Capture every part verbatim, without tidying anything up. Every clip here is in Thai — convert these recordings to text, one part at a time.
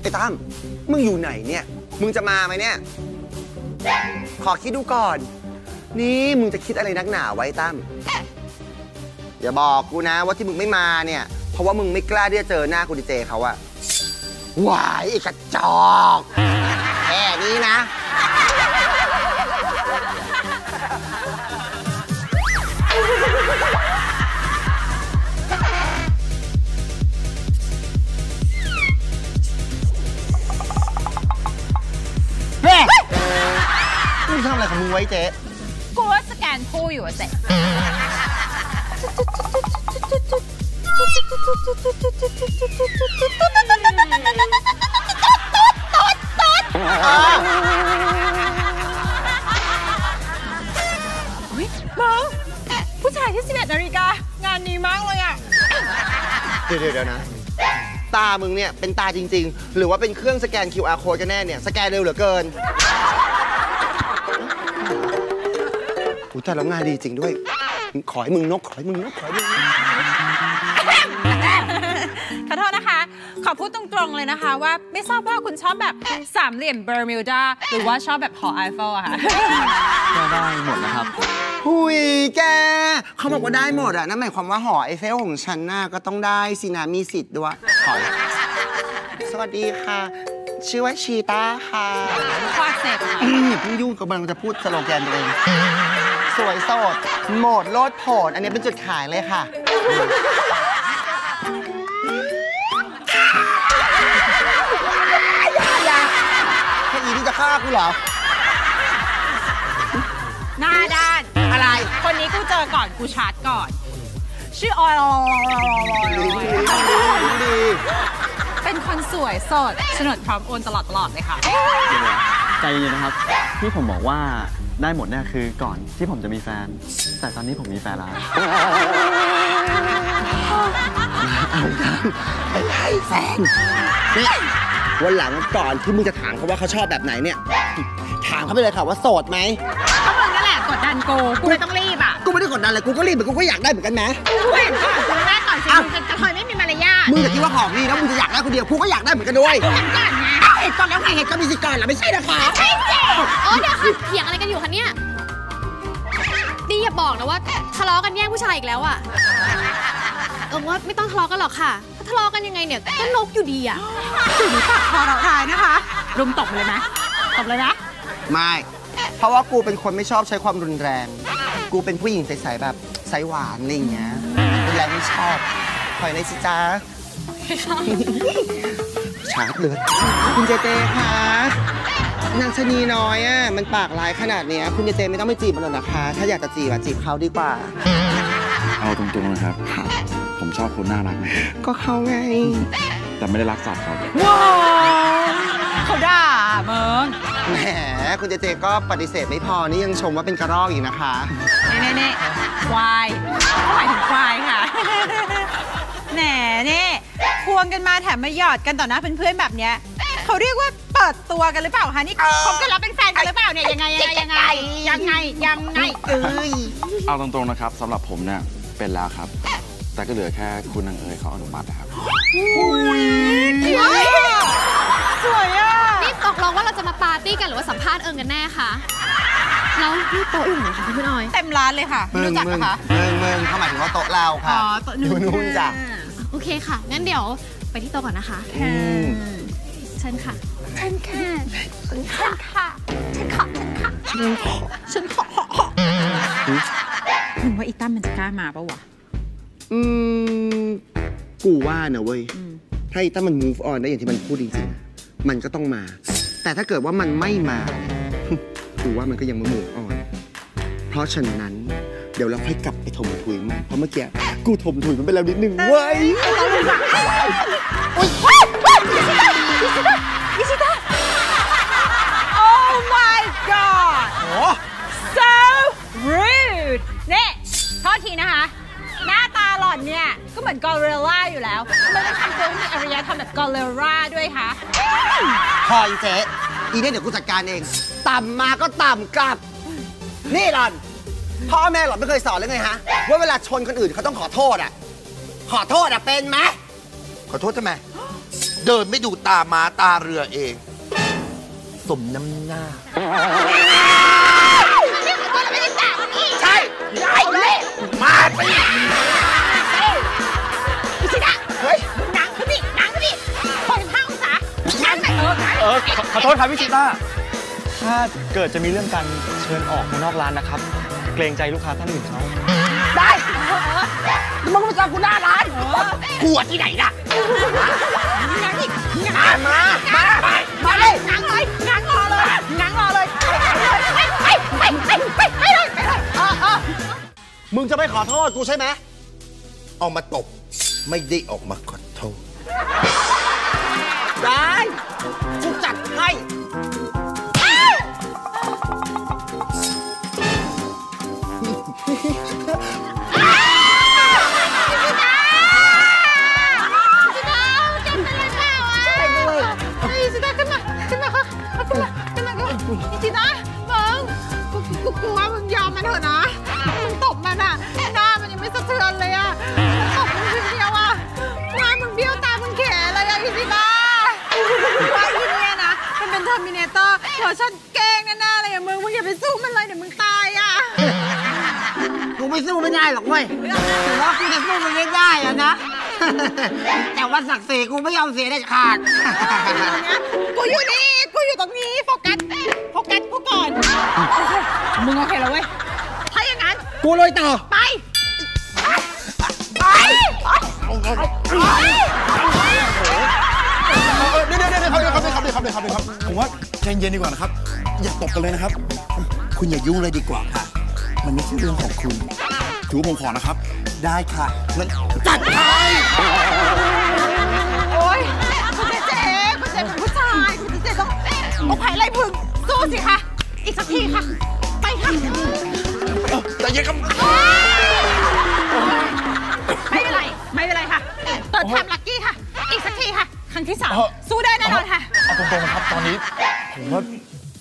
ไอ้ตั้มมึงอยู่ไหนเนี่ยมึงจะมาไหมเนี่ยขอคิดดูก่อนนี่มึงจะคิดอะไรนักหนาไว้ตั้มอย่าบอกกูนะว่าที่มึงไม่มาเนี่ยเพราะว่ามึงไม่กล้าที่จะเจอหน้ากูดีเจเขาอะวายไอ้กระจอกแค่นี้นะเฮ้ยมึงทำอะไรของมึงไว้เจ๊กูว่าสแกนคู่อยู่อะเจ๊มึงผู้ชายที่สิบเอ็ดนาฬิกางานนี้มากเลยอ่ะเดี๋ยวเดี๋ยวนะตามึงเนี่ยเป็นตาจริงๆหรือว่าเป็นเครื่องสแกน คิว อาร์ Code กันแน่เนี่ยสแกนเร็วเหลือเกินอุ้ยแต่แล้วงานดีจริงด้วยขอให้มึงนกขอให้มึงนกขอให้มึงขอโทษนะคะขอพูดตรงๆเลยนะคะว่าไม่ทราบว่าคุณชอบแบบสามเหลี่ยมเบอร์มิวดาหรือว่าชอบแบบหอไอเฟลอะค่ะก็ได้หมดนะครับหุยแกเขาบอกว่าได้หมดอะนั่นหมายความว่าหอไอเฟลของฉันน่าก็ต้องได้สินะมีสิทธิ์ด้วยขอสวัสดีค่ะชื่อว่าชีตาค่ะข้อเสพพี่ยุ่งกำลังจะพูดสโลแกนเองสวยสดโหมดโลดโผนอันนี้เป็นจุดขายเลยค่ะอีนี่จะฆ่ากูเหรอหน้าด้านอะไรคนนี้กูเจอก่อนกูชาร์จก่อนชื่อออยดีเป็นคนสวยสดสนุนพร้อมโอนตลอดตลอดเลยค่ะใจเย็นนะครับที่ผมบอกว่าได้หมดเนี่ยคือก่อนที่ผมจะมีแฟนแต่ตอนนี้ผมมีแฟนแล้วไม่ใช่แฟนวันหลังก่อนที่มึงจะถามเขาว่าเขาชอบแบบไหนเนี่ยถามเขาไปเลยค่ะว่าโสดไหมเขาเหมือนกันแหละกดดันกูกูเลยต้องรีบอ่ะกูไม่ได้กดดันเลยกูก็รีบเหมือนกูก็อยากได้เหมือนกันนะกูเห็นก่อนคนแรกก่อนสิมึงจะคอยไม่มีมารยาทมึงจะคิดว่าของนี่แล้วมึงจะอยากได้คนเดียวกูก็อยากได้เหมือนกันด้วยเห็นก่อนนะเห็นก่อนแล้วใครเห็นก็มีสิก่อนหรอไม่ใช่นะคะใช่เจ๊โอ้เดี๋ยวเถียงอะไรกันอยู่คะเนี่ยนี่อย่าบอกนะว่าทะเลาะกันแย่งผู้ชายอีกแล้วอ่ะเออว่าไม่ต้องทะเลาะกันหรอกค่ะทะเลาะกันยังไงเนี่ยก็นกอยู่ดีอ่ะอยู่ดีปากคอเราทายนะคะรุมตบเลยนะตบเลยนะไม่เพราะว่ากูเป็นคนไม่ชอบใช้ความรุนแรงกูเป็นผู้หญิงใสๆแบบใสหวานอะไรอย่างเงี้ยรุนแรงไม่ชอบถอยเลยสิจ้าชาร์จเลือดคุณเจเจคะนางชะนีน้อยอ่ะมันปากร้ายขนาดเนี้ยคุณเจเจไม่ต้องไปจีบมันหรอกนะคะถ้าอยากจะจีบอ่ะจีบเขาดีกว่าเอาตรงๆนะครับผมชอบคนน่ารักก็เขาไงแต่ไม่ได้รักสัตว์ครับว้าวเขาด่าเมิงแหมคุณเจเจก็ปฏิเสธไม่พอนี่ยังชมว่าเป็นกระรอกอีกนะคะเน่เน่ควายหมายถึงควายค่ะแหมเน่ควงกันมาแถมมาหยอดกันต่อหน้าเพื่อนๆแบบเนี้ยเขาเรียกว่าเปิดตัวกันหรือเปล่าคะนี่คบกันแล้วเป็นแฟนกันหรือเปล่าเนี่ยยังไงยังไงยังไงยังไงเอ้ยเอาตรงๆนะครับสำหรับผมเนี่ยเป็นแล้วครับแต่ก็เหลือแค่คุณนางเอ๋ยเขาอนุมัตินะครับสวยอ่ะนี่ตกลงว่าเราจะมาปาร์ตี้กันหรือว่าสัมภาษณ์เอิงกันแน่คะแล้วพี่โต๊ะอยู่ไหนคะพี่น้อยเต็มร้านเลยค่ะรู้จักนะคะเมืองเมืองเขาหมายถึงว่าโต๊ะเราค่ะอ๋อโต๊ะนู้นจ้ะโอเคค่ะงั้นเดี๋ยวไปที่โต๊ะก่อนนะคะเชิญค่ะเชิญค่ะเชิญค่ะเชิญค่ะเชิญค่ะเชิญขอคุณว่าอีตั้มมันจะกล้ามาปะวะอืมกูว่านะเว้ยถ้าถ้ามัน move on ได้อย่างที่มันพูดจริงๆมันก็ต้องมาแต่ถ้าเกิดว่ามันไม่มากูว่ามันก็ยังไม่ move on เพราะฉะนั้นเดี๋ยวเราค่อยกลับไปถมถุยมันเพราะเมื่อกี้กูถมถุยมันไปแล้วนิดนึงเว้ยมิชิตะ Oh my god so rude เน่โทษทีนะคะหน้าตาหล่อนเนี่ยก็เหมือนกอริลลาอยู่แล้วมันจะทำตัวมีอารยธรรมแบบกอริลลาด้วยค่ะพอเจ๊อีเนี่ยเดี๋ยวกูจัดการเองต่ำมาก็ต่ำกลับนี่หล่อนพ่อแม่หล่อนไม่เคยสอนเลยไงฮะว่าเวลาชนคนอื่นเขาต้องขอโทษอ่ะขอโทษอ่ะเป็นไหมขอโทษทำไม เดินไม่ดูตามาตาเรือเองสมน้ำหน้าเรียกตัวเราไม่ได้สาวนี่ใช่ไอ้เล่มาสิพี่ชิดะเฮ้ยหนังพี่หนังพี่คนห้าองศาหนังไหนเออขอโทษครับพี่ชิดะถ้าเกิดจะมีเรื่องการเชิญออกมานอกร้านนะครับเกรงใจลูกค้าท่านอื่นเขาได้มึงมาจอกูหน้าร้านกลัวที่ไหนล่ะมามามามาเลยหนังเลยหนังรอเลยหนังรอเลยไปไปไปไปไปเลยไปเลยเออเออมึงจะไม่ขอโทษกูใช่ไหมออกมาตบไม่ได้ออกมาขอโทษได้กูจัดให้จีน่ามึงกูกลัวมึงยอมมันเถอะนะมึงตบมันอ่ะหน้ามันยังไม่สะเทือนเลยอ่ะตบมึงทีเดียวอ่ะหน้ามึงเบี้ยวตามึงแข็งเลยอ่ะจีน่าว่าทีนี้นะมันเป็นเทอร์มิเนเตอร์เดี๋ยวฉันเก่งแน่ๆเลยอ่ะมึงมึงอย่าไปสู้มันเลยเดี๋ยวมึงตายอ่ะกูไม่สู้ไม่ได้หรอกเว้ยถึงว่ากูจะสู้มันไม่ได้อ่ะนะแต่ว่าศักดิ์ศรีกูไม่ยอมเสียเด็ดขาดกูอยู่นี่กูอยู่ตรงนี้โฟกัสโฟกัสกูก่อนมึงโอเคแล้วเว้ยถ้าอย่างนั้นกูเลยต่อไปไปเดี๋ยวเดี๋ยวเดี๋ยวเขาเดี๋ยวเขาเดี๋ยวเขาเดี๋ยวเขาเดี๋ยวเขาเดี๋ยวครับผมว่าใจเย็นดีกว่านะครับอย่าตบกันเลยนะครับคุณอย่ายุ่งเลยดีกว่าค่ะมันไม่ใช่เรื่องของคุณถือผมขอนะครับได้ค่ะงั้นจัดไปโอ๊ยคุณเจเจคุณเจเป็นผู้ชายคุณเจเจต้องเอาไผ่ไล่พึงสู้สิคะอีกสักทีค่ะไปค่ะแต่ยังกับไม่เป็นไรไม่เป็นไรค่ะเติร์ดทำลักกี้ค่ะอีกสักทีค่ะครั้งที่สามสู้ได้แน่นอนค่ะเอาตรงๆนะครับตอนนี้ผมว่า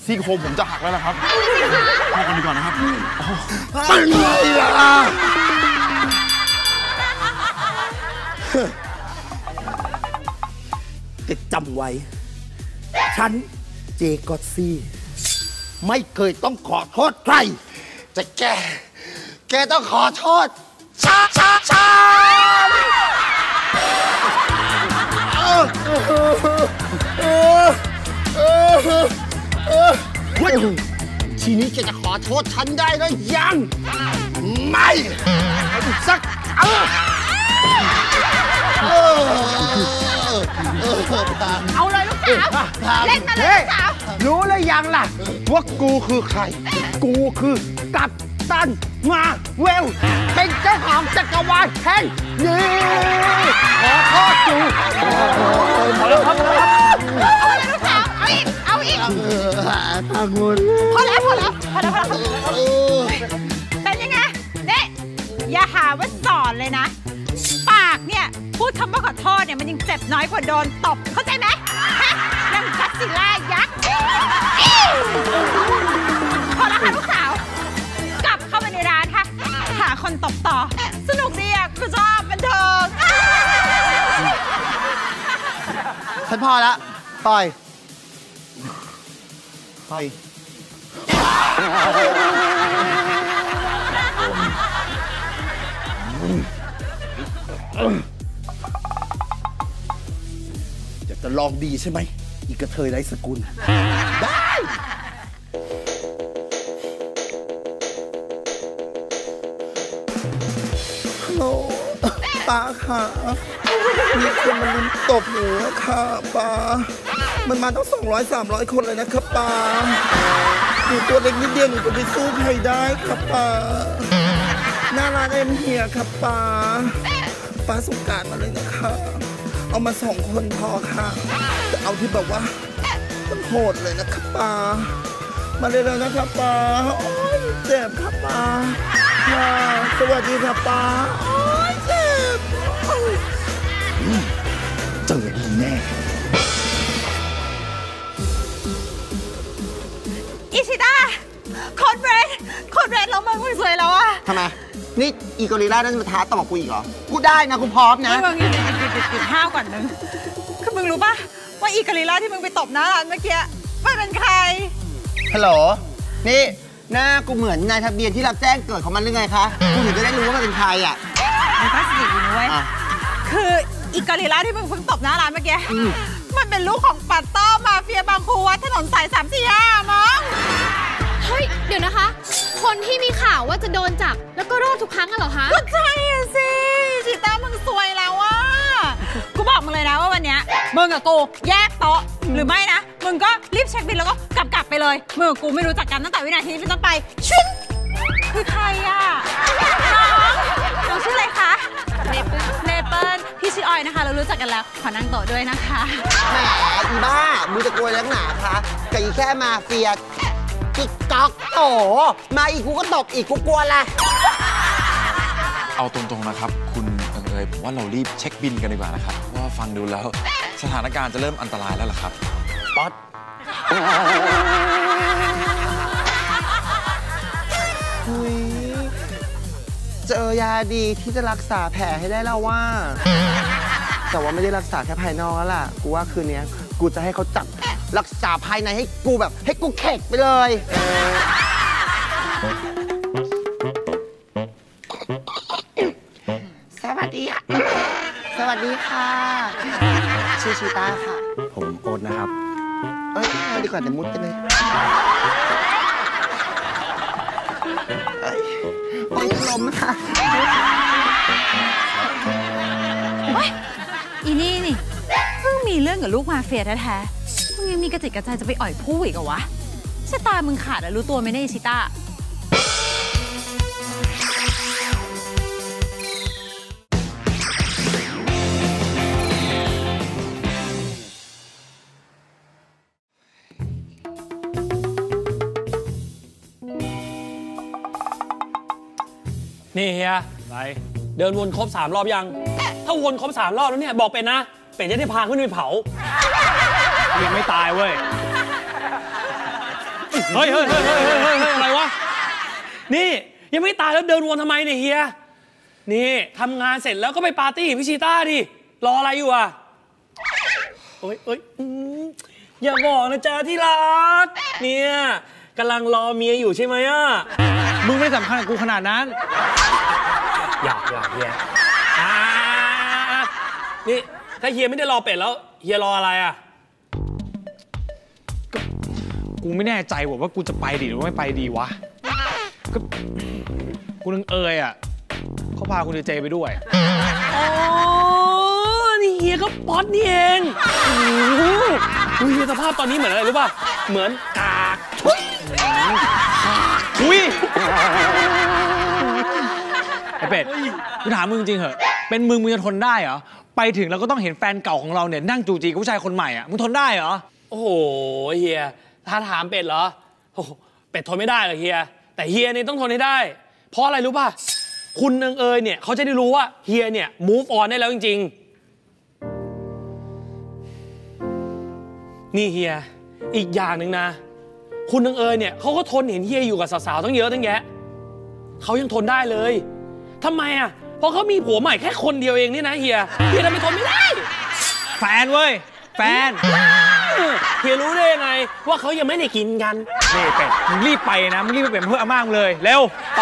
ซี่โครงผมจะหักแล้วนะครับพอกันดีกว่านะครับตั้งเลยล่ะจะจำไว้ฉันเจกอซี่ไม่เคยต้องขอโทษใครแต่แกแกต้องขอโทษชาชาชาทีนี้แกจะขอโทษฉันได้หรือยังไม่สักเอาเลยลูกสาวเล่นมาเลยลูกสาวรู้เลยยังล่ะว่ากูคือใครกูคือกัปตันมาเวลเป็นเจ้าของจักรวาลแห่งนี้ขอโทษกูเอาเลยลูกสาวเอาอีกเอาอีกพอแล้วพอแล้วพอแล้วพอแล้วเป็นยังไงเนี่ยอย่าหาว่าสอนเลยนะปากเนี่ยพูดคำว่าขอโทษเนี่ยมันยังเจ็บน้อยกว่าโดนตบเข้าใจไหมนั่งกัสซิล่ายักษ์พอแล้วค่ะลูกสาวกลับเข้ามาในร้านค่ะหาคนตบต่อสนุกดีอ่ะคุณชอบบันเทิงฉันพอแล้วปล่อยปล่อยอยากจะลองดีใช่ไหมอีกกระเทยไร้สกุลได้ฮัลโหลป้าค่ะมีคนมาลุมตบหนูค่ะป้ามันมาตั้งสองร้อย สามร้อยคนเลยนะครับป้าหนูตัวเล็กนิดเดียวหนูจะไปสู้ใครได้ครับป้าหน้าร้านเอ็มเฮียครับป้าป้าสุการมาเลยนะคะเอามาสองคนพอค่ะจะเอาที่แบบว่าต้องโหดเลยนะคะป้ามาเลยแล้วนะคะป้าโอ้ยเจ็บค่ะป้าสวัสดีค่ะป้าโอ้ยเจ็บเจอดีแน่อิชิดะโคตรเรดโคตรเรดแล้วมึงสวยแล้วอะทำไมนี่อีกอริล่านั่นมาท้าต่อกูอีกเหรอกูได้นะกูพร้อมนะห้าวก่อนนึงคือ มึงรู้ป่ะว่าอีกอริล่าที่มึงไปตบหน้าร้านเมื่อกี้ไม่เป็นใครฮัลโหลนี่หน้ากูเหมือนนายทะเบียนที่รับแจ้งเกิดของมันหรือไงคะกูถึงจะได้รู้ว่ามันเป็นใครอ่ะมันก็สนิทอยู่นะเว้ยคืออีกอริล่าที่มึงเพิ่งตบหน้าร้านเมื่อกี้มันเป็นลูกของปัตต้อมาเฟียบางคูวัดถนนสายสามสี่ห้ามั้งเฮ้ยเดี๋ยวนะคะคนที่มีข่าวว่าจะโดนจับแล้วก็รอดทุกครั้งอะเหรอคะก็ใช่สิจิต้ามึงซวยแล้วว่ะกูบอกมึงเลยนะว่าวันนี้มึงกับกูแยกโต๊ะหรือไม่นะมึงก็รีบเช็คบิลแล้วก็กลับกลับไปเลยมึงกับกูไม่รู้จักกันตั้งแต่วินาทีนี้เป็นต้นไปชุนคือใครอะน้องชื่ออะไรคะเนเปิลเนเปิลพี่ชื่อออยนะคะเรารู้จักกันแล้วขอนั่งโต๊ะด้วยนะคะแหมอีบ้ามึงจะกลัวยังหนาคะกับอีแค่มาเฟียกิ๊กก๊อกโตมาอีกกูก็ตกอีกกูกลัวละเอาตรงๆนะครับคุณเอิญเอ๋ยผมว่าเรารีบเช็คบินกันดีกว่านะครับว่าฟังดูแล้วสถานการณ์จะเริ่มอันตรายแล้วล่ะครับป๊อตเจอยาดีที่จะรักษาแผลให้ได้แล้วว่าแต่ว่าไม่ได้รักษาแค่ภายนอกแล้วล่ะกูว่าคืนนี้กูจะให้เขาจับรักษาภายในให้กูแบบให้กูเข็กไปเลยสวัสดีค่ะสวัสดีค่ะชื่อชิต้าค่ะผมโอ๊ตนะครับเอ้ยดีกว่าเดี๋ยวมุดไปเลยโอ๊ยลมค่ะโอ๊ยอีนี่นี่เพิ่งมีเรื่องกับลูกมาเฟียแท้มึงยังมีกระจิกกระใจจะไปอ่อยผู้อีกเหรอวะชะตามึงขาดอะรู้ตัวไม่ได้ชิต้านี่เฮียไรเดินวนครบสามรอบยังถ้าวนครบสามรอบแล้วเนี่ยบอกเป็นนะเป็นจะได้พาขึ้นไปเผายังไม่ตายเว้ยเฮ้ยเฮ้ยเฮ้ยเฮ้ยเฮ้ยอะไรวะนี่ยังไม่ตายแล้วเดินวนทำไมเนี่ยเฮียนี่ทำงานเสร็จแล้วก็ไปปาร์ตี้พี่ชิต้าดิรออะไรอยู่อ่ะเอ้ยเอ้ยอย่าบอกนะจ๊ะที่รักเนี่ยกำลังรอเมียอยู่ใช่ไหมอ่ะมึงไม่สำคัญกับกูขนาดนั้นอยากอยากเฮียนี่ถ้าเฮียไม่ได้รอเป็ดแล้วเฮียรออะไรอ่ะกูไม่แน่ใจว่ากูจะไปดีหรือไม่ไปดีวะก็กูนึงเอ่ยอ่ะเขาพาคุณเจเจไปด้วยอ๋อนี่เฮียก็ป๊อตนี่เองโอ้โหเฮียสภาพตอนนี้เหมือนอะไรรู้ป่ะเหมือนกากทุยทุยไอ้เป็ดกูถามมึงจริงเหรอเป็นมึงมึงจะทนได้เหรอไปถึงเราก็ต้องเห็นแฟนเก่าของเราเนี่ยนั่งจูจีกับผู้ชายคนใหม่อ่ะมึงทนได้เหรอโอ้โหเฮียถ้าถามเป็ดเหรอโอ้เป็ดทนไม่ได้หรอกเฮียแต่เฮียเนี่ยต้องทนให้ได้เพราะอะไรรู้ป่ะคุณเอิงเอยเนี่ยเขาจะได้รู้ว่าเฮียเนี่ย move on ได้แล้วจริงๆนี่เฮียอีกอย่างหนึ่งนะคุณเอิงเอยเนี่ยเขาก็ทนเห็นเฮียอยู่กับสาวๆทั้งเยอะทั้งแยะเขายังทนได้เลยทำไมอ่ะเพราะเขามีผัวใหม่แค่คนเดียวเองนี่นะเฮียเฮียทำไมทนไม่ได้แฟนเว้ยแฟนเฮียรู้ได้ยังไงว่าเขายังไม่ได้กินกันนี่เป็ดมึงรีบไปนะมึงรีบไปเป็นเพื่อนอาม่ามึงเลยเร็วไป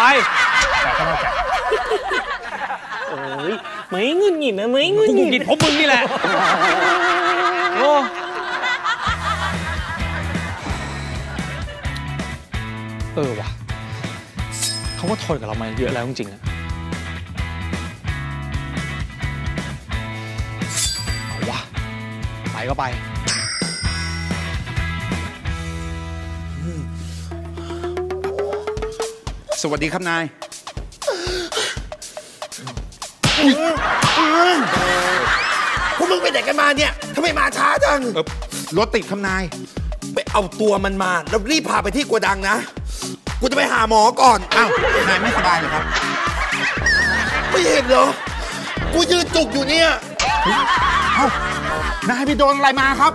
โอ้ยไม่งุนหงิดนะไม่งุนหงิดผมมึงนี่แหละโอ้เออว่ะเขาก็ทนกับเรามาเยอะแล้วจริงๆนะเอาว่ะไปก็ไปสวัสดีครับนายพวกมึงไปไหนกันมาเนี่ยทำไมมาช้าจังรถติดครับนายไปเอาตัวมันมาแล้วรีบพาไปที่โกดังนะกูจะไปหาหมอก่อนอ้าวนายไม่สบายเหรอครับไม่เห็นเหรอกูยืนจุกอยู่เนี่ยเอ้านายไปโดนอะไรมาครับ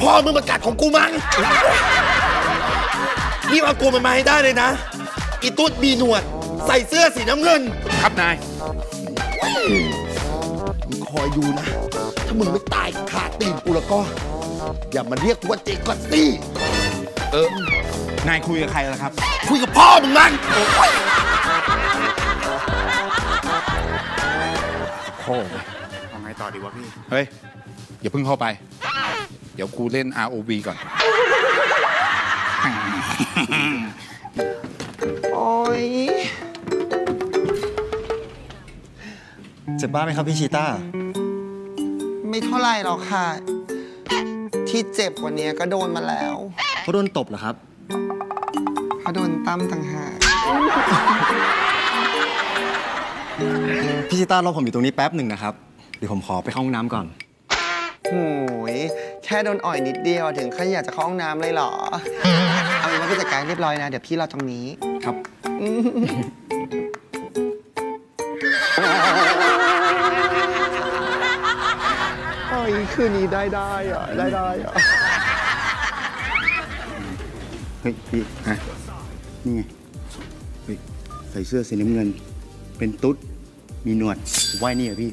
พ่อมึงมากัดของกูมั้งรีบเอาตัวมันมาให้ได้เลยนะอีตุ๊ดมีหนวดใส่เสื้อสีน้ำเงินครับนายค อยดูนะถ้ามึงไม่ตายขาดตีนกูแล้วก็อย่ามาเรียกกูว่าเจก็ตี้เออนายคุยกับใครล่ะครับคุยกับพ่อมึงนั่นโอ้เอาไงต่อดีวะพี่เฮ้ยอย่าเพิ่งเข้าไปเดี๋ยวครูเล่น อาร์ โอ วี ก่อนโอ้ยเจ็บบ้าไหมครับพี่ชีต้าไม่เท่าไรหรอกค่ะที่เจ็บกว่านี้ก็โดนมาแล้วเขาโดนตบเหรอครับเขาโดนตั้มต่างหากพี่ชิต้ารอผมอยู่ตรงนี้แป๊บหนึ่งนะครับเดี๋ยวผมขอไปเข้าห้องน้ำก่อนโอ้ยแค่โดนอ่อยนิดเดียวถึงขั้นอยากจะเข้าห้องน้ำเลยเหรอเอาเป็นว่าพี่จัดการเรียบร้อยนะเดี๋ยวพี่รอตรงนี้ครับโอ้ยคืนนี้ได้ได้อ่ะได้ได้อ่ะเฮ้ยพี่ฮะนี่ไงใส่เสื้อสีน้ำเงินเป็นตุ๊ดมีหนวดไหวนี่เหรอพี่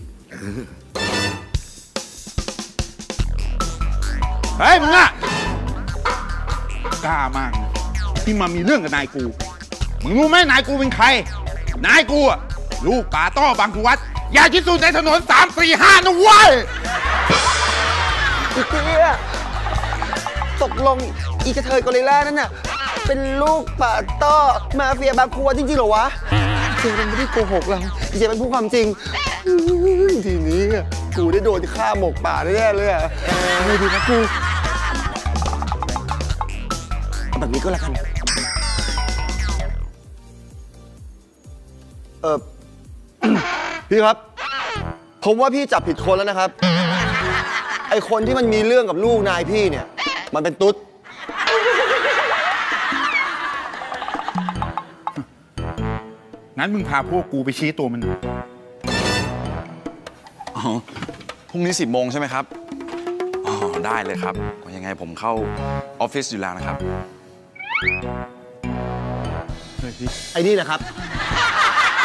เฮ้ยมึงอะกล้ามากที่มามีเรื่องกับนายกูมึงรู้ไหมนายกูเป็นใครนายกูอะลูกป่าต้อบางขุวัดยาคิดสูในถนนสามสี่ห้านะเว้ยตกลงอีกระเทยกอริลล่านั่นน่ะเป็นลูกป่าต้อมาเฟียบางขุวัดจริงๆเหรอวะเจมันไม่ได้โกหกเราเจมันพูดความจริงทีนี้กูได้โดนฆ่าหมกป่าแน่เลยอ่ะไม่ดีนะกูแบบนี้ก็แล้วกันเออพี่ครับผมว่าพี่จับผิดคนแล้วนะครับไอคนที่มันมีเรื่องกับลูกนายพี่เนี่ยมันเป็นตุ๊ดงั้นมึงพาพวกกูไปชี้ตัวมันอ๋อพรุ่งนี้สิบโมงใช่ไหมครับอ๋อได้เลยครับยังไงผมเข้าออฟฟิศอยู่แล้วนะครับไอ้นี่แหละครับ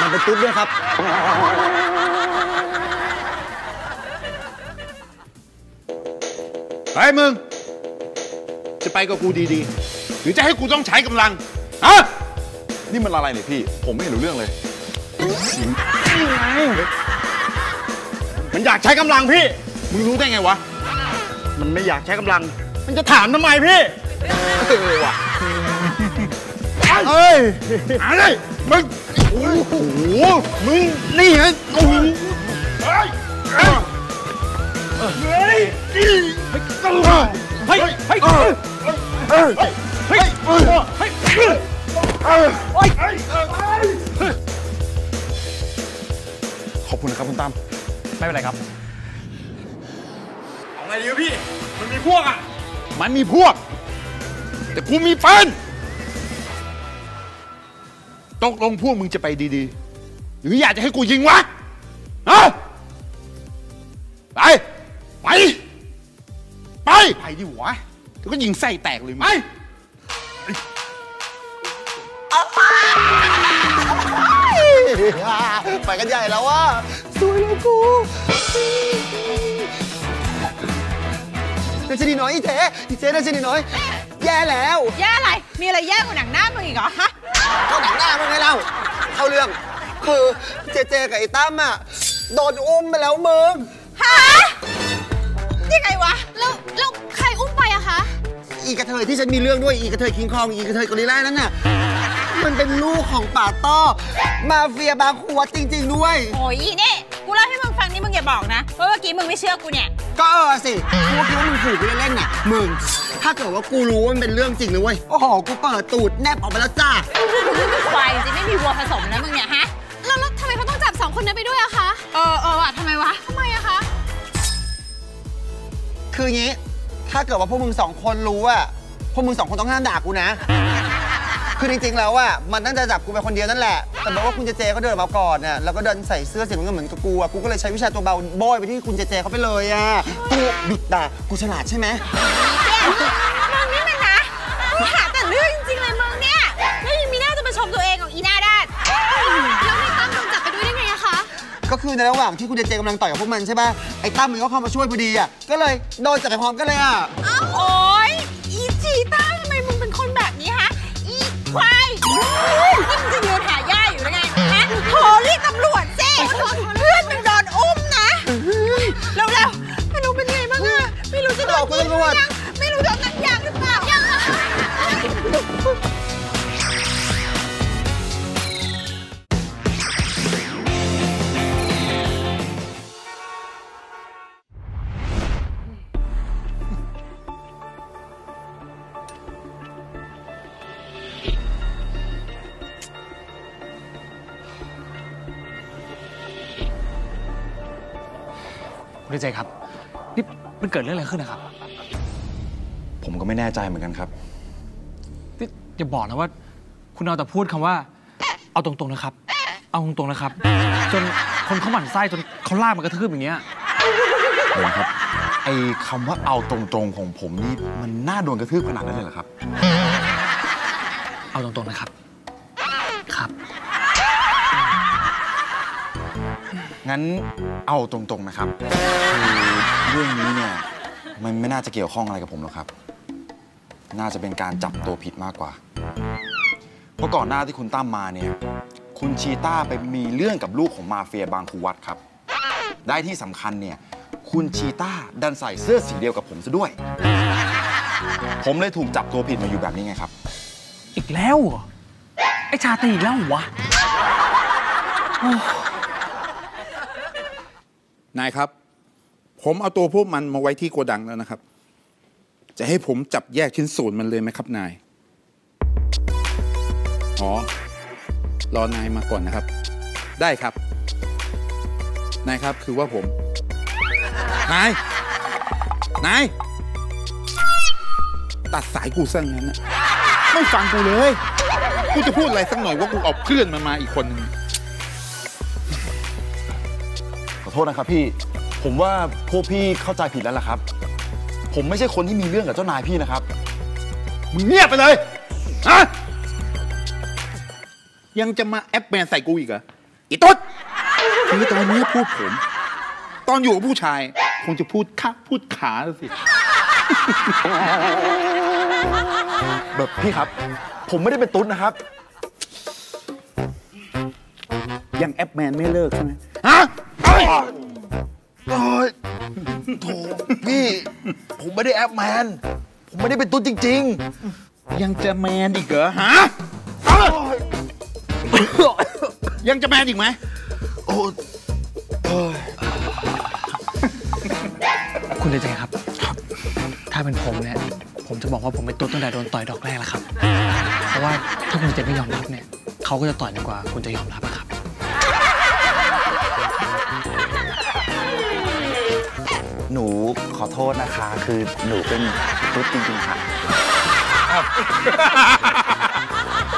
มันเป็นตุ๊ดด้วยครับไอ้มึงจะไปกับกูดีๆหรือจะให้กูต้องใช้กำลังฮะนี่มันอะไรเนี่ยพี่ผมไม่เห็นรู้เรื่องเลยมันอยากใช้กำลังพี่มึงรู้ได้ไงวะมันไม่อยากใช้กำลังมันจะถามทำไมพี่วะเอ้ยอะไรมึงโอ้โหมึงนี่ฮะโอ้โหเฮ้ยเฮ้ยเฮ้ยเฮ้ยเฮ้ยเฮ้ยเฮ้ยเฮ้ยขอบคุณนะครับคุณตั้มไม่เป็นไรครับเอาไงดีวะพี่มันมีพวกอ่ะมันมีพวกแต่กูมีแฟนตกลงพวกมึงจะไปดีๆหรืออยากจะให้กูยิงวะฮะไปไปไปไปดิวะเดี๋ยวก็ยิงไส้แตกเลยมั้ยไปกันใหญ่แล้วว่ะสวยแล้วกูนัชนีน้อยอีเจ๊อีเจ๊นัชนีน้อยแย่แล้วแย่อะไรมีอะไรแย่กว่าหนังหน้ามึงอีกเหรอฮะก็หนังหน้ามึงไงเราเข้าเรื่องคือเจเจกับไอ้ตั้มอ่ะโดนอุ้มไปแล้วมึงฮะยังไงวะแล้วแล้วใครอุ้มไปอะคะอีกระเทยที่ฉันมีเรื่องด้วยอีกระเทยคิงคองอีกระเทยกอริลล่านั่นน่ะมันเป็นลูกของป่าต้อมาเฟียบางขุวัดจริงๆด้วยโอ้ยนี่กูเล่าให้มึงฟังนี่มึงอย่าบอกนะเพราะเมื่อกี้มึงไม่เชื่อกูเนี่ยก็เออสิกูคิดว่ามึงขู่กูเล่นๆน่ะมึงถ้าเกิดว่ากูรู้ว่ามันเป็นเรื่องจริงนะเว้ยโอ้โหกูเปิดตูดแนบออกไปแล้วจ้าควายจริงไม่มีวัวผสมนะมึงเนี่ยฮะแล้วทำไมเขาต้องจับสองคนนั้นไปด้วยอะคะเออเอออะทำไมวะทำไมอะคะคืองี้ถ้าเกิดว่าพวกมึงสองคนรู้อะพวกมึงสองคนต้องห้ามด่ากูนะคือจริงๆแล้วอ่ะมันตั้งใจจับกูไปคนเดียวนั่นแหละแต่บอกว่าคุณเจเจเขาเดินมาก่อนน่ะแล้วก็เดินใส่เสื้อสีน้ำเงินเหมือนกับกูอ่ะกูก็เลยใช้วิชาตัวเบาโบยไปที่คุณเจเจเขาไปเลยอ่ะกูดุด่ากูฉลาดใช่ไหมมึงนี่มันนะมึงหาแต่เรื่องจริงๆเลยมึงเนี่ยแล้วยังมีหน้าจะมาชมตัวเองของอีน่าด้านแล้วไม่ตั้งมึงจับไปด้วยได้ไงอะคะก็คือ คือในระหว่างที่คุณเจเจกำลังต่อยกับพวกมันใช่ป่ะไอ้ตั้มมันก็เข้ามาช่วยพอดีอ่ะก็เลยโดนจับไปพร้อมกันเลยอ่ะอ้าวโอ๊ยอีจีต้าทำไมมึงเป็นคนแบบนี้ฮะอีควายนี่มึงจะยืนหาย่าอยู่ได้ไงฮะโทรเรียกตำรวจสิเพื่อนมึงโดนอุ้มนะเร็วๆไม่รู้เป็นไงบ้างอ่ะไม่รู้จะโดนตำรวจไม่รู้โดนนักยางหรือเปล่าคุณเจเจครับนี่มันเกิดเรื่องอะไรขึ้นนะครับผมก็ไม่แน่ใจเหมือนกันครับนี่อย่าบอกนะว่าคุณเอาแต่พูดคำว่าเอาตรงๆนะครับเอาตรงๆนะครับจนคนเขาหมั่นไส้จนเขาลากมากระทืบอย่างเงี้ยเห็นครับไอ้คำว่าเอาตรงๆของผมนี่มันน่าโดนกระทืบขนาดนั้นเลยเหรอครับเอาตรงๆนะครับครับงั้นเอาตรงๆนะครับเรื่องนี้เนี่ยมันไม่น่าจะเกี่ยวข้องอะไรกับผมหรอกครับน่าจะเป็นการจับตัวผิดมากกว่าเพราะก่อนหน้าที่คุณตั้มมาเนี่ยคุณชีต้าไปมีเรื่องกับลูกของมาเฟียบางคูวัดครับได้ที่สำคัญเนี่ยคุณชีต้าดันใส่เสื้อสีเดียวกับผมซะด้วยผมเลยถูกจับตัวผิดมาอยู่แบบนี้ไงครับอีกแล้วเหรอไอ้ชาตรีอีกแล้วเหรอวะนายครับผมเอาตัวพวกมันมาไว้ที่โกดังแล้วนะครับจะให้ผมจับแยกชิ้นส่วนมันเลยไหมครับนายอ๋อรอนายมาก่อนนะครับได้ครับนายครับคือว่าผมนายนายตัดสายกูซะงั้นนะไม่ฟังกูเลยกูจะพูดอะไรสักหน่อยว่ากูเอาเพื่อนมันมาอีกคนนึงขอโทษนะครับพี่ผมว่าพวกพี่เข้าใจผิดแล้วล่ะครับผมไม่ใช่คนที่มีเรื่องกับเจ้านายพี่นะครับมึงเงียบไปเลยฮะยังจะมาแอปแมนใส่กูอีกเหรออีตุ๊ดคือตอนนี้พูดผมตอนอยู่กับผู้ชายคงจะพูดข้าพูดขาแล้วสิแบบพี่ครับผมไม่ได้เป็นตุ๊ดนะครับยังแอปแมนไม่เลิกใช่ไหมฮะโอ้ยโถพี่ผมไม่ได้แอปแมนผมไม่ได้เป็นตุ๊ดจริงๆยังจะแมนอีกเหรอฮะยังจะแมนอีกไหมโอ้คุณใจครับครับถ้าเป็นผมเนี่ยผมจะบอกว่าผมเป็นตุ๊ดตั้งแต่โดนต่อยดอกแรกแล้วครับเพราะว่าถ้าคุณใจไม่ยอมรับเนี่ยเขาก็จะต่อยดีกว่าคุณจะยอมรับครับหนูขอโทษนะคะคือหนูเป็นตุ๊ดจริงๆค่ะ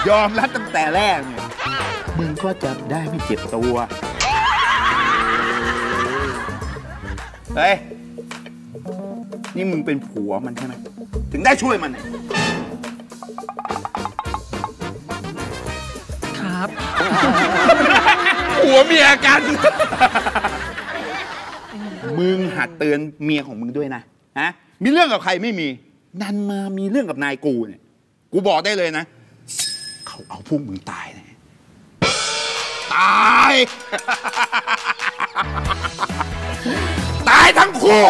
ยอมรับตั้งแต่แรกเนี่ยมึงก็จับได้ไม่เจ็บตัวเฮ้ยนี่มึงเป็นผัวมันใช่ไหมถึงได้ช่วยมันเนี่ยครับผัวเมียกันมึงหัดเตือนเมียของมึงด้วยนะฮะมีเรื่องกับใครไม่มีนันมามีเรื่องกับนายกูเนี่ยกูบอกได้เลยนะเขาเอาพวกมึงตายนะตายตายทั้งคู่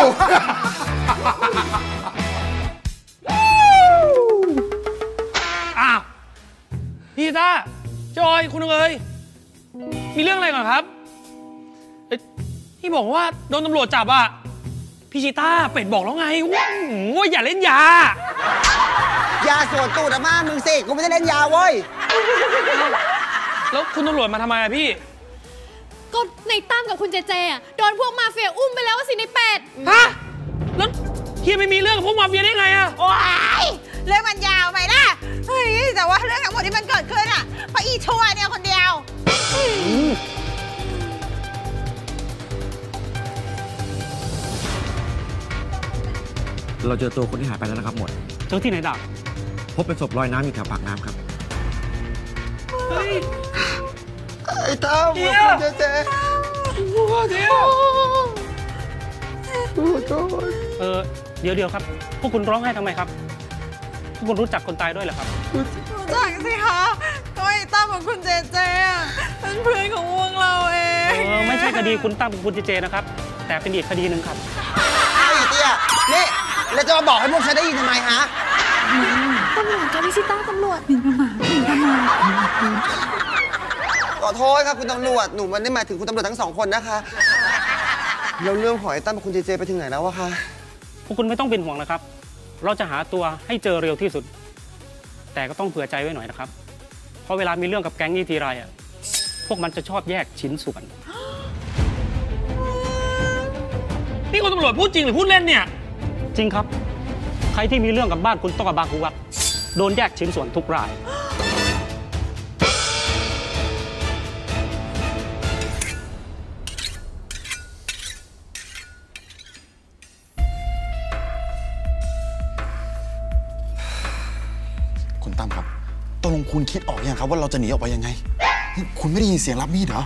อ้าวพี่ต้าจอยคุณเอ๋ยมีเรื่องอะไรก่อนครับพี่บอกว่าโดนตำรวจจับอ่ะพี่ชีต้าเป็ดบอกแล้วไงว่าอย่าเล่นยายาส่วนตูดอะมามึงสิกูไม่ได้เล่นยาเว้ยแล้วคุณตำรวจมาทำไมอะพี่ก็ในตั้มกับคุณเจเจอะโดนพวกมาเฟียอุ้มไปแล้วสิในเป็ดฮะแล้วเฮียไม่มีเรื่องกับพวกมาเฟียได้ไงอะโอ้ยเรื่องมันยาวไปนะเฮ้ยแต่ว่าเรื่องทั้งหมดที่มันเกิดขึ้นอะเพราะอีชัวเนี่ยคนเดียวเราเจอตัวคนที่หายไปแล้วนะครับหมดเจอที่ไหนดาบพบเป็นศพลอยน้ำอยู่แถวปากน้ำครับไอ้เต้าเจ๊เจ๊ วเนี่ยโอ้โธ่เออเดี๋ยวเดี๋ยวครับพวกคุณร้องไห้ทำไมครับพวกคุณรู้จักคนตายด้วยเหรอครับรู้จักสิคะก็ไอ้ตั้มกับคุณเจเจอ่ะเป็นเพื่อนของวงเราเองเออไม่ใช่คดีคุณตั้มกับคุณเจเจนะครับแต่เป็นอีกคดีหนึ่งครับไอ้เตี้ยนี่แล้วจะมาบอกให้พวกฉันได้ยินทำไมฮะตำรวจกับพี่ซิต้าตำรวจหมิ่นประมาทหมิ่นประมาทขอโทษครับคุณตำรวจหนูมันได้หมายถึงคุณตำรวจทั้งสองคนนะคะแล้วเรื่องของไอ้ตั้มกับคุณเจเจไปถึงไหนแล้ววะคะพวกคุณไม่ต้องเป็นห่วงนะครับเราจะหาตัวให้เจอเร็วที่สุดแต่ก็ต้องเผื่อใจไว้หน่อยนะครับเพราะเวลามีเรื่องกับแก๊งนี้ทีไรอ่ะพวกมันจะชอบแยกชิ้นส่วนนี่คุณตำรวจพูดจริงหรือพูดเล่นเนี่ยจริงครับใครที่มีเรื่องกับบ้านคุณต้องกับบางคูวัดโดนแยกชิ้นส่วนทุกรายคุณตั้มครับตกลงคุณคิดออกยังครับว่าเราจะหนีออกไปยังไงคุณไม่ได้ยินเสียงรับมีดเหรอ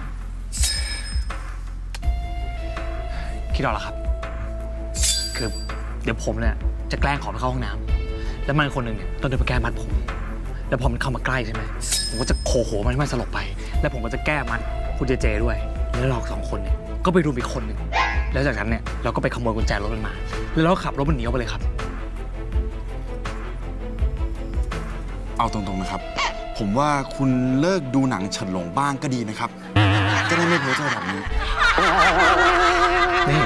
คิดออกแล้วครับคือเดี๋ยวผมเนี่ยจะแกล้งขอไปเข้าห้องน้ำแล้วมันคนหนึ่งเนี่ยต้องเดินไปแก้มัดผมแล้วพอมันเข้ามาใกล้ใช่ไหมผมก็จะโขโหมันให้มันสลบไปแล้วผมก็จะแก้มันคุณเจเจด้วยแล้วเราสองคนเนี่ยก็ไปรุมอีกคนหนึ่งแล้วจากนั้นเนี่ยเราก็ไปขโมยกุญแจรถมันมาแล้วเราขับรถมันหนีออกไปเลยครับเอาตรงๆนะครับผมว่าคุณเลิกดูหนังเฉินหลงบ้างก็ดีนะครับจะได้ไม่เพ้อเจ้อแบบนี้นี่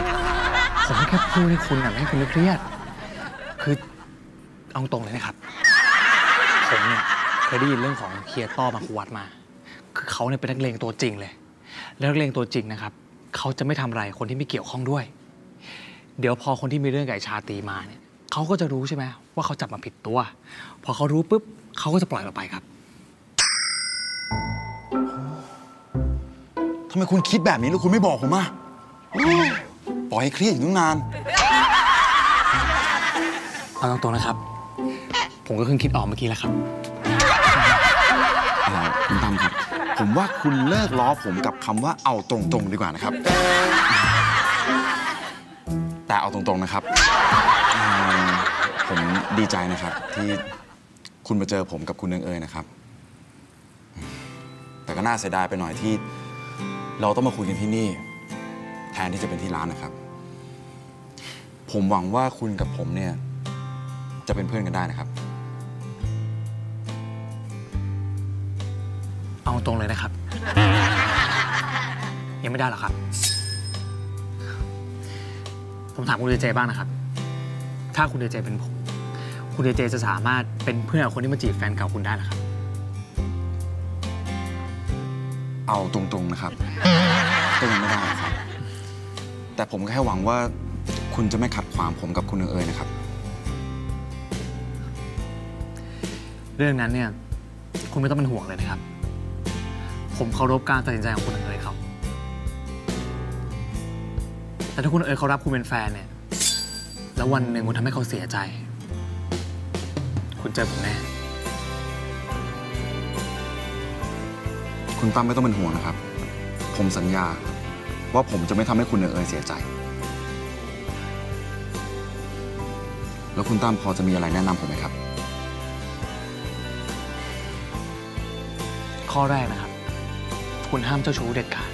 ผมแค่พูดให้คุณอ่ะไม่ให้คุณเครียดคือเอาตรงเลยนะครับผมเนี่ยเคยได้ยินเรื่องของเฮียต้อมาคุวัดมาคือเขาเนี่ยเป็นนักเลงตัวจริงเลยแล้วนักเลงตัวจริงนะครับเขาจะไม่ทำอะไรคนที่ไม่เกี่ยวข้องด้วยเดี๋ยวพอคนที่มีเรื่องกับชาตีมาเนี่ยเขาก็จะรู้ใช่ไหมว่าเขาจับมาผิดตัวพอเขารู้ปุ๊บเขาก็จะปล่อยเราไปครับทำไมคุณคิดแบบนี้แล้วคุณไม่บอกผมอ่ะปล่อยให้เครียดอยู่ตั้งนานเอาตรงๆนะครับผมก็เพิ่งคิดออกเมื่อกี้แล้วครับคุณตั้มครับผมว่าคุณเลิกล้อผมกับคำว่าเอาตรงๆดีกว่านะครับแต่เอาตรงๆนะครับผมดีใจนะครับที่คุณมาเจอผมกับคุณเอิงเอ๋ยนะครับแต่ก็น่าเสียดายไปหน่อยที่เราต้องมาคุยกันที่นี่แทนที่จะเป็นที่ร้านนะครับผมหวังว่าคุณกับผมเนี่ยจะเป็นเพื่อนกันได้นะครับเอาตรงเลยนะครับยังไม่ได้หรอกครับผมถามคุณเจเจบ้างนะครับถ้าคุณเจเจเป็นผมคุณเจเจจะสามารถเป็นเพื่อนกับคนที่มาจีบแฟนเก่าคุณได้หรอครับเอาตรงๆนะครับก็ยังไม่ได้ครับแต่ผมก็แค่หวังว่าคุณจะไม่ขัดขวางผมกับคุณเอ๋ยนะครับเรื่องนั้นเนี่ยคุณไม่ต้องเป็นห่วงเลยนะครับผมเคารพการตัดสินใจของคุณเอ๋ยครับแต่ถ้าคุณเอ๋ยเขารับคุณเป็นแฟนเนี่ยแล้ววันหนึ่งคุณทำให้เขาเสียใจคุณเจอผมแน่คุณตั้มไม่ต้องเป็นห่วงนะครับผมสัญญาว่าผมจะไม่ทำให้คุณเอ๋ยเสียใจแล้วคุณตั้มพอจะมีอะไรแนะนำผมไหมครับข้อแรกนะครับคุณห้ามเจ้าชู้เด็ดขาด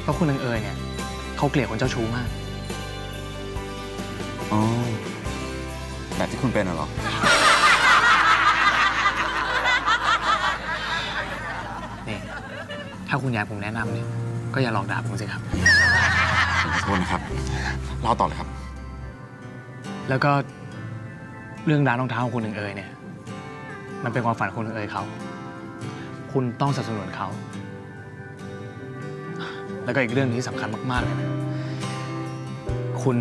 เพราะคุณเอ๋ยเนี่ยเขาเกลียดคนเจ้าชู้มากอ๋อแบบที่คุณเป็นเหรอเนี่ยถ้าคุณอยากผมแนะนำเนี่ยก็อย่าหลอกด่าผมสิครับขอโทษนะครับเล่าต่อเลยครับแล้วก็เรื่องร้านรองเท้าของคุณหนึ่งเอ๋ยเนี่ยมันเป็นความฝันของคุณหนึ่งเอ๋ยเขาคุณต้องสนับสนุนเขาแล้วก็อีกเรื่องที่สำคัญมากๆเลยนะคุณ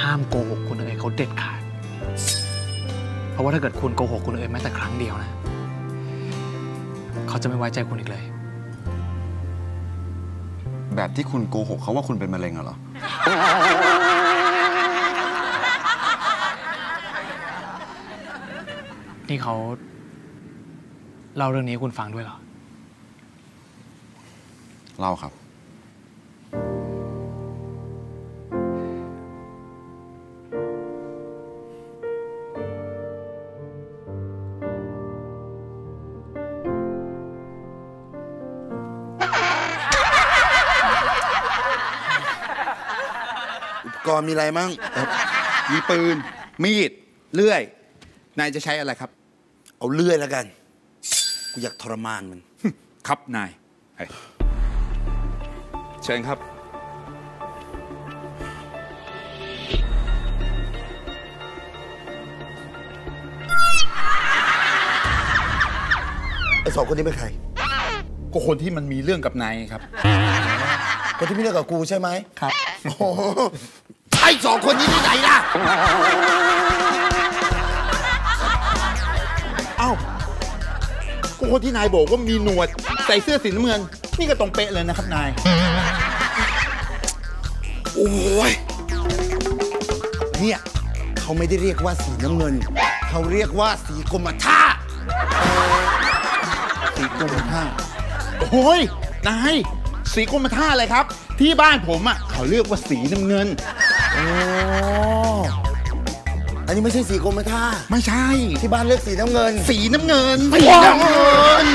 ห้ามโกหกคุณเอ๋ยเขาเด็ดขาดเพราะว่าถ้าเกิดคุณโกหกคุณเอ๋ยแม้แต่ครั้งเดียวนะเขาจะไม่ไว้ใจคุณอีกเลยแบบที่คุณโกหกเขาว่าคุณเป็นมะเร็งเหรอนี่เขาเล่าเรื่องนี้คุณฟังด้วยเหรอเล่าครับ กรมีอะไรมั่งมีปืนมีดเลื่อยนายจะใช้อะไรครับเอาเลื่อยแล้วกันกูอยากทรมานมันครับนายเชิญครับไอ้สองคนนี้เป็นใครก็คนที่มันมีเรื่องกับนายครับคนที่มีเรื่องกับกูใช่ไหมครับโอ้ไอ้สองคนนี้ที่ไหนล่ะเอ้าก็คนที่นายบอกว่ามีหนวดใส่เสื้อสีน้ำเงินนี่ก็ตรงเป๊ะเลยนะครับนายโอ้ยเนี่ยเขาไม่ได้เรียกว่าสีน้ำเงินเขาเรียกว่าสีกรมท่าสีกรมท่าโอ้ยนายสีกรมท่าอะไรครับที่บ้านผมอ่ะเขาเรียกว่าสีน้ำเงินโอ้อันนี้ไม่ใช่สีกรมท่าไม่ใช่ที่บ้านเลือกสีน้ำเงินสีน้ำเงินสีน้ำเงิน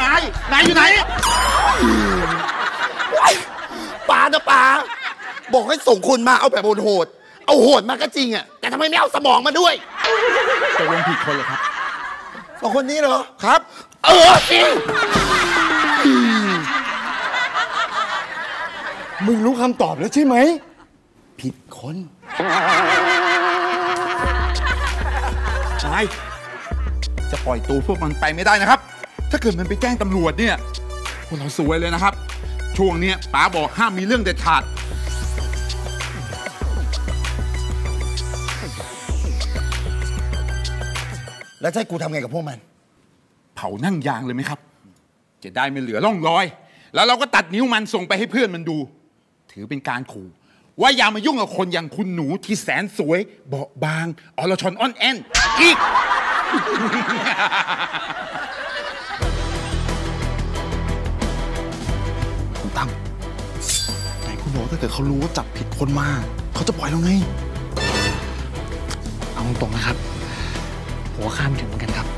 นายนายอยู่ไหนป่านะป่าบอกให้ส่งคนมาเอาแบบโหดเอาโหดมาก็จริงอ่ะแต่ทำไมไม่เอาสมองมาด้วยตกลงผิดคนเหรอครับสองคนนี้เหรอครับเออจริงมึงรู้คำตอบแล้วใช่ไหมผิดคนนายจะปล่อยตัวพวกมันไปไม่ได้นะครับถ้าเกิดมันไปแจ้งตำรวจเนี่ยพวกเราสวยเลยนะครับช่วงนี้ป๋าบอกห้ามมีเรื่องเด็ดขาดแล้วจะให้กูทำไงกับพวกมันเผานั่งยางเลยไหมครับจะได้ไม่เหลือร่องรอยแล้วเราก็ตัดนิ้วมันส่งไปให้เพื่อนมันดูถือเป็นการขู่ว่าอย่ามายุ่งกับคนอย่างคุณหนูที่แสนสวยเบาบางอรชรอ่อนแอนอีกคุณตั้มไหนคุณบอกถ้าเกิดเขารู้ว่าจับผิดคนมาเขาจะปล่อยเราไงเอาตรงๆนะครับหัวข้ามถึงเหมือนกันครับ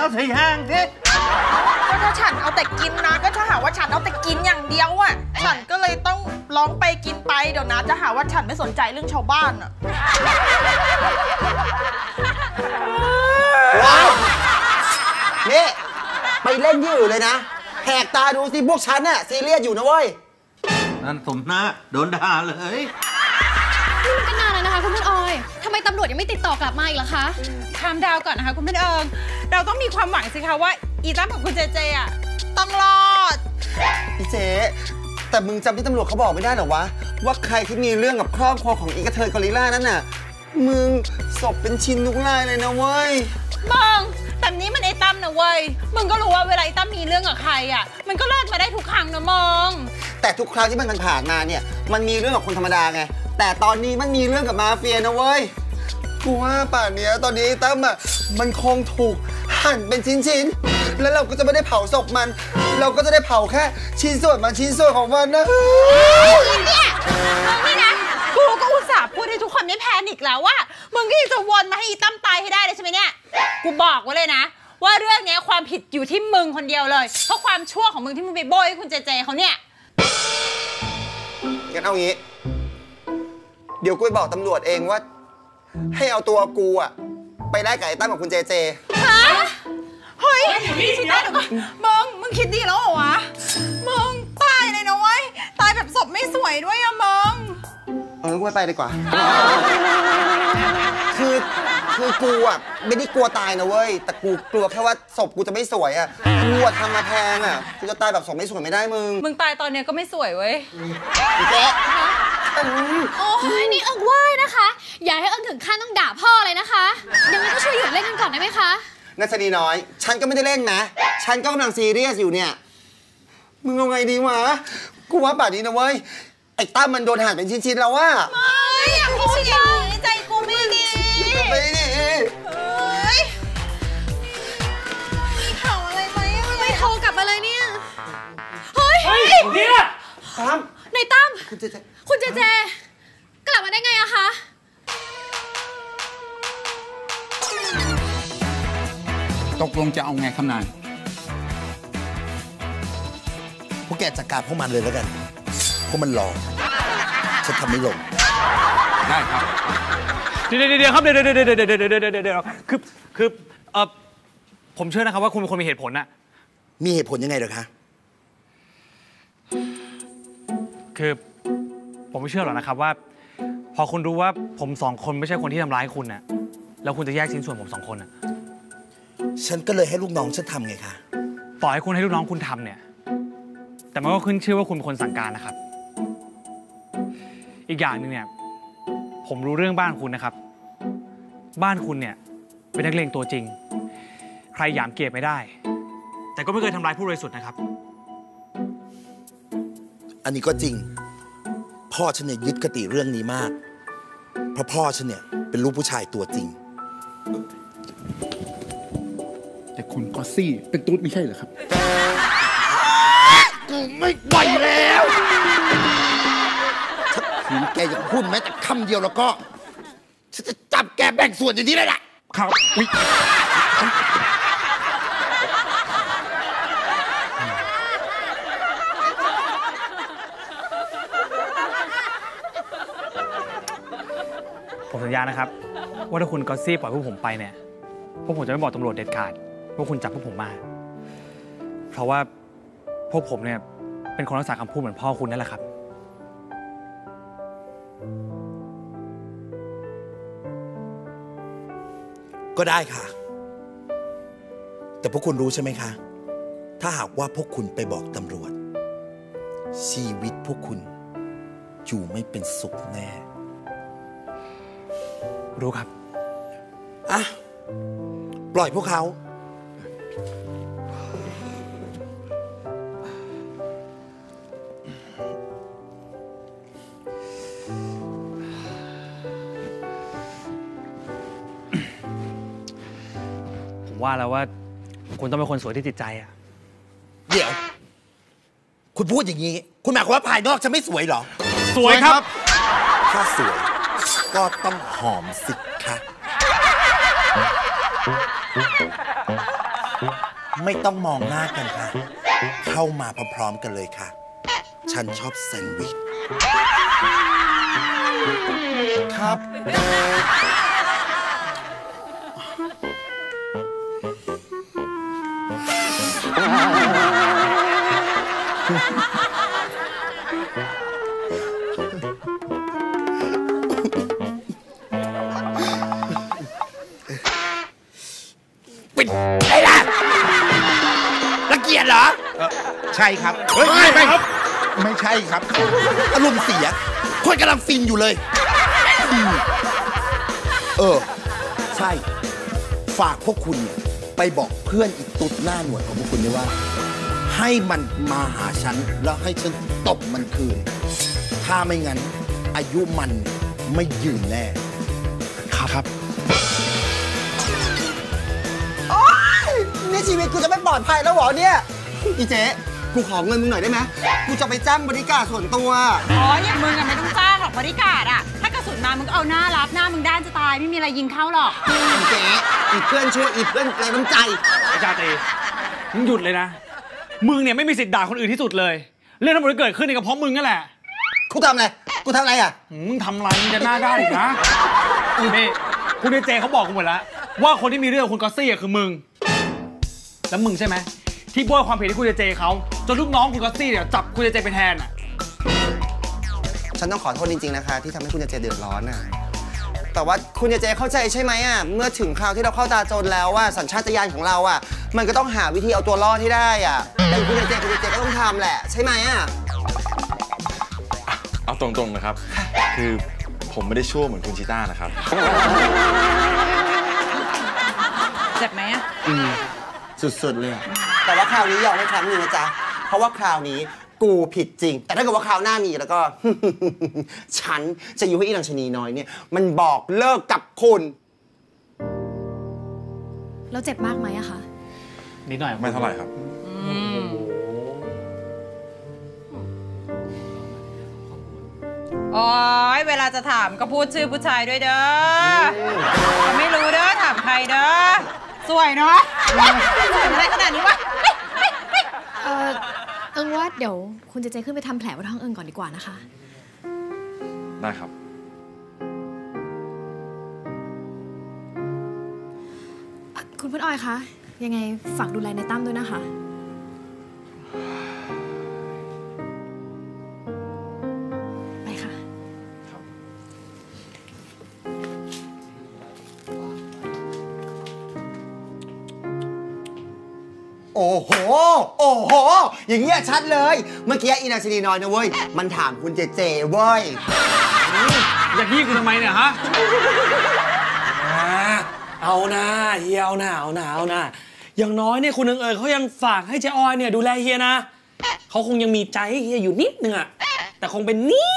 เอาใส่ห้างสิก็ถ้าฉันเอาแต่กินนะก็จะหาว่าฉันเอาแต่กินอย่างเดียวอ่ะฉันก็เลยต้องร้องไปกินไปเดี๋ยวนะจะหาว่าฉันไม่สนใจเรื่องชาวบ้านอ่ะนี่ไปเล่นที่อื่นเลยนะแหกตาดูสิพวกฉันน่ะซีเรียสอยู่นะเว้ยนั่นสมหน้าโดนด่าเลยก็นานแล้วนะคะคุณเพื่อนออยทำไมตำรวจยังไม่ติดต่อกลับมาอีกล่ะคะถามดาวก่อนนะคะคุณเพื่อนเอิงเราต้องมีความหวังสิคะว่าอีตั้มกับคุณเจเจอ่ะต้องรอดพี่เจแต่มึงจำที่ตำรวจเขาบอกไม่ได้หรอวะว่าใครที่มีเรื่องกับครอบครัวของอีกระเทยกอริลล่านั่นน่ะมึงศพเป็นชิ้นทุกรายเลยนะเว้ยมึงแต่นี้มันไอ้ตั้มนะเว้ยมึงก็รู้ว่าเวลาไอ้ตั้มมีเรื่องกับใครอ่ะมันก็รอดมาได้ทุกครั้งนะมองแต่ทุกครั้งที่มันผ่านมาเนี่ยมันมีเรื่องกับคนธรรมดาไงแต่ตอนนี้มันมีเรื่องกับมาเฟียนะเว้ยกูว่าป่านเนี้ยตอนนี้ตั้มอ่ะมันคงถูกหั่นเป็นชิ้นๆแล้วเราก็จะไม่ได้เผาศพมันเราก็จะได้เผาแค่ชิ้นส่วนมันชิ้นส่วนของมันนะเนี่ยมึงนี่นะกูก็อุตส่าห์พูดให้ทุกคนไม่แพนิกแล้วว่ามึงก็จะวนมาให้อีตั้มตายให้ได้เลยใช่ไหมเนี่ยกูบอกไว้เลยนะว่าเรื่องนี้ความผิดอยู่ที่มึงคนเดียวเลยเพราะความชั่วของมึงที่มึงไปโบยให้คุณเจเจเขาเนี่ยงั้นเอางี้เดี๋ยวกูไปบอกตำรวจเองว่าให้เอาตัวกูอะไปได้ไก่ตั้มของคุณเจเจฮะเฮ้ยชิดได้หรือเปล่ามึงมึงคิดดีแล้วเหรอวะมึงตายเลยนะเว้ยตายแบบศพไม่สวยด้วยอะมึงเออกูไปดีกว่าคือคือกูอะไม่ได้กลัวตายนะเว้ยแต่กูกลัวแค่ว่าศพกูจะไม่สวยอะกูอะทำมาแพงอะกูจะตายแบบศพไม่สวยไม่ได้มึงมึงตายตอนเนี้ยก็ไม่สวยเว้ยแกโอ้ยนี่เอิงว่ายนะคะอย่าให้เอิงถึงขั้นต้องด่าพ่อเลยนะคะยังไงก็ช่วยหยุดเล่นกันก่อนได้ไหมคะ นัชนีน้อยฉันก็ไม่ได้เร่งนะฉันก็กำลังซีเรียสอยู่เนี่ยมึงเอาไงดีวะกูว่าป่านนี้นะเว้ยไอ้ตั้มมันโดนหั่นเป็นชิ้นๆแล้วว่าไม่อยากพูดอย่างนี้ใจกูไม่ดีไม่ดีมีข่าวอะไรไหมไม่โทรกลับมาเลยเนี่ยเฮ้ยเฮ้ยเนี่ยตั้มในตั้มคุณเจเจคุณเจเจกลับมาได้ไงอะคะตกลงจะเอาไงคำนายพวกแกจัดการพวกมันเลยแล้วกันพวกมันรอฉันทำไม่ลงได้ครับเดี๋ยวเดี๋ยวครับเดี๋ยวเดี๋ยวเดี๋ยวเดี๋ยวเดี๋ยวเดี๋ยวคือคือเอ่อผมเชื่อนะครับว่าคุณเป็นคนมีเหตุผลนะมีเหตุผลยังไงเหรอคะคือผมไม่เชื่อหรอกนะครับว่าพอคุณรู้ว่าผมสองคนไม่ใช่คนที่ทำร้ายคุณนะแล้วคุณจะแยกชิ้นส่วนผมสองคนนะฉันก็เลยให้ลูกน้องฉันทำไงคะต่อให้คุณให้ลูกน้องคุณทำเนี่ยแต่มันก็ขึ้นชื่อว่าคุณเป็นคนสั่งการนะครับอีกอย่างหนึ่งเนี่ยผมรู้เรื่องบ้านคุณนะครับบ้านคุณเนี่ยเป็นนักเลงตัวจริงใครหยามเกียรติไม่ได้แต่ก็ไม่เคยทำร้ายผู้บริสุทธิ์นะครับอันนี้ก็จริงพ่อฉันเนี่ยยึดคติเรื่องนี้มากเพราะพ่อฉันเนี่ยเป็นลูกผู้ชายตัวจริงแต่คุณก็ซี่เป็นตุ๊ดไม่ใช่เหรอครับกูไม่ไหวแล้วถึงแกอย่าพูดแม้แต่คำเดียวแล้วก็ฉันจะจับแกแบ่งส่วนอย่างนี้เลยล่ะครับอุ๊ยผมสัญญานะครับว่าถ้าคุณก็ซี่ปล่อยพวกผมไปเนี่ยพวกผมจะไม่บอกตำรวจเด็ดขาดว่าคุณจับพวกผมมาเพราะว่าพวกผมเนี่ยเป็นคนรักษาคำพูดเหมือนพ่อคุณนั่นแหละครับก็ได้ค่ะแต่พวกคุณรู้ใช่ไหมคะถ้าหากว่าพวกคุณไปบอกตำรวจชีวิตพวกคุณอยู่ไม่เป็นสุขแน่รู้ครับอ่ะปล่อยพวกเขาว่าแล้วว่าคุณต้องเป็นคนสวยที่จิตใจอะเดี๋ยวคุณพูดอย่างนี้คุณหมายความว่าภายนอกจะไม่สวยหรอสวยครับถ้าสวยก็ต้องหอมสิคะไม่ต้องมองหน้ากันค่ะเข้ามาพร้อมๆกันเลยค่ะฉันชอบแซนด์วิชครับปิดไอ้ล่ะรังเกียจเหรอใช่ครับไม่ไม่ครับไม่ใช่ครับอารมณ์เสียคนกำลังฟินอยู่เลยเออใช่ฝากพวกคุณไปบอกเพื่อนอีกตุ๊ดหน้าหนวดของพวกคุณด้วยว่าให้มันมาหาฉันแล้วให้ฉันตบมันคืนถ้าไม่งั้นอายุมันไม่ยืนแน่ครับโอ๊ยนี่ชีวิตกูจะไม่ปลอดภัยแล้วเหรอเนี่ยอีเจ๊กูขอเงินมึงหน่อยได้ไหมกูจะไปจ้างบริการส่วนตัวอ๋ออย่างมึงอะไม่ต้องจ้างหรอกบริการอะถ้ากระสุนมามึงก็เอาหน้ารับหน้ามึงด้านจะตายไม่มีอะไรยิงเข้าหรอกอีเจ๊อีเพื่อนช่วยอีเพื่อนแรงน้ำใจอาจารย์ตีมึงหยุดเลยนะมึงเนี่ยไม่มีสิทธิ์ด่าคนอื่นที่สุดเลยเรื่องทั้งหมดที่เกิดขึ้นเนี่ยก็เพราะมึงนั่นแหละกูทำอะไรกูทำอะไรอ่ะมึงทำอะไรมึงจะหน้าด้านอีกนะนี่คุณเจเจเขาบอกกูหมดแล้วว่าคนที่มีเรื่องคุณก็ซี่คือมึงแล้วมึงใช่ไหมที่บ้วยความผิดที่คุณเจเจเขาจนลูกน้องคุณก็ซี่เนี่ยจับคุณเจเจไปแทนอ่ะฉันต้องขอโทษจริงๆนะคะที่ทำให้คุณเจเจเดือดร้อนอ่ะแต่ว่าคุณเจเจเข้าใจใช่ไหมอ่ะเมื่อถึงคราวที่เราเข้าตาจนแล้วว่าสัญชาตญาณของเราอ่ะมันก็ต้องหาวิธีเอาตัวรอดที่ได้อ่ะแต่คุณเจเจคุณเจเจก็ต้องทำแหละใช่ไหมอ่ะเอาตรงๆนะครับคือผมไม่ได้ชั่วเหมือนคุณชิต้านะครับเจ็บไหมอ่ะ อืมสุดๆเลยแต่ว่าคราวนี้ยอมให้ครั้งหนึ่งนะจ๊ะเพราะว่าคราวนี้กูผิดจริงแต่ถ้าเกิดว่าคราวหน้ามีแล้วก็ ฉันจะอยู่ให้อีหลังชนีน้อยเนี่ยมันบอกเลิกกับคุณแล้วเจ็บมากไหมอะคะนิดหน่อยไม่เท่าไหร่ครับโอ้ยเวลาจะถามก็พูดชื่อผู้ชายด้วยเด้อไม่รู้เด้อถามใครเด้อสวยเนาะสวยอะไรขนาดนี้วะเออเอิงว่าเดี๋ยวคุณเจเจขึ้นไปทำแผลบนห้องเอิงก่อนดีกว่านะคะได้ครับคุณเพื่อนออยคะยังไงฝากดูแลในตั้มด้วยนะคะโอ้โหโอ้โหอย่างเงี้ยชัดเลยเมื่อกี้อีนาชนีน้อยนะเว้ยมันถามคุณเจเจเว้ยอยากยี่กูทำไมเนี่ยฮะเอานะเฮียเอานะเอานะเอานะอย่างน้อยเนี่ยคุณเอิงเอิงเขายังฝากให้เจออยเนี่ยดูแลเฮียนะเขาคงยังมีใจเฮียอยู่นิดนึงอะแต่คงเป็นนิ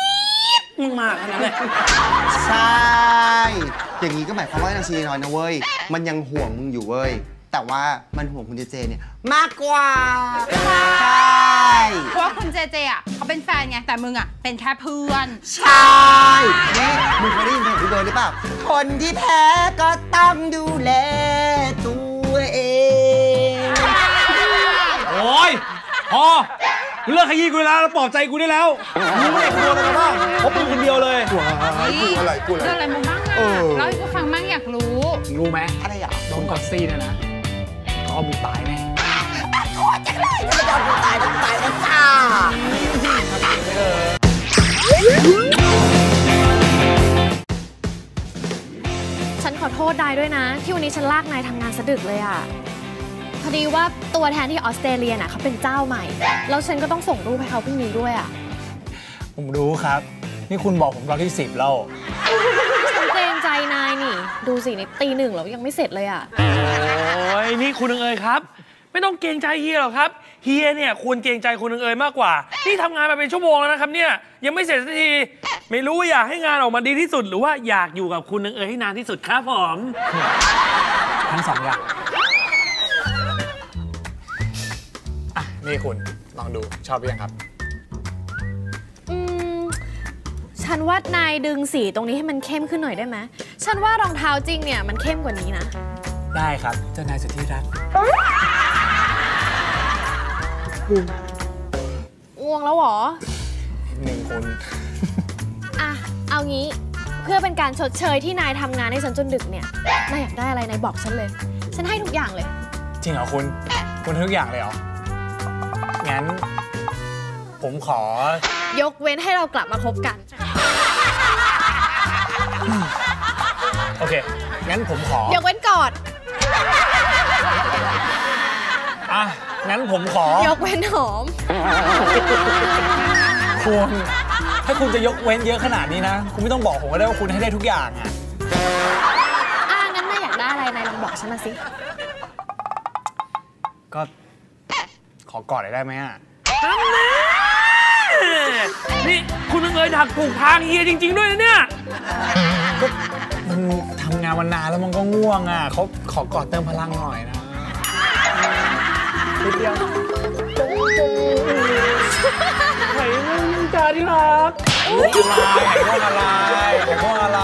ดมากๆขนาดเลยใช่อย่างนี้ก็หมายความว่าอีนาชนีน้อยนะเว้ยมันยังห่วงมึงอยู่เว้ยแต่ว่ามันห่วงคุณเจเจเนี่ยมากกว่าใช่เพราะคุณเจเจอ่ะเขาเป็นแฟนไงแต่มึงอ่ะเป็นแค่เพื่อนใช่นี่มึงเคยได้ยินเพลงกูโดนหรือเปล่าคนที่แพ้ก็ต้องดูแลตัวเองโอ้ยพอเลิกขยี้กูแล้วปลอบใจกูได้แล้วมึงไม่กลัวเลยนะเพราะมึงคนเดียวเลยกลัวอะไรกลัวอะไรมึงบ้างอ่ะแล้วกูฟังมั่งอยากรู้รู้ไหมอะไรอ่ะโดนกอดซีเนี่ยนะก็มีตายไหมโคตรจังเลยจะโดนกูตายต้องตายแล้วจ้าฉันขอโทษนายด้วยนะที่วันนี้ฉันลากนายทำงานสะดึกเลยอ่ะพอดีว่าตัวแทนที่ออสเตรเลียน่ะเขาเป็นเจ้าใหม่แล้วฉันก็ต้องส่งรูปให้เขาพรุ่งนี้ด้วยอ่ะผมรู้ครับนี่คุณบอกผมรอบที่สิบแล้วเกรงใจนายนี่ดูสินี่ตีหนึ่งแล้วยังไม่เสร็จเลยอ่ะโอ้ยนี่คุณเอิงเอ๋ยครับไม่ต้องเกรงใจเฮียหรอกครับเฮียเนี่ยควรเกรงใจคุณเอิงเอ๋ยมากกว่านี่ทำงานมาเป็นชั่วโมงแล้วนะครับเนี่ยยังไม่เสร็จสักทีไม่รู้อยากให้งานออกมาดีที่สุดหรือว่าอยากอยู่กับคุณเอิงเอ๋ยให้นานที่สุดครับผมทั้งสองอย่างอ่ะนี่คุณลองดูชอบหรือยังครับฉันว่านายดึงสีตรงนี้ให้มันเข้มขึ้นหน่อยได้ไหมฉันว่ารองเท้าจริงเนี่ยมันเข้มกว่านี้นะได้ครับเจ้านายสุดที่รักอ้วงแล้วหรอหนึ่งคนอ่ะเอางี้เพื่อเป็นการชดเชยที่นายทำงานให้ฉันจนดึกเนี่ยนายอยากได้อะไรนายบอกฉันเลยฉันให้ทุกอย่างเลยจริงเหรอคุณคุณให้ทุกอย่างเลยเหรองั้นผมขอยกเว้นให้เรากลับมาคบกันโอเคงั้นผมขอยกเว้นกอดอ่ะงั้นผมขอยกเว้นหอมคุณถ้าคุณจะยกเว้นเยอะขนาดนี้นะคุณไม่ต้องบอกผมก็ได้ว่าคุณให้ได้ทุกอย่างอ่ะอ่ะงั้นนายอยากได้อะไรนายลองบอกฉันมาสิก็ขอกอดได้ไหมอ่ะนี่คุณเอ๋ยถักผูกทางเฮียจริงๆด้วยนะเนี่ยก็มันทำงานมานานแล้วมันก็ง่วงอ่ะเขาขอกอดเติมพลังหน่อยนะนิดเดียวไหนมันจ้าที่รักไหนพวกอะไรไหนพวกอะไร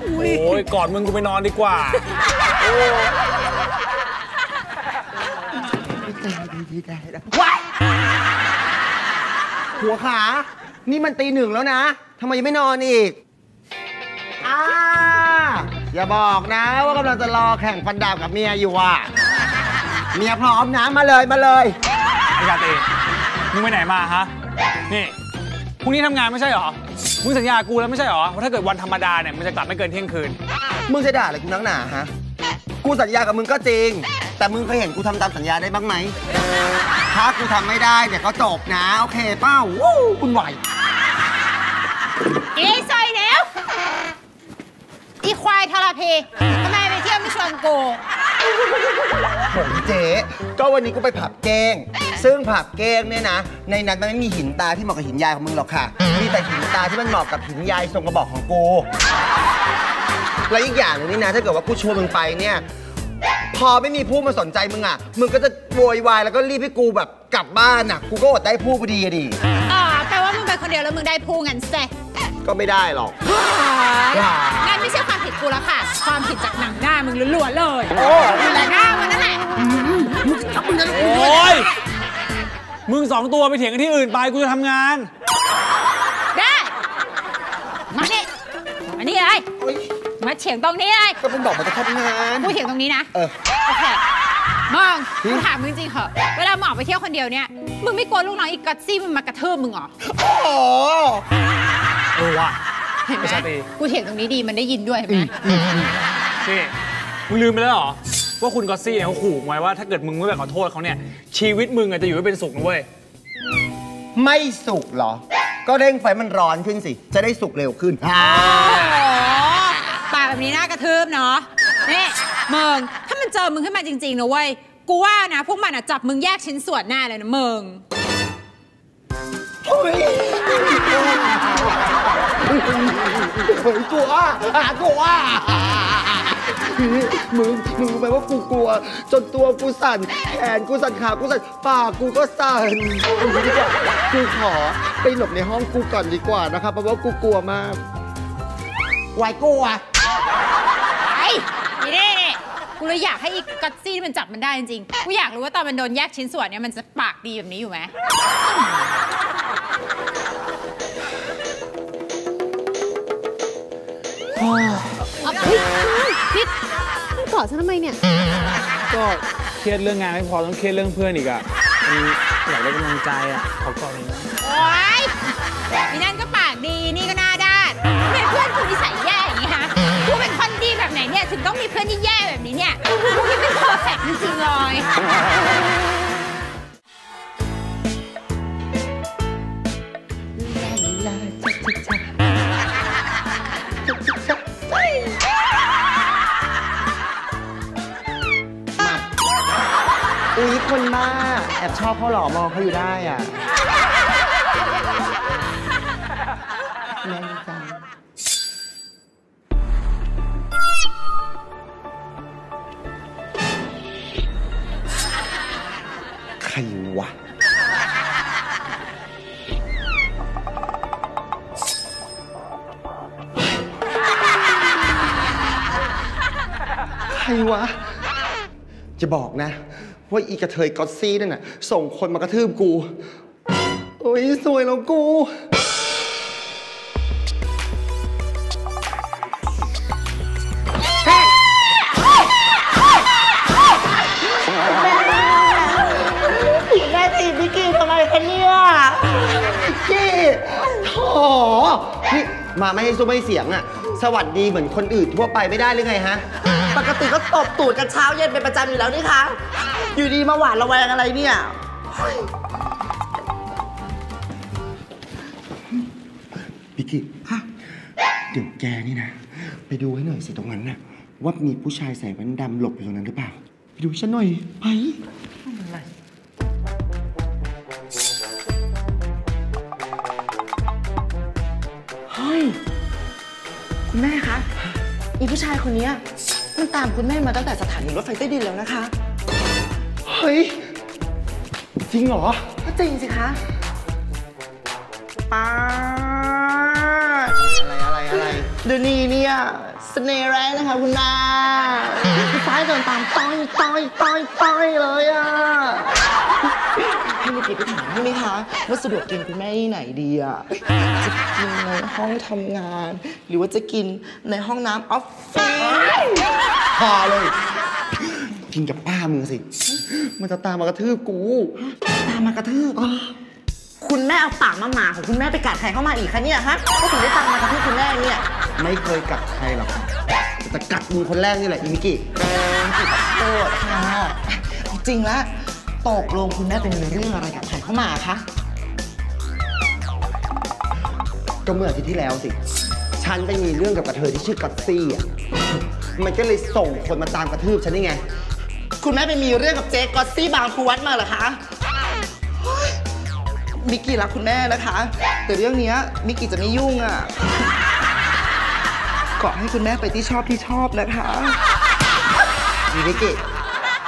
โอ้ยกอดมึงกูไปนอนดีกว่าหัวขานี่มันตีหนึ่งแล้วนะทำไมยังไม่นอนอีกอ้าอย่าบอกนะว่ากำลังจะรอแข่งฟันดาบกับเมียอยู่อ่ะเมียพร้อมนะมาเลยมาเลยไอ้ชาตรีมึงไปไหนมาฮะนี่พรุ่งนี้ทำงานไม่ใช่หรอมึงสัญญากูแล้วไม่ใช่หรอว่าถ้าเกิดวันธรรมดาเนี่ยมึงจะกลับไม่เกินเที่ยงคืนมึงจะด่าอะไรกูนักหนาฮะกูสัญญากับมึงก็จริงแต่มึงเคยเห็นกูทำตามสัญญาได้บ้างไหมถ้ากูทำไม่ได้เดี๋ยวก็จบนะโอเคเป้าวู้คุณไหวอีซอยเนี้ยอีควายทาราพีทำไมไปเที่ยวไม่ชวนกู โหเจ๊ก็วันนี้กูไปผับเก้งซึ่งผับเก้งเนี่ยนะในนั้นมันไม่มีหินตาที่เหมาะกับหินยายของมึงหรอกค่ะมีแต่หินตาที่มันเหมาะกับหินยายทรงกระบอกของกูและอีกอย่างนึงนี่นะถ้าเกิดว่ากูชวนมึงไปเนี่ยพอไม่มีผู้มาสนใจมึงอ่ะมึงก็จะโวยวายแล้วก็รีบให้กูแบบกลับบ้านอ่ะกูก็อดได้ผู้พอดีดิอ๋อแปลว่ามึงไปคนเดียวแล้วมึงได้ผู้งั้นเสร็จก็ไม่ได้หรอกนั่นไม่ใช่ความผิดกูแล้วค่ะความผิดจากหนังหน้ามึงล้วนๆเลยโอ้ยหน้ามันนั่นแหละโอ้ยมึงสองตัวไปเถียงกันที่อื่นไปกูจะทำงานได้มานี่มานี่เลยมาเถียงตรงนี้เลยก็เป็นบอกมันจะทำงานกูเถียงตรงนี้นะโอเคมองกูถามมึงจริงเหรอเวลาหมอไปเที่ยวคนเดียวเนี่ยมึงไม่กลัวลูกน้องอีกกัดซี่มันมากระเทิบมึงเหรอโอ้เออว่ะเห็นไหมกูเถียงตรงนี้ดีมันได้ยินด้วยเห็นไหมนี่มึงลืมไปแล้วเหรอว่าคุณก็ซี่เนี่ยเขาขู่ไว้ว่าถ้าเกิดมึงไม่แบบขอโทษเขาเนี่ยชีวิตมึงอาจจะอยู่ไม่เป็นสุขนะเว้ยไม่สุขเหรอก็เร่งไฟมันร้อนขึ้นสิจะได้สุขเร็วขึ้นปากแบบนี้น่ากระทืบเนาะนี่มึงถ้ามันเจอมึงขึ้นมาจริงๆนะเว้ยกูว่านะพวกมันจับมึงแยกชิ้นส่วนหน้าเลยนะมึงกลัวกลัวมึงมึงรู้ไหมว่ากูกลัวจนตัวกูสั่นแขนกูสั่นขากูสั่นปากกูก็สั่นกูขอไปหลบในห้องกูก่อนดีกว่านะคะเพราะว่ากูกลัวมากไว้กลัวไอ้นี่นี่นี่กูเลยอยากให้อีกกัตซี่มันจับมันได้จริงๆกูอยากรู้ว่าตอนมันโดนแยกชิ้นส่วนเนี่ยมันจะปากดีแบบนี้อยู่ไหมคิดกอดฉันทำไมเนี่ยก็เครียดเรื่องงานไม่พอต้องเครียดเรื่องเพื่อนอีกอ่ะอยากได้กำลังใจอ่ะขอกอดหน่อยนะโอ๊ยนี่นั่นก็ปากดีนี่ก็หน้าด้านทำไมเพื่อนคุณนิสัยแย่อย่างนี้คะคุณเป็นคนดีแบบไหนเนี่ยถึงต้องมีเพื่อนที่แย่แบบนี้เนี่ยคุณไม่เป็นเพอร์เฟคจริงๆเลยอุ้ยคนบ้าแอบชอบเขาหล่อมองเขาอยู่ได้อ่ะแม่จังใครวะใครวะจะบอกนะว่าอีกระเทยก็อซี่นั่นน่ะส่งคนมากระทืบกูโอ้ยสวยแล้วกูแม่ตีพี่กี้ทำไมคะเนี่ยกี้โถนี่มาไม่ให้ซุ้มไม่เสียงอ่ะสวัสดีเหมือนคนอื่นทั่วไปไม่ได้หรือไงฮะปกติก็ตบตูดกันเช้าเย็นเป็นประจำอยู่แล้วนี่คะอยู่ดีมาหวานระแวงอะไรเนี่ยพิกิฮะเดี๋ยวแกนี่นะไปดูให้หน่อยสิตรงนั้นน่ะว่ามีผู้ชายใส่แว่นดำหลบอยู่ตรงนั้นหรือเปล่าไปดูฉันหน่อยไปเฮ้ยคุณแม่คะอีผู้ชายคนนี้มันตามคุณแม่มาตั้งแต่สถานีรถไฟใต้ดินแล้วนะคะเฮ้ยจริงเหรอก็จริงสิคะป้าอะไรอะไรอะไรเดี๋ยวนี้เนี่ยเสน่ห์แรงนะคะคุณนาคุณฟ้าเดินตามต้อยต้อยต้อยต้อยเลยอ่ะให้มีติดไปถามให้ไหมคะว่าสะดวกกินคุณแม่ที่ไหนดีอ่ะจะกินในห้องทำงานหรือว่าจะกินในห้องน้ำออฟฟิศพอเลยกินกับป้ามึงสิมันจะตามมากระทืบกูตามมากระทืบคุณแม่เอาปากมาหมาของคุณแม่ไปกัดใครเข้ามาอีกคะเนี่ยฮะก็ถึงได้ตามมากระทืบคุณแม่เนี่ยไม่เคยกัดใครหรอกแต่กัดมึงคนแรกนี่แหละอีมิกิโทษค่ะจริงละตกลงคุณแม่เป็นเรื่องอะไรกับใครเข้ามาคะก็เมื่ออาทิตย์ที่แล้วสิฉันไปมีเรื่องกับกระเทยที่ชื่อกัตซี่อ่ะมันก็เลยส่งคนมาตามกระทืบฉันนี่ไง คุณแม่ไปมีเรื่องกับเจ๊ก็อตซี่บางพลูวัดมาเหรอคะมิกกี้รักคุณแม่นะคะแต่เรื่องนี้มิกกี้จะไม่ยุ่งอ่ะขอให้คุณแม่ไปที่ชอบที่ชอบนะคะมิกกี้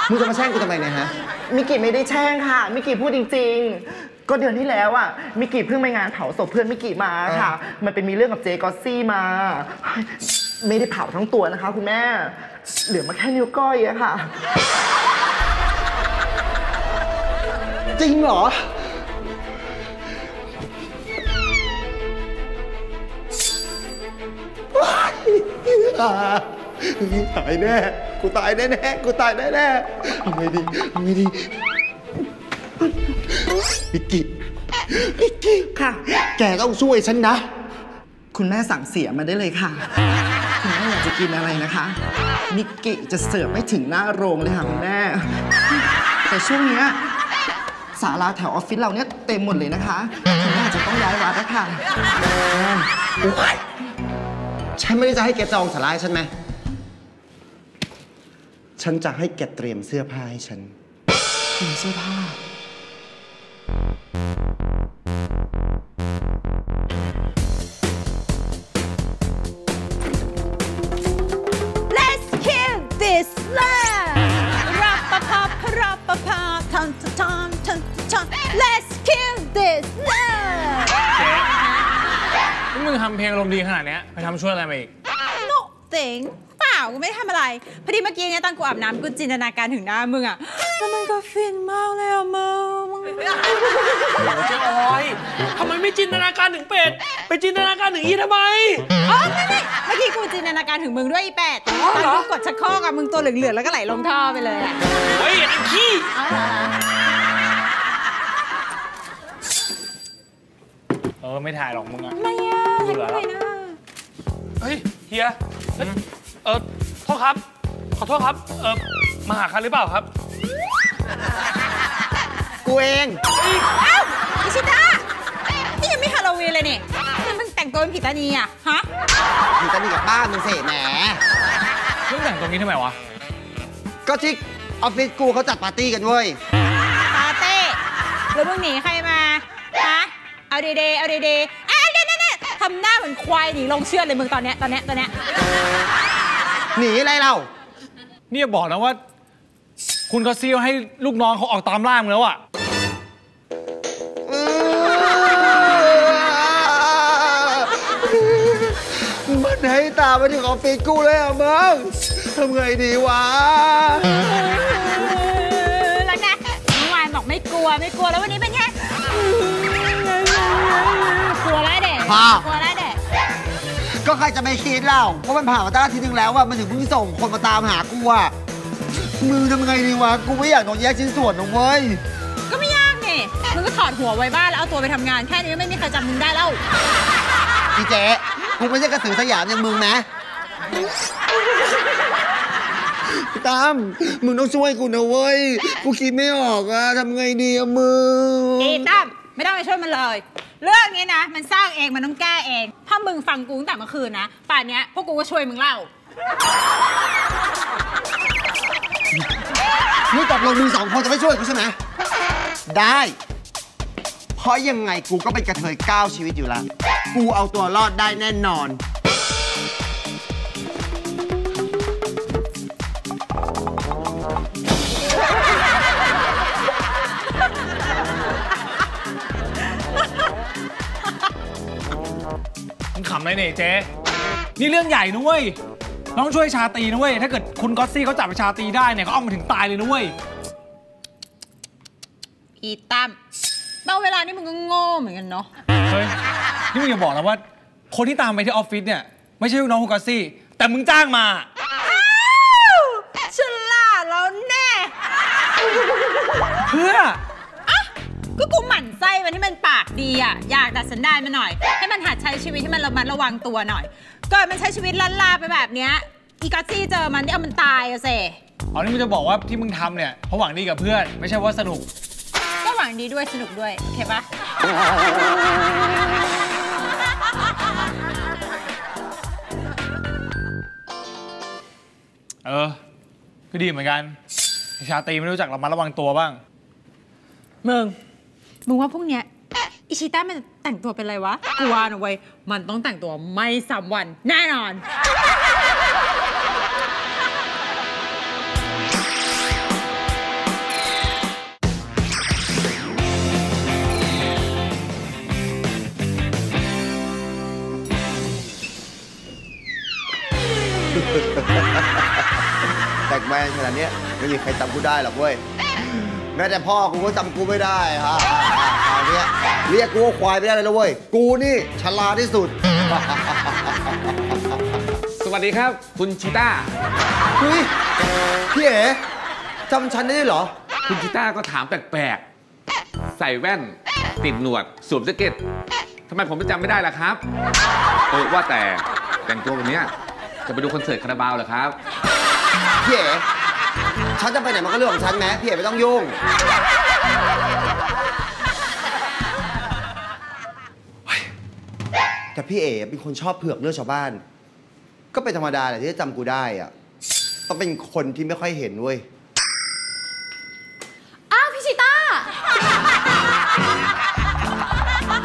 มึงจะมาแช่งกูทำไมเนี่ยฮะมิกกี้ไม่ได้แช่งค่ะมิกกี้พูดจริงๆก็เดือนที่แล้วอ่ะมิกกี้เพิ่งไปงานเผาศพเพื่อนมิกกี้มาค่ะมันเป็นมีเรื่องกับเจ๊ก็อตซี่มาไม่ได้เผาทั้งตัวนะคะคุณแม่เหลือมาแค่นิ้วก้อยอะค่ะจริงเหรอตายแน่กูตายแน่แน่กูตายแน่แน่ไม่ดีไม่ดีมิกกี้มิกกี้ค่ะแกต้องช่วยฉันนะคุณแม่สั่งเสียมาได้เลยค่ะคุณแม่อยากจะกินอะไรนะคะมิกกี้จะเสิร์ฟไม่ถึงหน้าโรงเลยค่ะคุณแม่แต่ช่วงนี้ศาลาแถวออฟฟิศเราเนี่ยเต็มหมดเลยนะคะคุณแม่จะต้องย้ายวัดแล้วค่ะแม่ฉันไม่ได้จะให้แกจองศาลาฉันไหมฉันจะให้แกเตรียมเสื้อผ้าให้ฉันเตรียมเสื้อผ้าทำเพลงลมดีขนาดนี้ไปทำช่วยอะไรมาอีกโนเต็งเปล่ากูไม่ทำอะไรพอดีเมื่อกี้เนี่ยตอนกูอาบน้ำกูจินตนาการถึงหน้ามึงอะแล้วมันก็ฟินมากเลยอะมึงเจ้าออยทำไมไม่จินตนาการถึงเป็ดไปจินตนาการถึงอีทำไมอ๋อไม่ไม่เมื่อกี้กูจินตนาการถึงมึงด้วยอีเป็ดตอนกูกดชักโครกอะมึงตัวเหลืองๆแล้วก็ไหลลงท่อไปเลยเฮ้ยไอ้ขี้เออไม่ถ่ายหรอกมึงอะไม่อะไม่ถ่ายนะเฮ้ยเฮียเออโทษครับขอโทษครับเออมาหาใครหรือเปล่าครับกูเองเอ้าอิชิตะนี่ยังไม่ฮาโลวีนเลยนี่มึงแต่งตัวเป็นผีตานีอะฮะผีตานีกับบ้านมึงเสร็จแหมมึงแต่งตรงนี้ทำไมวะก็ที่ออฟฟิศกูเขาจัดปาร์ตี้กันเว้ยปาร์ตี้แล้วมึงหนีใครมาฮะเอาดีๆเอาดีๆอ่ะเนี่ยเนี่ยทำหน้าเหมือนควายหนีลงเชือดเลยมึงตอนเนี้ยตอนเนี้ยตอนเนี้ยหนีอะไรเราเนี่ยบอกนะว่าคุณก็ซี่ให้ลูกน้องเขาออกตามล่ามึงแล้วอ่ะมันให้ตามมาที่ออฟฟิศกูเลยอ่ะมึงทำไงดีวะแล้วนะเมื่อวานบอกไม่กลัวไม่กลัวแล้ววันนี้เป็นไงกลัวแล้วเด็กก็ใครจะไม่คิดเราว่ามันผ่านมาตั้งอาทิตย์นึงแล้วว่ามันถึงเพิ่งส่งคนมาตามหากูอ่ะมือทำไงดีวะกูไม่อยากโดนแยกชิ้นส่วนหรอกเว้ยก็ไม่ยากนี่มึงก็ถอดหัวไว้บ้านแล้วเอาตัวไปทำงานแค่นี้ไม่มีใครจำมึงได้แล้วพี่เจ๊กูไม่ใช่กระสือสยามอย่างมึงนะพี่ตั้มมึงต้องช่วยกูนะเว้ยกูคิดไม่ออกอ่ะทำไงดีอ่ะมึงพี่ตั้มไม่ต้องไปช่วยมันเลยเรื่องนี้นะมันสร้างเองมันต้องแก้เองถ้ามึงฟังกูตั้งแต่เมื่อคืนนะป่านนี้พวกกูก็ช่วยมึงเล่านี่ตกลงมึงสองคนจะไม่ช่วยกูใช่ไหมได้เพราะยังไงกูก็เป็นกระเทยก้าวชีวิตอยู่แล้วกูเอาตัวรอดได้แน่นอนขำเลยเนี่ยเจ๊นี่เรื่องใหญ่นุ้ยน้องช่วยชาตีนุ้ยถ้าเกิดคุณก็อตซี่เขาจับชาตีได้เนี่ยก็เอามาถึงตายเลยนุ้ยอีตั้มเมื่อเวลานี้มึงก็โง่เหมือนกันเนาะเฮ้ยนี่มึงอย่าบอกนะว่าคนที่ตามไปที่ออฟฟิศเนี่ยไม่ใช่น้องคุณก็อตซี่แต่มึงจ้างมาฉลาดแล้วแน่เพื่อก็กูหมั่นไส้มันให้มันปากดีอ่ะอยากดัดสันดานมาหน่อยให้มันหัดใช้ชีวิตให้มันระมัดระวังตัวหน่อยก่อนมันใช้ชีวิตลันลาไปแบบเนี้ยอีก็อตซี่เจอมันที่เอามันตายอะเซ่อ๋อนี่มึงจะบอกว่าที่มึงทำเนี่ยเพราะหวังดีกับเพื่อนไม่ใช่ว่าสนุกก็หวังดีด้วยสนุกด้วยโอเคปะเออก็ดีเหมือนกัน ชาตรีไม่รู้จักเรามาระวังตัวบ้างมึงมึงว่าพวกเนี้ยอิชิต้ามันแต่งตัวเป็นอะไรวะกูว่านะเว้ยมันต้องแต่งตัวไม่สามวันแน่นอนแต่งแมนขนาดนี้ไม่มีใครจำกูได้หรอกเว้ยแม้แต่พ่อกูก็จำกูไม่ได้ฮะอันนี้เรียกกูว่าควายไม่ได้เลยนะเว้ยกูนี่ฉลาดที่สุดสวัสดีครับคุณชิต้าอุ้ยพี่เอ๋จำฉันได้หรอคุณชิต้าก็ถามแปลกๆใส่แว่นติดหนวดสวมแจ็คเก็ตทำไมผมไม่จำไม่ได้ล่ะครับเออว่าแต่แต่งตัวแบบนี้จะไปดูคอนเสิร์ตคาราบาวเหรอครับพี่เอ๋ฉันจะไปไหนมันก็เรื่องของฉันแม้พี่เอ๋ไม่ต้องยุ่งแต่พี่เอ๋เป็นคนชอบเผือกเรื่องชาวบ้านก็เป็นธรรมดาแหละที่จะจำกูได้อะต้องเป็นคนที่ไม่ค่อยเห็นเว้ยอ้าวพี่ชิต้า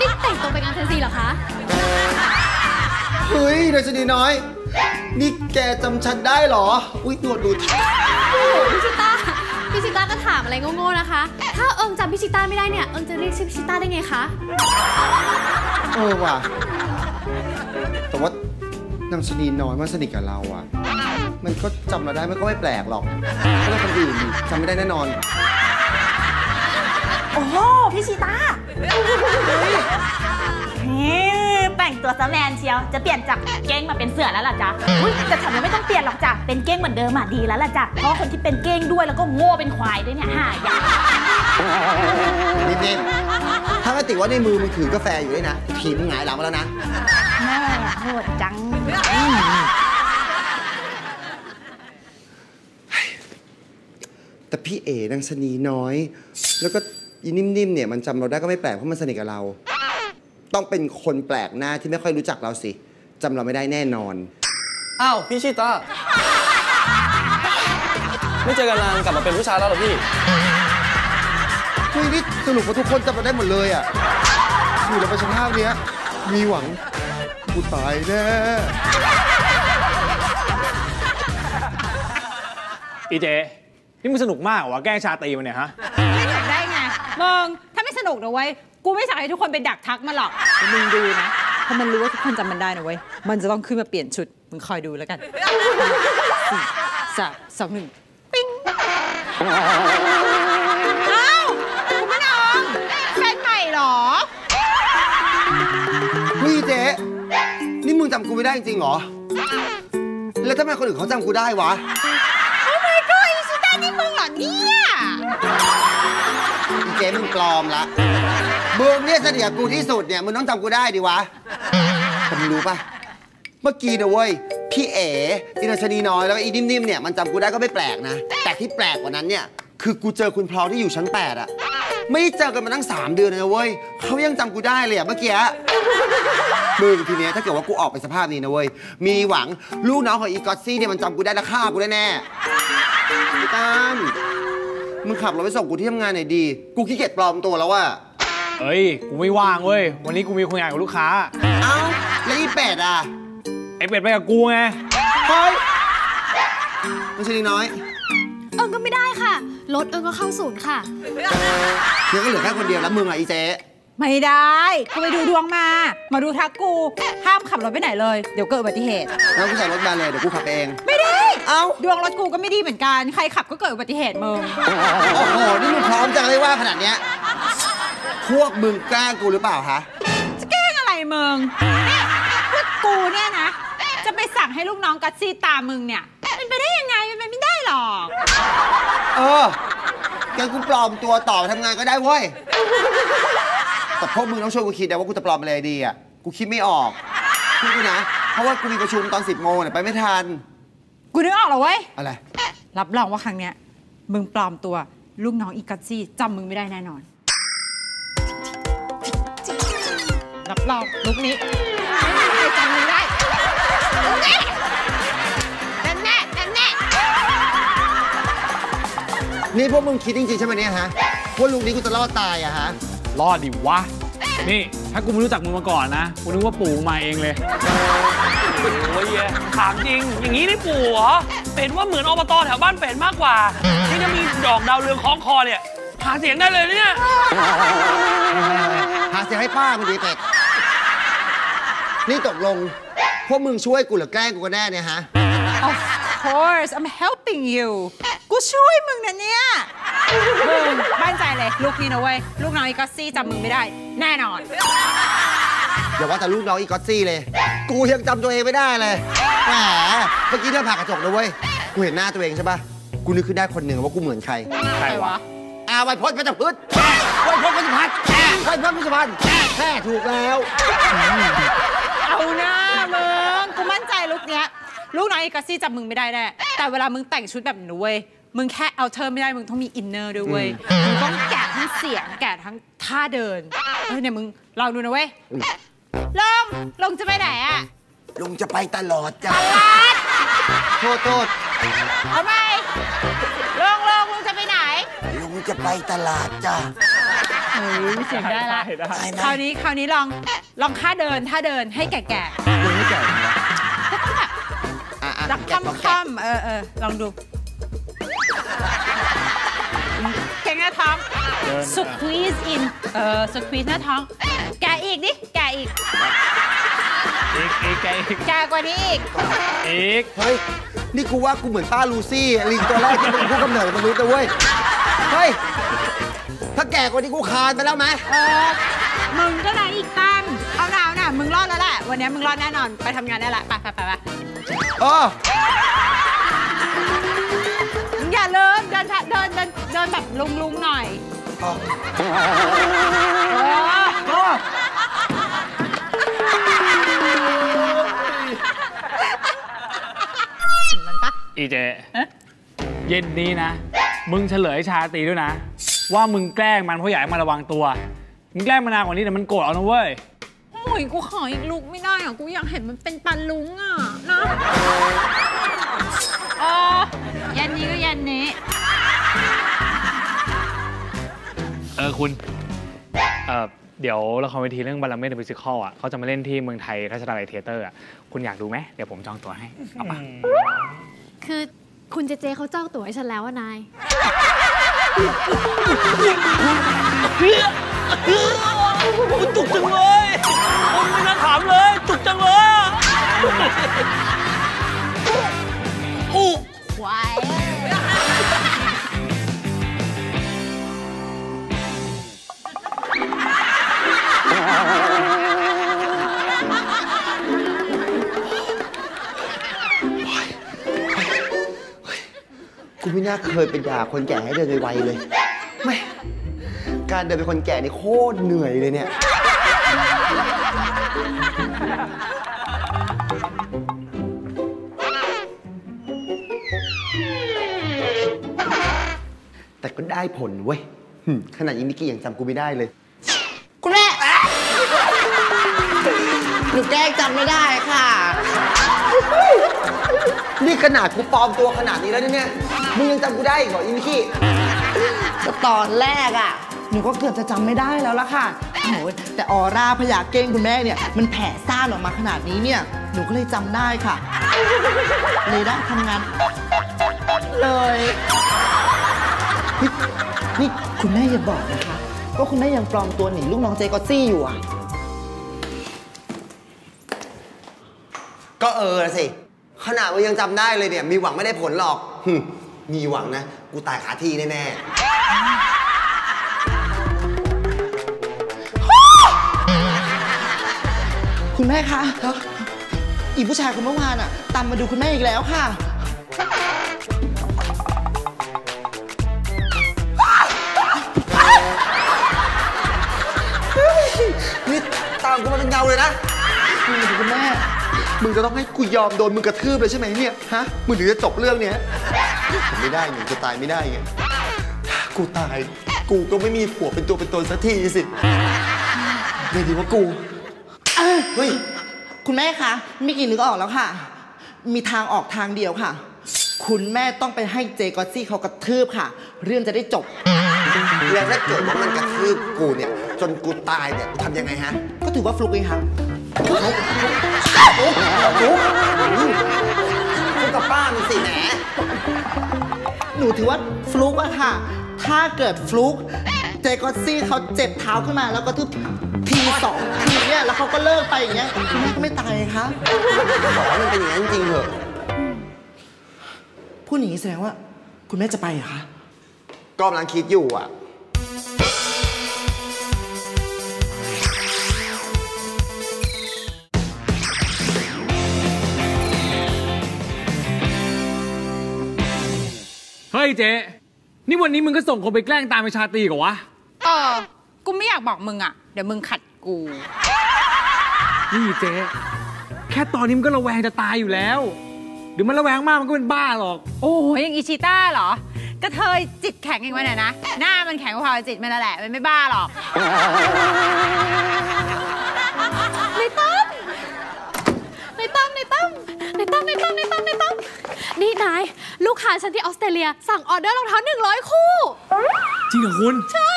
นี่แต่งตัวไปงานเซนซีเหรอคะเฮ้ยโดยชนีน้อยนี่แกจำฉันได้หรออุ้ยหนวดดูดพี่ชิต้าพี่ชิต้าก็ถามอะไรโง่ๆนะคะถ้าเอิงจำพี่ชิต้าไม่ได้เนี่ยเอิงจะเรียกชื่อพี่ชิต้าได้ไงคะเออว่ะแต่ว่านางชนีน้อยมาสนิทกับเราอ่ะมันก็จำเราได้มันก็ไม่แปลกหรอกเพราะคนอื่นจำไม่ได้แน่นอนโอ้โหพี่ชิต้าแต่งตัวซะแมนเชียวจะเปลี่ยนจากเก้งมาเป็นเสือแล้วล่ะจ๊ะแต่ฉันยังไม่ต้องเปลี่ยนหรอกจ้ะเป็นเก้งเหมือนเดิมอ่ะดีแล้วล่ะจ้ะเพราะคนที่เป็นเก้งด้วยแล้วก็โง่เป็นควายด้วยเนี่ยหายากนิดๆถ้าไม่ติว่าในมือมึงถือกาแฟอยู่ด้วยนะทีมึงหงายหลังมาแล้วนะแม่โหดจังแต่พี่เอ๋นางชนีน้อยแล้วก็อีนิ่มๆเนี่ยมันจำเราได้ก็ไม่แปลกเพราะมันสนิทกับเราต้องเป็นคนแปลกหน้าที่ไม่ค่อยรู้จักเราสิจำเราไม่ได้แน่นอนอ้าวพี่ชิต้าไม่เจอกันนานกลับมาเป็นผู้ชายแล้วเหรอพี่คุยนี่สรุปว่าทุกคนจำเราได้หมดเลยอ่ะอยู่แล้วประชันภาพเนี้ยมีหวังกูตายแน่อีเจนี่มันสนุกมากว่ะแกล้งชาตีมันเนี่ยฮะไม่สนุกได้ไงมึงถ้าไม่สนุกนะเว้ยกูไม่สั่งให้ทุกคนไปดักทักมันหรอกมึงดูนะเพราะมันรู้ว่าทุกคนจำมันได้นะเว้ยมันจะต้องขึ้นมาเปลี่ยนชุดมึงคอยดูแล้วกันสี่ สาม สอง หนึ่งปิ๊งเอ้าคุณแม่น้องแฟนใหม่หรอพี่เจ๊นี่มึงจำกูไม่ได้จริงหรอแล้วทำไมคนอื่นเขาจำกูได้วะโอ้ my god อีชิต้านี่มึงเหรอเนี่ยเจ๊มึงปลอมละมึงเนี่ยเสถียรกูที่สุดเนี่ยมึงต้องจำกูได้ดิวะผมรู้ป่ะเมื่อกี้นะเว้ยพี่เอ๋อินทรีน้อยแล้วอีนิ่มๆเนี่ยมันจำกูได้ก็ไม่แปลกนะแต่ที่แปลกกว่านั้นเนี่ยคือกูเจอคุณพลาวที่อยู่ชั้นแปดอะไม่เจอกันมาตั้งสามเดือนเลยนะเว้ยเขายังจำกูได้เลยอะเมื่อกี้มึงทีเนี้ยถ้าเกิดว่ากูออกไปสภาพนี้นะเว้ยมีหวังลูกน้องของอีกอตซี่เนี่ยมันจำกูได้และฆ่ากูแน่ๆพี่ตั้มมึงขับรถไปส่งกูที่ทำงานหน่อยดีกูขี้เกียจปลอมตัวแล้วว่ะเอ้ยกูไม่ว่างเว้ยวันนี้กูมีคุยงานกับลูกค้าเอ้าแล้วอีเป็ดอ่ะไอเป็ดไปกับกูไงเฮ้ยไม่ใช่น้อยเอิงก็ไม่ได้ค่ะรถเอิงก็เข้าศูนย์ค่ะเดี๋ยวก็เหลือแค่คนเดียวแล้วมึงอ่ะอีเจ๊ไม่ได้กูไปดูดวงมามาดูทักกูห้ามขับรถไปไหนเลยเดี๋ยวเกิดอุบัติเหตุแล้วกูใส่รถมาเลยเดี๋ยวกูขับเองไม่ได้เอ้าดวงรถกูก็ไม่ดีเหมือนกันใครขับก็เกิดอุบัติเหตุมึงโอ้โหนี่มึงพร้อมจังเลยว่าขนาดเนี้ยพวกมึงแกล้งกูหรือเปล่าคะจะแกล้งอะไรมึงนี่พวกกูเนี่ยนะจะไปสั่งให้ลูกน้องกัตซี่ตามมึงเนี่ยมันไปได้ยังไงมันไปไม่ได้หรอกเออแกกูปลอมตัวต่อทำงานก็ได้เว้ยแต่พวกมึงต้องช่วยกูคิดนะว่ากูจะปลอมอะไรดีอ่ะกูคิดไม่ออกคิดกูนะเพราะว่ากูมีประชุมตอนสิบโมงเนี่ยไปไม่ทันกูนึกออกเหรอเว้ยอะไรรับรองว่าครั้งเนี้ยมึงปลอมตัวลูกน้องอีกัตซี่จำมึงไม่ได้แน่นอนรับรองลุกนี้จำมึงได้แน่แน่แน่ นี่พวกมึงคิดจริงๆใช่ไหมเนี่ยฮะว่าลุงนี้กูจะรอดตายอะฮะรอดดิวะนี่ถ้ากูไม่รู้จักมึงมาก่อนนะกูนึกว่าปู่มาเองเลยโอ้ยถามจริงอย่างนี้นี่ปู่เหรอเป็ดว่าเหมือนอบตแถวบ้านเป็ดมากกว่าที่จะมีดอกดาวเรืองคล้องคอเนี่ยหาเสียงได้เลยเนี่ยหาเสียงให้ป้าพอดีเป็ดนี่ตกลงพวกมึงช่วยกูหรือแกล้งกูก็แน่เนี่ยฮะ Of course I'm helping you กูช่วยมึงนะเนี่ยมึงมั่นใจเลยลูกนี้นะเว้ยลูกน้องอีกอซี่จำมึงไม่ได้แน่นอนอย่าว่าแต่ลูกน้องอีกอซี่เลยกูยังจำตัวเองไม่ได้เลยแหมเมื่อกี้เดินผ่านกระจกนะเว้ยกูเห็นหน้าตัวเองใช่ปะกูนึกขึ้นได้คนหนึ่งว่ากูเหมือนใครใครวะอาไวพจน์ประจักษ์พืชไวพจน์ประจักษ์พัดไวพจน์ประจักษ์พันแค่ถูกแล้วเอาหน้ามึงกูมั่นใจลูกเนี้ยลูกน้องอีกอซี่จำมึงไม่ได้แน่แต่เวลามึงแต่งชุดแบบหนูเว้ยมึงแค่เอาเธอไม่ได้มึงต้องมีอินเนอร์ด้วยเว้ยมึงต้องแก่ทั้งเสียงแก่ทั้งท่าเดินเฮ้ยเนี่ยมึงลองดูนะเว้ยลงลงจะไปไหนอะลงจะไปตลอดจ้ะโทษโทษเอาไปลงลงลงจะไปไหนลงจะไปตลาดจ้ะเฮ้ยเสียงได้ละคราวนี้คราวนี้ลองลองท่าเดินท่าเดินให้แก่แก่ยังไม่แก่รักค่ำค่ำเออเออลองดูแกงหน้าท้องสควีซอินเออสควีซหน้าท้องแกอีกดิแกอีกอีกอีกแกอีกแกกว่านี้อีกอีกเฮ้ยนี่กูว่ากูเหมือนป้าลูซี่ลิงตัวแรกที่เป็นผู้กำเนิดมนุษย์นะเว้ยเฮ้ยถ้าแกกว่านี้กูคานไปแล้วไหมเออมึงก็ได้อีกตั้งเอาหนาวน่ะมึงรอดแล้วแหละวันนี้มึงรอดแน่นอนไปทำงานได้ละไปไปไปไปเอออย่าเลิกเดินเดินเดินเดินแบบลุงๆหน่อยมันปะอีเจเย็นนี้นะมึงเฉลยชาตีด้วยนะว่ามึงแกล้งมันเพราะอยากให้มันระวังตัวมึงแกล้งมันนานกว่านี้แต่มันโกรธเอานะเว้ยโอ้ยกูขออีกลูกไม่ได้อ่ะกูอยากเห็นมันเป็นปันลุงอ่ะนะเออยันนี้ก็ยันนี้เออคุณเออเดี๋ยวละครเวทีเรื่องบัลลังก์เมตต์มิวสิคัลอ่ะเขาจะมาเล่นที่เมืองไทยราชดาลัยเทเตอร์อ่ะคุณอยากดูไหมเดี๋ยวผมจองตั๋วให้เอาป่ะคือคุณเจเจเขาจองตั๋วให้ฉันแล้วว่านายจุกจังเลยคนไม่น่าถามเลยจุกจังเลยอู้ควายกูไม่น่าเคยเป็นด่าคนแก่ให้เดินไวๆเลยไม่การเดินเป็นคนแก่นี่โคตรเหนื่อยเลยเนี่ยแต่ก็ได้ผลเว้ยขนาดยิมิกี้ยังจำกูไม่ได้เลยคุณแม่หนูแกล้งจำไม่ได้ค่ะนี่ขนาดกูปลอมตัวขนาดนี้แล้วเนี่ยมึงยังจำกูได้อีกเหรอยิมิกี้ตอนแรกอ่ะหนูก็เกือบจะจำไม่ได้แล้วล่ะค่ะโอ้ยแต่ออร่าพญาเก้งคุณแม่เนี่ยมันแผ่ซ่านออกมาขนาดนี้เนี่ยหนูก็เลยจำได้ค่ะเลยได้ทำงานเลยนี่คุณแม่อย่าบอกนะคะว่าคุณแม่ยังปลอมตัวหนีลูกน้องเจก็ซี่อยู่อ่ะก็เออสิขนาดว่ายังจำได้เลยเนี่ยมีหวังไม่ได้ผลหรอกมีหวังนะกูตายขาที่แน่คุณแม่คะอีผู้ชายคนเมื่อวานอ่ะตามมาดูคุณแม่อีกแล้วค่ะนี่ตามกูมาเป็นเงาเลยนะมึงคุณแม่มึงจะต้องให้กูยอมโดนมึงกระทืบเลยใช่ไหมเนี่ยฮะมึงถึงจะจบเรื่องเนี้ยผมไม่ได้มึงจะตายไม่ได้ไงกูตายกูก็ไม่มีผัวเป็นตัวเป็นตนสักทีสิไม่ดีว่ากูเฮ้ยคุณแม่คะไม่กี่นึกออกแล้วค่ะมีทางออกทางเดียวค่ะคุณแม่ต้องไปให้เจกอซี่เขากระทืบค่ะ เรื่องจะได้จบแล้วถ้าเกิดว่ามันกระทืบกูเนี่ยจนกูตายเนี่ยทำยังไงฮะก็ถือว่าฟลุกเองครับคุณกับป้ามันสิแหนหนูถือว่าฟลุกอะค่ะถ้าเกิดฟลุกเจก็ซี่เขาเจ็บเท้าขึ้นมาแล้วก็ทึบทีสองทีเนี่ยแล้วเขาก็เลิกไปอย่างเงี้ยคุณแม่ก็ไม่ตายคะหมอมันเป็นอย่างนั้นจริงเหรอผู้หนีแสดงว่าคุณแม่จะไปเหรอคะก็กำลังคิดอยู่อ่ะเฮ้ยเจ๊นี่วันนี้มึงก็ส่งคนไปแกล้งตามไปชาตีกว่าวะเออกูไม่อยากบอกมึงอ่ะเดี๋ยวมึงขัดกูนี่เจ๊แค่ตอนนี้มึงก็ระแวงจะตายอยู่แล้วเดี๋ยวมันระแวงมากมันก็เป็นบ้าหรอกโอ้ยอย่างอิชิต้าเหรอกระเทยจิตแข็งเองวะเนี่ยนะหน้ามันแข็งกว่าจิตมันแหละมันไม่บ้าหรอกในตั้มในตั้มในตั้มในตั้มในตั้มในตั้มในตั้มนี่นายลูกค้าฉันที่ออสเตรเลียสั่งออเดอร์รองเท้าหนึ่งร้อยคู่จริงเหรอคุณใช่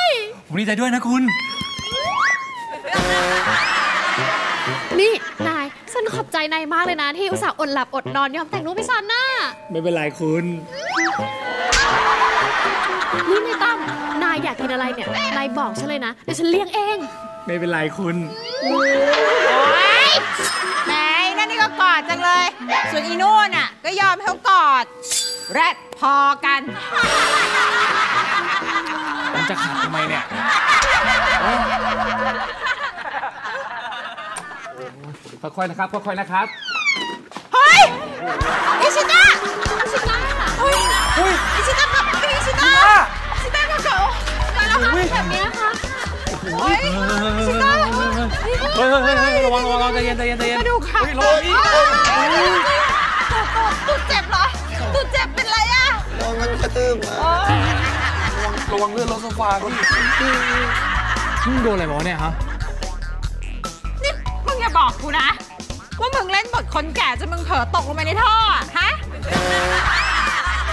ผมดีใจด้วยนะคุณนี่นายฉันขอบใจนายมากเลยนะที่อุตส่าห์อดหลับอดนอนยอมแต่งรูปให้ฉันน่ะไม่เป็นไรคุณนี่นายตั้มนายอยากกินอะไรเนี่ยนายบอกฉันเลยนะเดี๋ยวฉันเลี้ยงเองไม่เป็นไรคุณนายนั่นนี่ก็กอดจังเลยส่วนอีนู่นน่ะก็ยอมให้เขากอดแรดพอกันมันจะขัดทำไมเนี่ยค่อยๆนะครับค่อยๆนะครับเฮ้ยอิชิต้าอิชิต้าเฮ้ยอิชิต้าครับอิชิต้าอิชิต้าเขามาแล้วครับแบบนี้นะคะเฮ้ยอิชิต้าเฮ้ยระวังระวังใจเย็นใจเย็นใจเย็นกระดูกหักระวังตูดเจ็บเหรอตูดเจ็บเป็นไรอะระวังมันกระตือระวังเลื่อนรถโซฟาเขามึงโดนอะไรหมอเนี่ยฮะอย่าบอกกูนะว่ามึงเล่นบทคนแก่จนมึงเผลอตกลงไปในท่อฮะ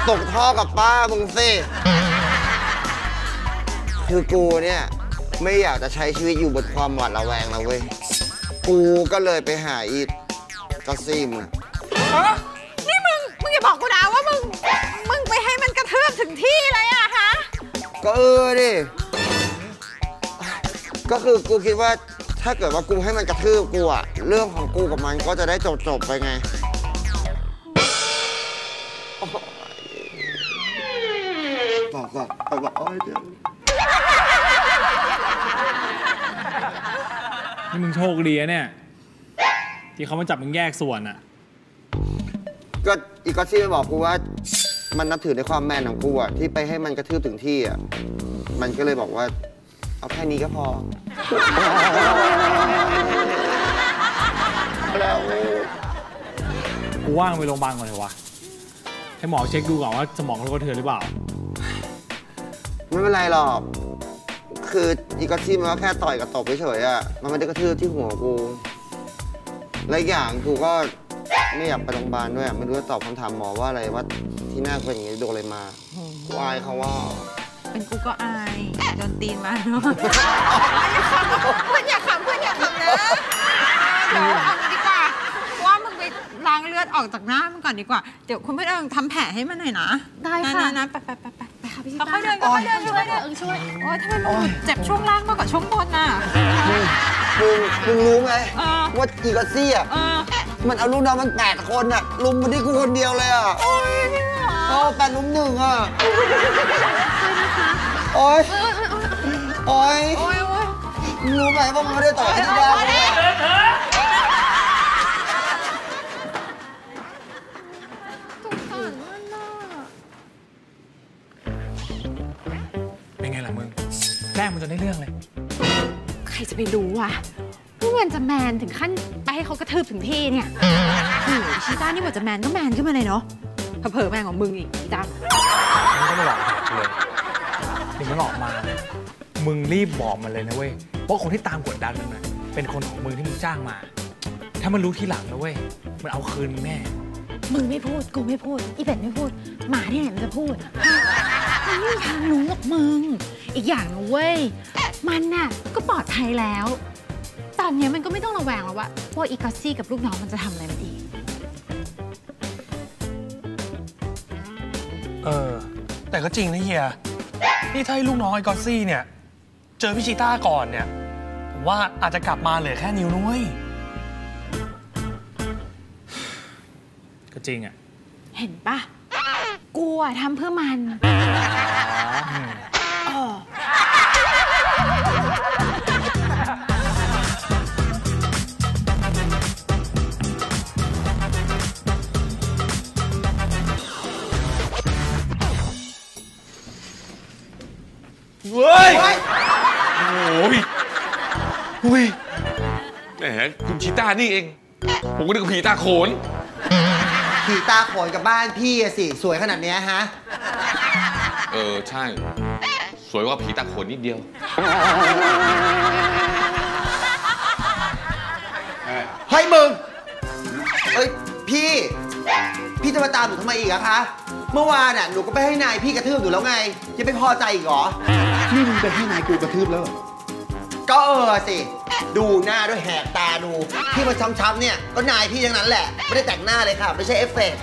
ตกท่อกับป้ามึงสิคือกูเนี่ยไม่อยากจะใช้ชีวิตอยู่บนความหวาดระแวงแล้วเว้ยกูก็เลยไปหาอีกก็ซี่มึงนี่มึงมึงอย่าบอกกูนะว่ามึงมึงไปให้มันกระเทือนถึงที่เลยอะฮะก็เออดิก็คือกูคิดว่าถ้าเกิดว่ากูให้มันกระทืบกูอะเรื่องของกูกับมันก็จะได้จบๆไปไงบอกบอกบอกอ้อยเดี๋ยวนี่มึงโชคดีนะเนี่ยที่เขามาจับมึงแยกส่วนอะก็อีกก็ซี่บอกกูว่ามันนับถือในความแมนของกูอะที่ไปให้มันกระทืบถึงที่อะมันก็เลยบอกว่าเอาแค่นี้ก็พอแล้วกูว่างไปโรงพยาบาลก่อนเลยวะให้หมอเช็คดูก่อนว่าสมองเขากระเทือนหรือเปล่าไม่เป็นไรหรอกคืออีกที่มันก็แค่ต่อยกับตบเฉยๆอ่ะมันไม่ได้กระทืบที่หัวกูและอย่างกูก็ไม่อยากไปโรงพยาบาลด้วยไม่รู้จะตอบคำถามหมอว่าอะไรว่าที่หน้าเป็นอย่างนี้โดนอะไรมากูอายเขาว่าเป็นกูก็อายโดนตีนมาเนาะเพื่อนอยากขำเพื่อนอยากขำนะเดี๋ยวเอางี้ดีกว่าว่ามึงไปล้างเลือดออกจากหน้ามึงก่อนดีกว่าเดี๋ยวคุณพี่เอิงทำแผลให้มันหน่อยนะได้ค่ะนะไปไปไปไปไปค่ะพี่ชิต้าค่อยเดินค่อยเดินช่วยเอิงช่วยโอ้ยทำไมมึงเจ็บช่วงล่างมากกว่าช่วงบนน่ะมึงมึงรู้ไหมว่าจีกาซี่อ่ะมันเอาลูกน้องมันแปดคนอ่ะลุมมาที่กูคนเดียวเลยอ่ะโอ้ยนี่เหรอโอ้แปดลุมหนึ่งอ่ะโอ๊ย โอ๊ย รู้ไหมว่ามันไม่ได้ต่อยที่บ้านเป็นไงล่ะมึงแกล้งมันจนได้เรื่องเลยใครจะไปรู้วะว่ามันจะแมนถึงขั้นไปให้เขากระทืบถึงที่เนี่ยชิต้านี่บอกจะแมนก็แมนขึ้นมาเลยเนาะเผลอแมนของมึงอีกชิต้าไม่ได้หรอกเลยถึงมันออกมามึงรีบบอกมันเลยนะเว้ยเพราะคนที่ตามกดดันมึงนะเป็นคนของมึงที่มึงจ้างมาถ้ามันรู้ทีหลังนะเว้ยมันเอาคืนแน่มึงไม่พูดกูไม่พูดอีเป็ดไม่พูดหมาที่ไหนมันจะพูด ไม่มีทางรู้หรอกมึงอีกอย่างนะเว้ยมันน่ะก็ปลอดภัยแล้วตอนนี้มันก็ไม่ต้องระแวงแล้วว่าพวกอีกอซี่กับลูกน้องมันจะทำอะไรมันอีกเออแต่ก็จริงนะเฮียนี่ถ้าให้ลูกน้องไอ้กอซี่เนี่ยเจอพี่ชีต้าก่อนเนี่ยผมว่าอาจจะกลับมาเหลือแค่นิ้วนุ้ยก็จริงอ่ะเห็นปะกลัวทำเพื่อมันเว้ยโอ้ยอุ้ยแหมคุณชีต้านี่เองผมก็นึกผีตาโขนผีตาโขนกับบ้านพี่อะสิสวยขนาดเนี้ยฮะเออใช่สวยกว่าผีตาโขนนิดเดียวเฮ้ยมึงเฮ้ยพี่พี่จะมาตามหนูทำไมอีกอะคะเมื่อวานน่ะหนูก็ไปให้นายพี่กระทืบหนูแล้วไงยังไม่พอใจอีกเหรอนี่มึงไปให้นายกูกระทืบแล้วก็เออสิดูหน้าด้วยแหกตาดูที่มันช้ำๆเนี่ยก็นายพี่ทั้งนั้นแหละไม่ได้แต่งหน้าเลยค่ะไม่ใช่เอฟเฟกต์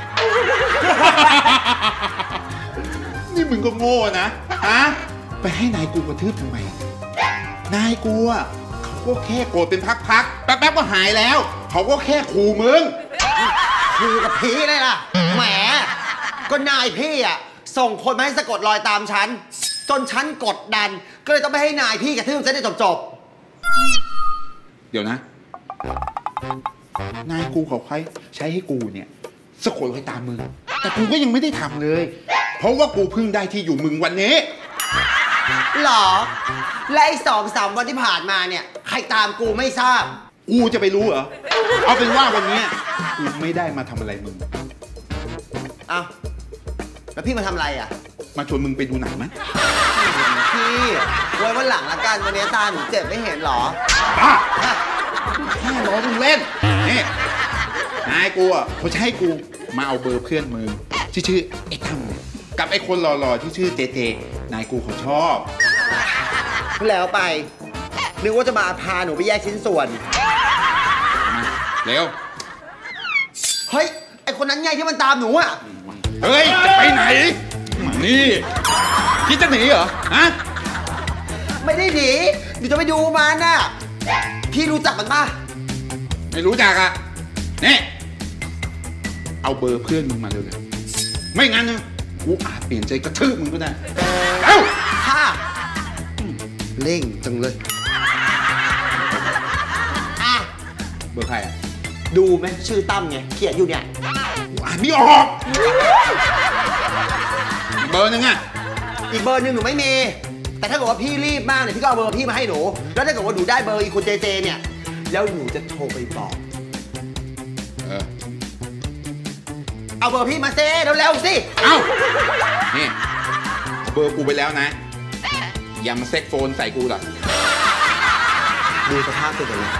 นี่มึงก็โง่นะฮะไปให้นายกูกระทืบทำไมนายกูอ่ะเขาก็แค่โกรธเป็นพักๆแป๊บๆก็หายแล้วเขาก็แค่ขู่มึงขู่กับผีเลยล่ะแหมก็นายพี่อ่ะส่งคนมาให้สะกดรอยตามฉันจนฉันกดดันก็เลยต้องไปให้นายพี่กระทืบฉันได้จบๆเดี๋ยวนะนายกูเขาใช้ให้กูเนี่ยสะกดรอยตามมึงแต่กูก็ยังไม่ได้ทำเลยเพราะว่ากูเพิ่งได้ที่อยู่มึงวันนี้หรอและไอ้สองสามวันที่ผ่านมาเนี่ยใครตามกูไม่ทราบกูจะไปรู้เหรอเอาเป็นว่าวันนี้กูไม่ได้มาทำอะไรมึงอ้าวแล้วพี่มาทำอะไรอ่ะมาชวนมึงไปดูหนังไหมพี่ไว้วันหลังละกันวันนี้ตาหนูเจ็บไม่เห็นหรอบ้าแค่ล้อมึงเล่นนี่นายกูอ่ะเขาจะให้กูมาเอาเบอร์เพื่อนมึงชื่อไอ้ตั้มกับไอ้คนหล่อๆที่ชื่อเจเจนายกูเขาชอบแล้วไปนึกว่าจะมาพาหนูไปแยกชิ้นส่วนเร็วเฮ้ยไอ้คนนั้นไงที่มันตามหนูอ่ะเฮ้ยจะไปไหนนี่คิดจะหนีเหรอฮะไม่ได้หนีหนูจะไปดูมันน่ะพี่รู้จักมันป่ะไม่รู้จักอ่ะนี่เอาเบอร์เพื่อนมึงมาเลยไม่งั้นนะกูอาจเปลี่ยนใจกระทืบมึงก็ได้เอ้าฮ่าเล่งจังเลยอ่ะเบอร์ใครอ่ะดูไหมชื่อตั้มไงเขียนอยู่เนี่ยอ่านไม่ออกเบอร์หนึ่งอ่ะอีกเบอร์หนึ่งหนูไม่มีแต่ถ้าเกิดว่าพี่รีบมากเนี่ยพี่ก็เอาเบอร์พี่มาให้หนูแล้วถ้าเกิดว่าหนูได้เบอร์อีกคนเจเจเนี่ยแล้วหนูจะโทรไปบอกเออเอาเบอร์พี่มาเซ่เร็วๆสิเอานี่เบอร์กูไปแล้วนะอย่ามาเซ็กโฟนใส่กูหรอกดูสภาพตัวเอง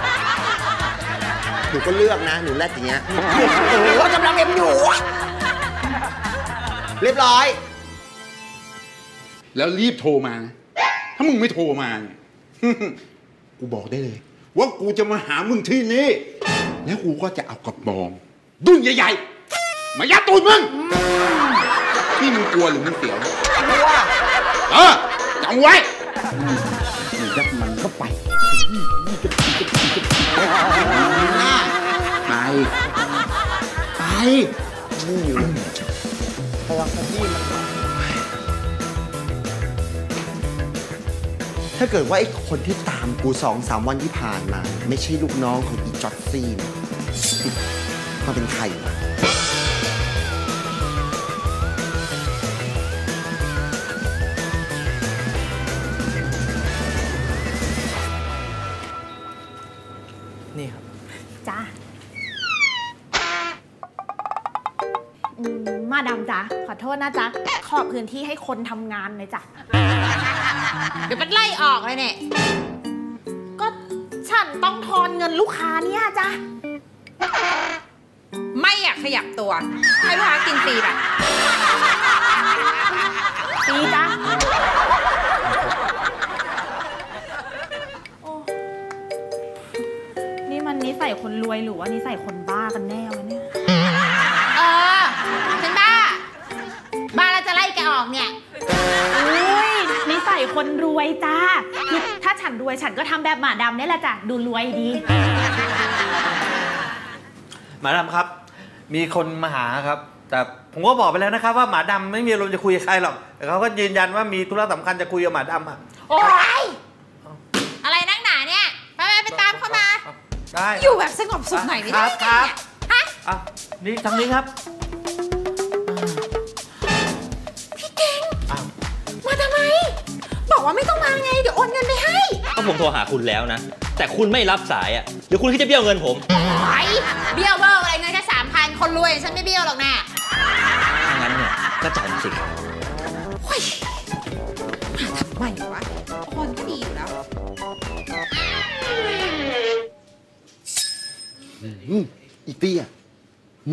หนูก็เลือกนะหนูแรดอย่างเงี้ยหนูก็กำลังเอ็มหนูเรียบร้อยแล้วรีบโทรมาถ้ามึงไม่โทรมาเนี่ยกูบอกได้เลยว่ากูจะมาหามึงที่นี่แล้วกูก็จะเอากระบองดุ้นใหญ่ๆมายัดตูดมึงนี่มึงกลัวหรือมึงเสียวกลัวเออจำไว้หนูยัดมันเข้าไปไปไปนี่อยู่ระวังกระพี่ถ้าเกิดว่าไอ้คนที่ตามกูสองสามวันที่ผ่านมาไม่ใช่ลูกน้องของอีจอดซี่มาเป็นใครวะนี่ครับจ้ามาดามจ้าขอโทษนะจ๊ะขอพื้นที่ให้คนทำงานเลยจ้ะเดี๋ยวมันไล่ออกเลยเนี่ยก็ฉันต้องทอนเงินลูกค้าเนี่ยจ้ะไม่อยากขยับตัวให้ลูกค้ากินฟรีแบบฟรี ดีจ้ะนี่มันนิสัยคนรวยหรือว่านิสัยคนบ้ากันแน่วะเนี่ยเออฉันบ้าบ้าแล้วจะไล่แกออกเนี่ยอุ้ยนิสัยคนรวยจ้าคือถ้าฉันรวยฉันก็ทำแบบหมาดำนี่แหละจ้ะดูรวยดีหมาดำครับมีคนมาหาครับแต่ผมก็บอกไปแล้วนะครับว่าหมาดำไม่มีอารมณ์จะคุยกับใครหรอกแต่เขาก็ยืนยันว่ามีธุระสำคัญจะคุยกับหมาดำอะโอ๊ยอะไรนักหนาเนี่ยไปไปไปตามเข้ามาได้อยู่แบบสงบสุขหน่อยนี่ครับครับฮะอ่ะนี่ทางนี้ครับพี่เก่งมาทำไมบอกว่าไม่ต้องมาไงเดี๋ยวโอนเงินไปให้ก็ผมโทรหาคุณแล้วนะแต่คุณไม่รับสายอ่ะเดี๋ยวคุณคิดจะเบี้ยวเงินผมไอ้เบี้ยวเบ้ออะไรเงินแค่สามพันคนรวยฉันไม่เบี้ยวหรอกนะถ้างั้นเนี่ยก็จ่ายสิโอ้ยไม่หรอวะคนก็ดีอยู่แล้วอีเตี้ย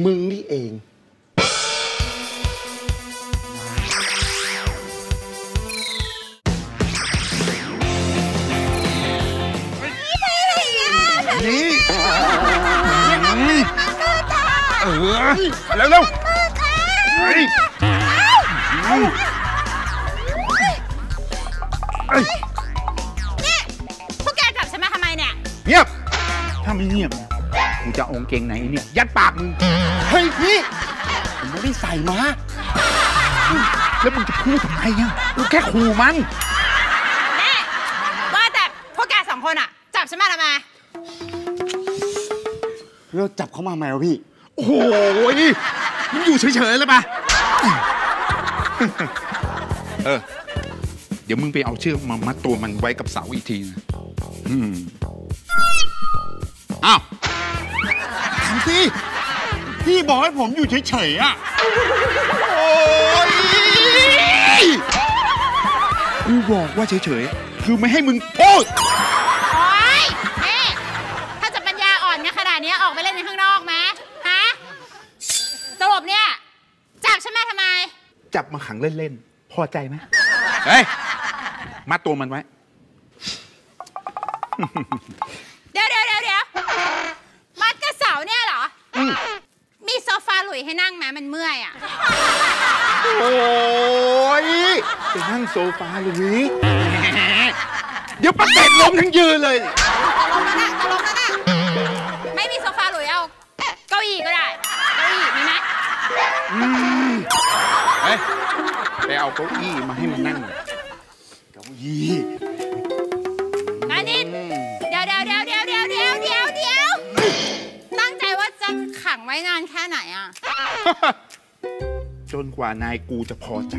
มึงนี่เองแล้วแล้วนี่พวกแกจับฉันมาทำไมเนี่ยเงียบถ้าไม่เงียบกูจะองเกงไหนเนี่ยยัดปากมึงเฮ้ยพี่ผมไม่ได้ใส่มาแล้วมึงจะพูดทำไมเนี่ยกูแค่ขู่มันนี่ว่าแต่พวกแกสองคนอะจับฉันมาทำไมเราจับเขามาไหมวะพี่โอ้โหมันอยู่เฉยๆเลยป่ะเออเดี๋ยวมึงไปเอาเชือกมามัดตัวมันไว้กับเสาอีกทีนะอืมอ้าวทำสิพี่บอกให้ผมอยู่เฉยๆอ่ะโอ้ยกูบอกว่าเฉยๆคือไม่ให้มึงพูดโอ้ยเอ๊ะถ้าจะปัญญาอ่อนเนี่ยขนาดนี้ออกไปเล่นในข้างนอกไหมตลบเนี่ยจับฉันมาทำไมจับมาขังเล่นๆพอใจไหมเฮ้ยมัดตัวมันไว้เดี๋ยวเดี๋ยวเดี๋ยวมัดกระเสาเนี่ยเหรอมีโซฟาหลุยให้นั่งไหมมันเมื่อยอ่ะโอ้ยจะนั่งโซฟาหลุยเดี๋ยวประเด็นล้มทั้งยืนเลยตลบนะตลบนะไม่มีโซฟาหลุยเอาเก้าอี้ก็ได้เฮ้ยไปเอาเก้าอี้มาให้มันนั่งเก้าอี้อันนี้เดี๋ยวเดี๋ยวเดี๋ยวเดี๋ยวเดี๋ยวเดี๋ยวเดี๋ยวเดี๋ยวตั้งใจว่าจะขังไว้นานแค่ไหนอ่ะจนกว่านายกูจะพอใจ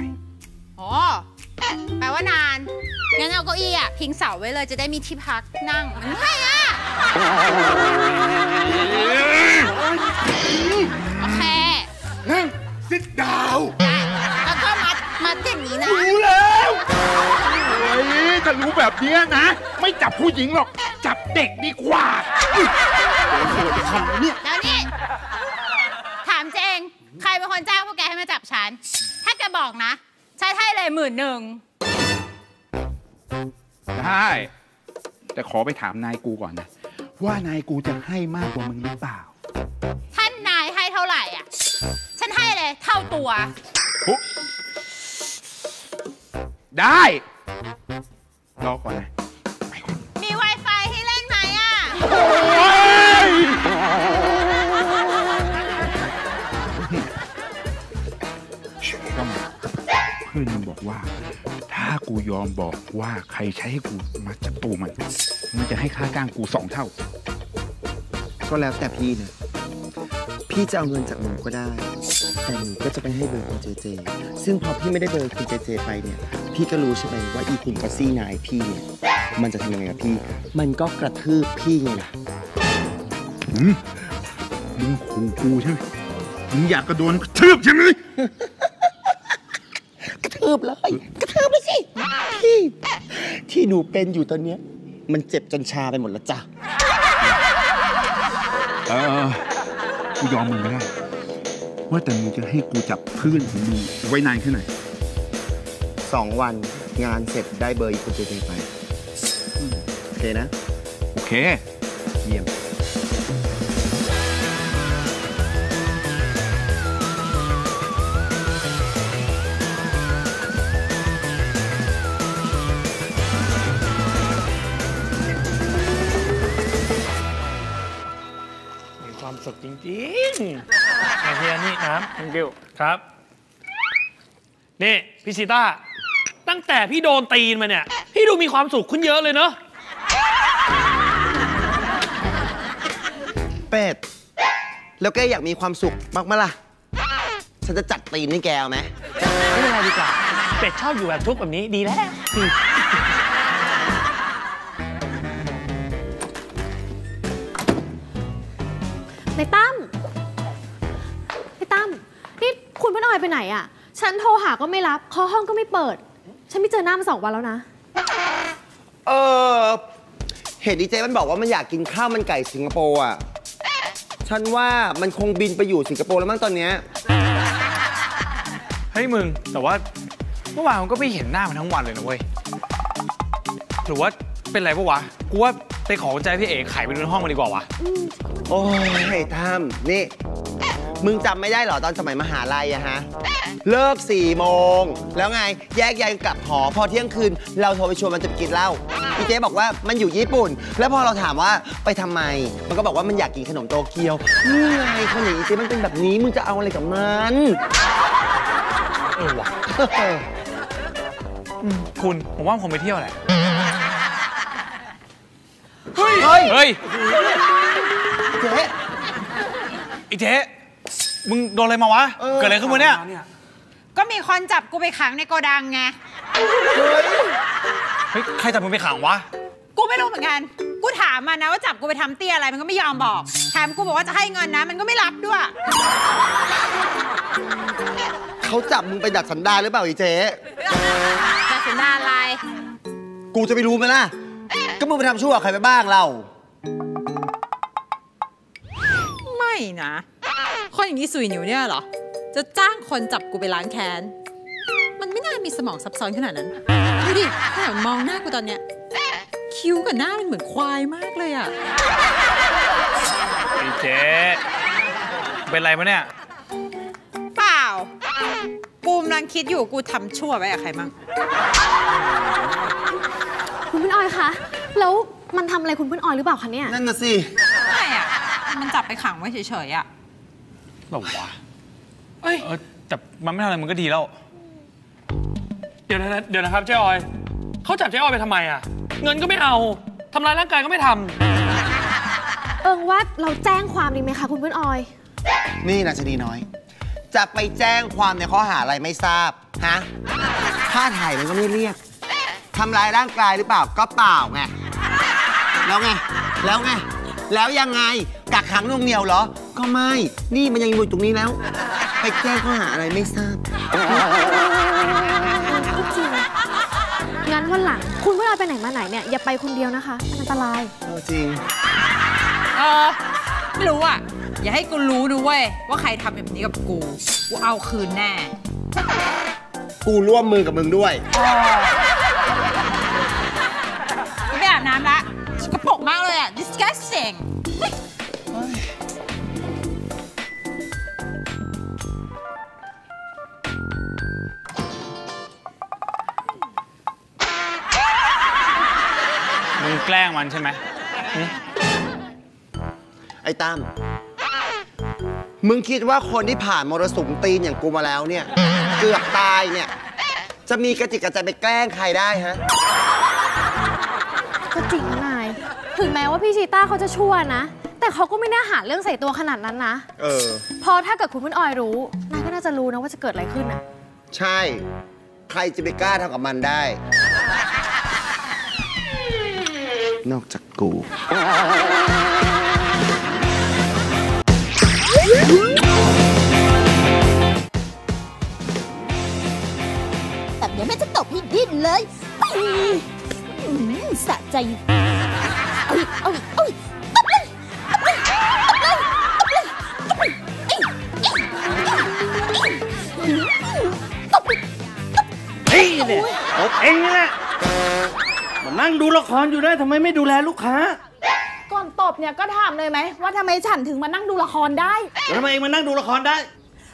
อ๋อแปลว่านานงั้นเอาเก้าอี้อ่ะพิงเสาไว้เลยจะได้มีที่พักนั่งมันไม่อ่ะโอเคนั่งซิดดาวแล้วก็มัดมัดอย่างนี้นะรู้แล้วเฮ้ยถ้ารู้แบบนี้นะไม่จับผู้หญิงหรอกจับเด็กดีกว่าเนี่ยแล้วนี่ถามเจงใครเป็นคนจ้างพวกแกให้มาจับฉันถ้าแกบอกนะฉันให้เลยหมื่นหนึ่งได้แต่ขอไปถามนายกูก่อนนะว่านายกูจะให้มากกว่ามึงหรือเปล่าท่านนายให้เท่าไหร่อ่ะฉันให้เลยเท่าตัวได้รอก่อนนะมี ไวไฟ ให้เล่นไหมอ่ะต้องเพื่อนมันบอกว่าถ้ากูยอมบอกว่าใครใช้ให้กูมาจับตัวมันมันจะให้ค่าจ้างกูสองเท่าก็แล้วแต่พี่นะพี่จะเอาเงินจากหนูก็ได้แต่หนูก็จะไปให้เบอร์คุณเจเจซึ่งพอพี่ไม่ได้เบอร์คุณเจเจไปเนี่ยพี่ก็รู้ใช่ไหมว่าอีกลุ่มก็ซี่นายพี่เนี่ยมันจะทำยังไงกับพี่มันก็กระทืบพี่ไงล่ะมึงขู่กูใช่ไหมมึงอยากกระโดนกระทืบใช่ไหมกระทืบเลยกระทืบเลยสิพี่ที่หนูเป็นอยู่ตอนเนี้ยมันเจ็บจนชาไปหมดแล้วจ้ะกูยอมมึงไม่ได้ว่าแต่มึงจะให้กูจับเพื่อนของมึงไว้นานแค่ไหน สองวันงานเสร็จได้เบอร์อีกคนเจไปโอเคนะโอเคเยี่ยมความสุขจริงๆเฮียนี่น้ำคุณกิวครับนี่พี่ชิต้าตั้งแต่พี่โดนตีนมาเนี่ยพี่ดูมีความสุขขึ้นเยอะเลยเนอะเป็ดแล้วแกอยากมีความสุขมากมั้ยล่ะฉันจะจัดตีนให้แกเอาไหมไม่เป็นไรดีกว่าเป็ดชอบอยู่แบบทุกข์แบบนี้ดีแล้วนายตั้มนายตั้มนี่คุณพนอยไปไหนอ่ะฉันโทรหาก็ไม่รับเคาะห้องก็ไม่เปิดฉันไม่เจอหน้ามาสองวันแล้วนะเออเห็นดีเจมันบอกว่ามันอยากกินข้าวมันไก่สิงคโปร์อ่ะฉันว่ามันคงบินไปอยู่สิงคโปร์แล้วมั้งตอนเนี้ยเฮ้ยมึงแต่ว่าเมื่อวานมันก็ไม่เห็นหน้ามันทั้งวันเลยนะเว้ยหรือว่าเป็นไรปะวะกูว่าไปขอใจพี่เอกไขไปดูในห้องมันดีกว่าวะโอ้ยไอ้ท่ามนี่มึงจำไม่ได้เหรอตอนสมัยมหาลัยอะฮะเลิกสี่โมงแล้วไงแยกย้ายกลับหอพอเที่ยงคืนเราโทรไปชวนมันจะกินเหล้าพี่เจ๊บอกว่ามันอยู่ญี่ปุ่นแล้วพอเราถามว่าไปทำไมมันก็บอกว่ามันอยากกินขนมโตเกียวนี่ไงคนอย่างอีเจ๊มันเป็นแบบนี้มึงจะเอาอะไรกับมันเออว่ะคุณผมว่าผมไปเที่ยวแหละเฮ้ยเฮ้ยเจ๊อีเจ๊มึงโดนอะไรมาวะเกิดอะไรขึ้นมึงเนี่ยก็มีคนจับกูไปขังในโกดังไงเฮ้ยใครจับมึงไปขังวะกูไม่รู้เหมือนกันกูถามมันนะว่าจับกูไปทำเตี้ยอะไรมันก็ไม่ยอมบอกแถมกูบอกว่าจะให้เงินนะมันก็ไม่รับด้วยเขาจับมึงไปดัดสันดานหรือเปล่าอีเจ๊ดัดสันดานอะไรกูจะไปรู้ไหมล่ะก็มึงไปทำชั่วใครไปบ้างเราไม่นะคนอย่างนี้สุยหนิวเนี่ยเหรอจะจ้างคนจับกูไปล้างแค้นมันไม่น่ามีสมองซับซ้อนขนาดนั้นดูดิแค่มองหน้ากูตอนเนี้ยคิ้วกับหน้ามันเหมือนควายมากเลยอ่ะไอ้เจ๊เป็นไรมั้ยเนี่ยเปล่ากูกำลังคิดอยู่กูทำชั่วไว้กับใครมั่งคุณเพื่อนอ้อยคะแล้วมันทำอะไรคุณเพื่อนอ้อยหรือเปล่าคะเนี่ยนั่นน่ะสิไม่อ่ะมันจับไปขังไว้เฉยๆอ่ะหรอวะเอ้ยแต่มันไม่ทำอะไรมันก็ดีแล้วเดี๋ยวนะเดี๋ยวนะครับเจ๊ออยเขาจับเจ๊ออยไปทำไมอ่ะเงินก็ไม่เอาทำร้ายร่างกายก็ไม่ทำเอิงว่าเราแจ้งความดีไหมคะคุณเพื่อนออยนี่นะชนีน้อยจะไปแจ้งความในข้อหาอะไรไม่ทราบฮะค่าถ่ายมันก็ไม่เรียกทำร้ายร่างกายหรือเปล่าก็เปล่าไงแล้วไงแล้วไงแล้วยังไงกักขังหน่วงเหนี่ยวเหรอก็ไม่นี่มันยังอยู่ตรงนี้แล้วไปแจ้งข้อหาอะไรไม่ทราบงั้นวันหลังคุณเวลาไปไหนมาไหนเนี่ยอย่าไปคนเดียวนะคะอันตรายจริงเออไม่รู้อ่ะอย่าให้กูรู้นะเว้ยว่าใครทำแบบนี้กับกูกูเอาคืนแน่กูร่วมมือกับมึงด้วยกูไปอาบน้ำละสกปรกมากเลยอ่ะ disgustingแกล้งมันใช่ไหมไอ้ตั้มมึงคิดว่าคนที่ผ่านมรสุมตีนอย่างกูมาแล้วเนี่ยเกือบตายเนี่ยจะมีกระจิกกระใจไปแกล้งใครได้ฮะก็จริงนายถึงแม้ว่าพี่ชีต้าเขาจะชั่วนะแต่เขาก็ไม่น่าหาเรื่องใส่ตัวขนาดนั้นนะเออพอถ้าเกิดคุณเพื่อนออยรู้นายก็น่าจะรู้นะว่าจะเกิดอะไรขึ้นอ่ะใช่ใครจะไปกล้าทำกับมันได้นอกจากกูแต่เดี๋ยวแม่จะตบให้ดิ้นเลยสะใจเอาอีกเอาอีกเอาอีกตบเลยตบเลยตบเลยตบเลยตบเลยตบเลยตบเลย เนี่ยตบเองนี่แหละมานั่งดูละครอยู่ได้ทำไมไม่ดูแลลูกค้าก่อนตบเนี่ยก็ถามเลยไหมว่าทำไมฉันถึงมานั่งดูละครได้แล้วทำไมเองมานั่งดูละครได้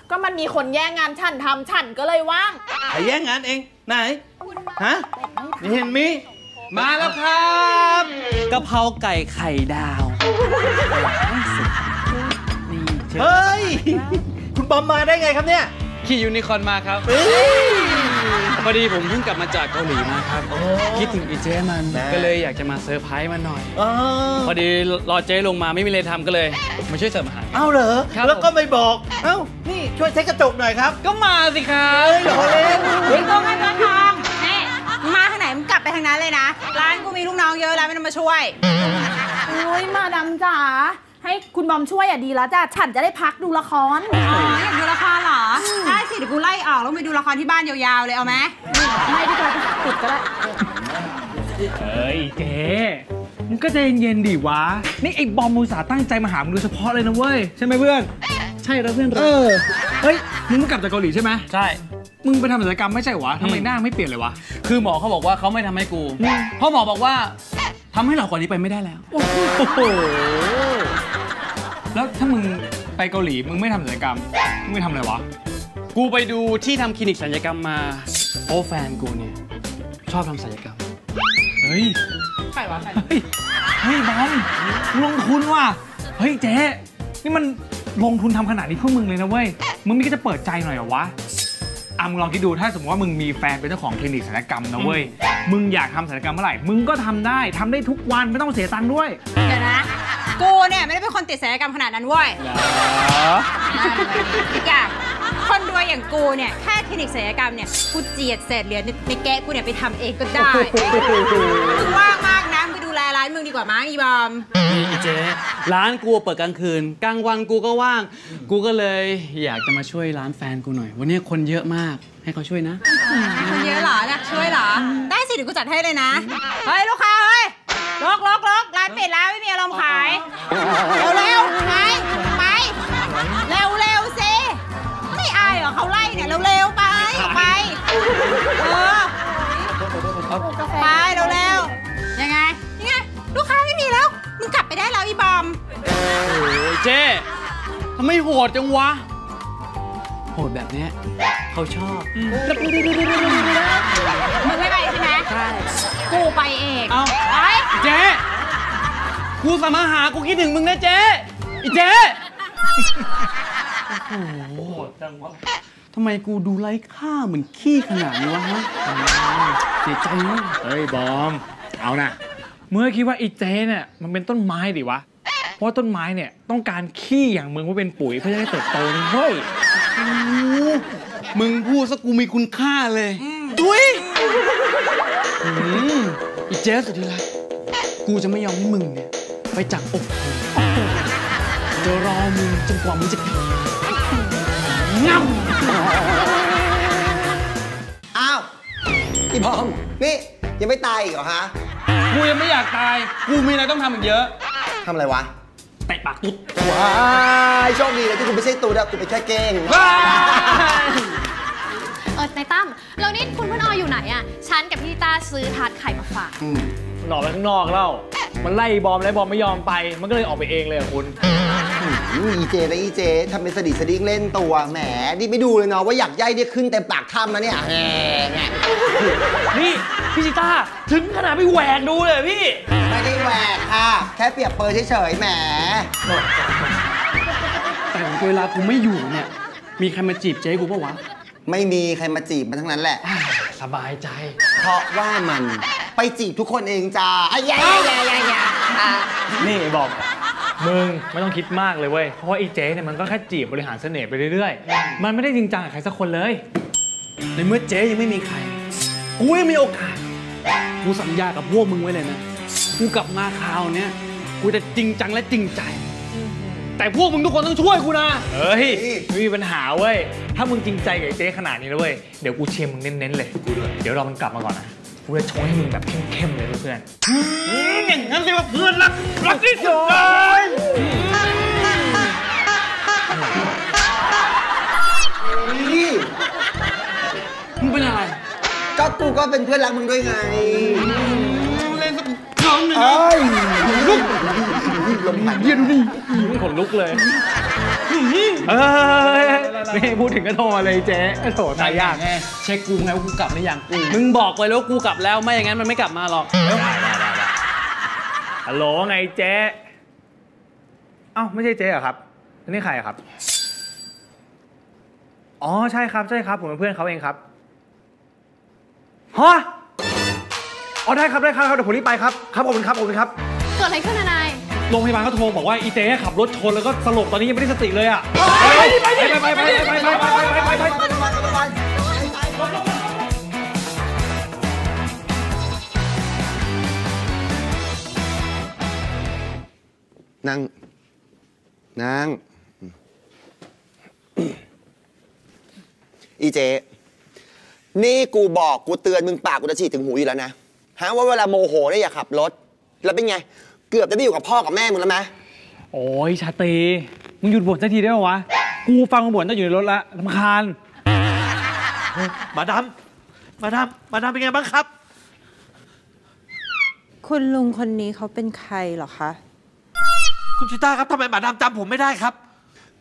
ก็มันมีคนแย่งงานฉันทำฉันก็เลยว่างใครแย่งงานเองไหนฮะนี่เห็นมีมาแล้วครับกะเพราไก่ไข่ดาวเฮ้ยคุณบอมมาได้ไงครับเนี่ยขี่ยูนิคอร์นมาครับพอดีผมเพิ่งกลับมาจากเกาหลีมาครับคิดถึงอีเจมันก็เลยอยากจะมาเซอร์ไพรส์มันหน่อยพอดีรอเจลงมาไม่มีอะไรทำก็เลยมาช่วยเสิร์ฟอาหารอ้าวเหรอแล้วก็ไม่บอกเอ้านี่ช่วยเช็คกระจกหน่อยครับก็มาสิครับเดี๋ยวเล่นเดี๋ยวต้องให้ร้านทองนี่มาทางไหนมึงกลับไปทางนั้นเลยนะร้านกูมีลูกน้องเยอะแล้วไม่ต้องมาช่วยโอ้ยมาดำจ๋าให้คุณบอมช่วยอ่ะดีแล้วจ้ะฉันจะได้พักดูละครอ๋ออยากดูละครเหรอได้สิเดี๋ยวกูไล่ออกแล้วไปดูละครที่บ้านยาวๆเลยเอาไหมไม่ดีกว่าติดก็ได้เฮ้ยเจ๊มึงก็ใจเย็นๆดิวะนี่ไอ้บอมมูสาตั้งใจมาหามึงโดยเฉพาะเลยนะเว้ยใช่ไหมเพื่อนใช่แล้วเพื่อนเออเฮ้ยมึงเพิ่งกลับจากเกาหลีใช่ไหมใช่มึงไปทำศัลยกรรมไม่ใช่วะทำไมหน้าไม่เปลี่ยนเลยวะคือหมอเขาบอกว่าเขาไม่ทำให้กูเพราะหมอบอกว่าทำให้เรากว่านี้ไปไม่ได้แล้วโอ้โหแล้วถ้ามึงไปเกาหลีมึงไม่ทำศัลยกรรมมึงไม่ทำอะไรวะกูไปดูที่ทำคลินิกศัลยกรรมมาโอ้แฟนกูเนี่ยชอบทำศัลยกรรมเฮ้ยใครวะเฮ้ยบอมลงทุนว่ะเฮ้ยเจ๊นี่มันลงทุนทำขนาดนี้เพื่อมึงเลยนะเว้ยมึงนี่ก็จะเปิดใจหน่อยเหรอวะอ่ะมึงลองคิดดูถ้าสมมติว่ามึงมีแฟนเป็นเจ้าของคลินิกศัลยกรรมนะเว้ยมึงอยากทำศัลยกรรมเมื่อไหร่มึงก็ทำได้ทำได้ทุกวันไม่ต้องเสียตังค์ด้วยเดี๋ยวนะกูเนี่ยไม่ได้เป็นคนติดศัลยกรรมขนาดนั้นเว้ยอย่างคนรวยอย่างกูเนี่ยแค่คลินิกศัลยกรรมเนี่ยกูเจียดเศษเหรียญในแกะกูเนี่ยไปทำเองก็ได้มึงว่างมากนะมึงไปดูแลร้านมึงดีกว่ามั้งอีบอมอีเจ๊ร้านกูเปิดกลางคืนกลางวันกูก็ว่างกูก็เลยอยากจะมาช่วยร้านแฟนกูหน่อยวันนี้คนเยอะมากให้เขาช่วยนะคนเยอะเหรอเนี่ยช่วยเหรอได้สิเดี๋ยวกูจัดให้เลยนะเฮ้ยลูกค้าเฮ้ยลกลกลกร้านปิดแล้วไม่มีอารมณ์ขายเร็วเร็วไปไปเร็วเร็วสิไม่อายเหรอเขาไล่เนี่ยเร็วเร็วไปไปเออไปเร็วเร็วยังไงยังไงลูกค้าไม่มีแล้วมึงกลับไปได้แล้วอีบอมโอ้ยเจ๊ทำไมโหดจังวะโหดแบบนี้เขาชอบมึงไม่ไปใช่ไหมใช่กูไปเองเอาไปเจ๊กูสามารถหากูคิดถึงมึงนะเจ๊อีเจ๊โอ้โหจังวะทำไมกูดูไร้ค่าเหมือนขี้ขนาดนี้วะฮะเสียใจมากเฮ้ยบอมเอานะเมื่อคิดว่าอีเจ๊เนี่ยมันเป็นต้นไม้ดิวะเพราะต้นไม้เนี่ยต้องการขี้อย่างมึงว่าเป็นปุ๋ยเพื่อให้เติบโตนะเฮ้ยมึงพูดซะกูมีคุณค่าเลยดุ้ยอีเจ๊สุดที่รักกูจะไม่ยอมให้มึงเนี่ยไปจากอกจะรอมึงจนกว่ามึงจะงับอ้าวอีบอมนี่ยังไม่ตายอีกเหรอฮะกูยังไม่อยากตายกูมีอะไรต้องทำอีกเยอะทำอะไรวะเตะปากตุ๊ดว้ายโชคดีเลยที่คุณไม่ใช่ตุ๊ดอะคุณเป็นแค่เก้งเออในตั้มแล้วนี่คุณเพื่อนออยู่ไหนอะฉันกับพี่ตาซื้อถาดไข่มาฝากหนอไปข้างนอกแล้วมันไล่บอมแล้วบอมไม่ยอมไปมันก็เลยออกไปเองเลยคุณอีเจและอีเจทำเป็นสดิสดิ้งเล่นตัวแหมนี่ไม่ดูเลยเนาะว่าอยากย่ายเรียกขึ้นเต็มปากถ้ำแล้วเนี่ยนี่พี่จิต้าถึงขนาดไม่แหวกดูเลยพี่ไม่ได้แหวกค่ะแค่เปรียบเปรยเฉยๆแหมแต่เวลากูไม่อยู่เนี่ยมีใครมาจีบเจ๊กูปะวะไม่มีใครมาจีบมันทั้งนั้นแหละสบายใจเพราะว่ามันไปจีบทุกคนเองจ้าไอ้ยายนี่บอกมึงไม่ต้องคิดมากเลยเว้ยเพราะว่าไอ้เจ๊เนี่ยมันก็แค่จีบบริหารเสน่ห์ไปเรื่อยๆมันไม่ได้จริงจังกับใครสักคนเลยในเมื่อเจ๊ยังไม่มีใครกูยังมีโอกาสกูสัญญากับพวกมึงไว้เลยนะกูกลับมาคราวเนี้ยกูจะจริงจังและจริงใจแต่พวกมึงทุกคนต้องช่วยกูนะเฮ้ยมีปัญหาเว้ยถ้ามึงจริงใจกับเจ๊ขนาดนี้นะเว้ยเดี๋ยวกูเชียร์มึงเน้นๆเลยกูด้วยเดี๋ยวรอมันกลับมาก่อนนะกูจะชงให้มึงแบบเข้มๆเลยเพื่อนอย่างนั้นเลยว่าเพื่อนรักรักที่สุดเลยมึงเป็นอะไร ก็กูก็เป็นเพื่อนรักมึงด้วยไงเล่นสักน้องหนึ่งเอ้ยลุกลงมาเยี่ยดูดิขนลุกเลยเอ้ยไม่พูดถึงก็โทรมาเลยเจ๊โทรตายยากเช็คกูไงว่ากูกลับหรือยังมึงบอกไว้แล้วกูกลับแล้วไม่อย่างนั้นมันไม่กลับมาหรอกฮัลโหลไงเจ๊เอ้าไม่ใช่เจ๊เหรอครับนี่ใครครับอ๋อใช่ครับใช่ครับผมเป็นเพื่อนเขาเองครับฮะอ๋อได้ครับได้ครับเดี๋ยวผมรีบไปครับครับขอบคุณครับขอบคุณครับเกิดอะไรขึ้นนายโรงพยาบาลเขาโทรบอกว่าอีเจ๊ขับรถชนแล้วก็สลบตอนนี้ยังไม่ได้สติเลยอ่ะไปไปไปไปไปไปไปไปไปไปนั่งนั่งอีเจนี่กูบอกกูเตือนมึงปากกูจะฉีดถึงหูอยู่แล้วนะฮะว่าเวลาโมโหเนี่ยอย่าขับรถแล้วเป็นไงเกือบจะได้อยู่กับพ่อกับแม่มึงแล้วไหมโอ้ยชาตรีมึงหยุดบ่นสักทีได้ไหมวะกูฟังบ่นตั้งอยู่ในรถละรำคาญมาดามมาดามมาดามเป็นไงบ้างครับคุณลุงคนนี้เขาเป็นใครหรอคะคุณชิต้าครับทำไมหมาดำจำผมไม่ได้ครับ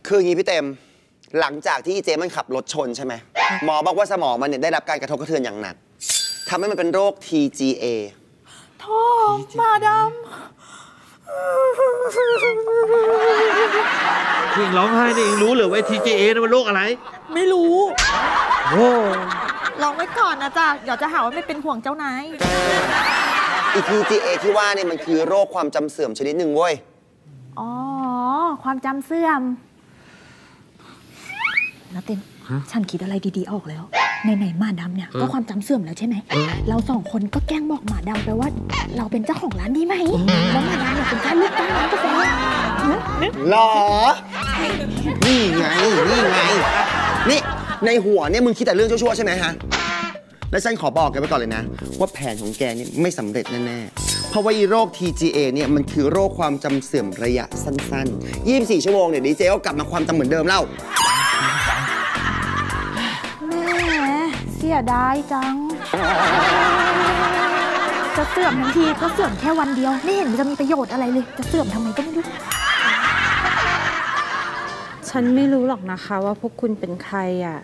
คืออย่างนี้พี่เต็มหลังจากที่อีเจมันขับรถชนใช่ไหมหมอบอกว่าสมองมันเนี่ยได้รับการกระทบกระเทือนอย่างหนักทำให้มันเป็นโรค ที จี เอ โธ่หมาดำคุณร้องไห้นี่เองรู้หรือว่า ที จี เอ นี่มันโรคอะไรไม่รู้โอ้ลองไว้ก่อนนะจ๊ะเดี๋ยวจะหาว่าไม่เป็นห่วงเจ้านายอี ที จี เอ ที่ว่าเนี่ยมันคือโรคความจำเสื่อมชนิดหนึ่งเว้ยอ๋อความจำเสื่อมนาตินฉันคิดอะไรดีๆออกแล้วในไหนหมาดำเนี่ยก็ความจำเสื่อมแล้วใช่ไหมเราสองคนก็แกล้งบอกหมาดำไปว่าเราเป็นเจ้าของร้านดีไหมแล้วหมาดำเนี่ยเป็นการเลือกเจ้าร้านกาแฟหรอนี่ไงนี่ไงนี่ในหัวเนี่ยมึงคิดแต่เรื่องชั่วๆใช่ไหมฮะและฉันขอบอกแกไว้ก่อนเลยนะว่าแผนของแกนี่ไม่สำเร็จแน่ๆเพราะว่าโรค ที จี เอ เนี่ยมันคือโรคความจำเสื่อมระยะสั้นๆยี่สิบสี่ชั่วโมงเนี่ยดีเจก็กลับมาความจำเหมือนเดิมแล้วแม่เสียดายจังจะเสื่อมทั้งทีก็เสื่อมแค่วันเดียวไม่เห็นจะมีประโยชน์อะไรเลยจะเสื่อมทำไมก็ไม่รู้ฉันไม่รู้หรอกนะคะว่าพวกคุณเป็นใครอ่ะ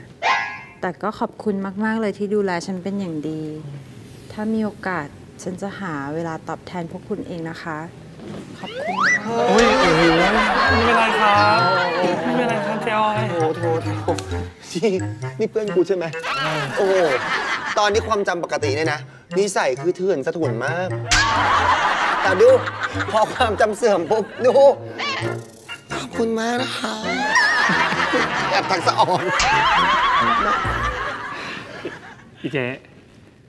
แต่ก็ขอบคุณมากๆเลยที่ดูแลฉันเป็นอย่างดีถ้ามีโอกาสฉันจะหาเวลาตอบแทนพวกคุณเองนะคะขอบคุณโอ้ยโอ้ยไม่เป็นไรครับไม่เป็นไรครับเจ้าโอ้โหโทษที่นี่เพื่อนกูใช่ไหมโอ้ตอนนี้ความจำปกติเนี่ยนะนิสัยคือเถื่อนสะทุนมากแต่ดูพอความจำเสื่อมปุ๊บดูขอบคุณมากนะคะแอบทักษะอ่อนพี่เจ๊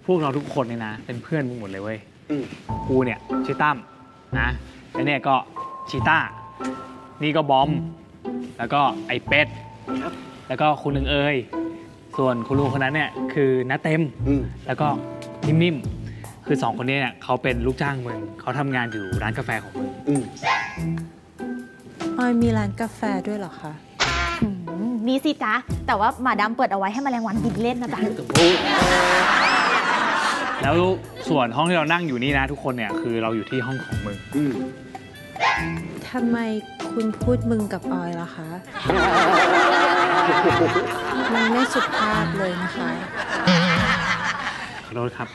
พวกเราทุกคนเนี่ยนะเป็นเพื่อนมึงหมดเลยเว้ยกูเนี่ยชื่อตั้มนะแล้วเนี่ยก็ชีต้านี่ก็บอมแล้วก็ไอ้เป็ดแล้วก็คุณลุงเอ๋ยส่วนคุณลุงคนนั้นเนี่ยคือน้าเต็มแล้วก็นิ่มๆคือสองคนนี้เนี่ยเขาเป็นลูกจ้างมึงเขาทำงานอยู่ร้านกาแฟของมึงออยมีร้านกาแฟด้วยเหรอคะมีสิจ๊ะแต่ว่าหมาดำเปิดเอาไว้ให้แมลงวันบินเล่นนะจ๊ะแล้วส่วนห้องที่เรานั่งอยู่นี่นะทุกคนเนี่ยคือเราอยู่ที่ห้องของมึงทำไมคุณพูดมึงกับออยล่ะคะมันไม่สุภาพเลยนะคะขอโทษครับ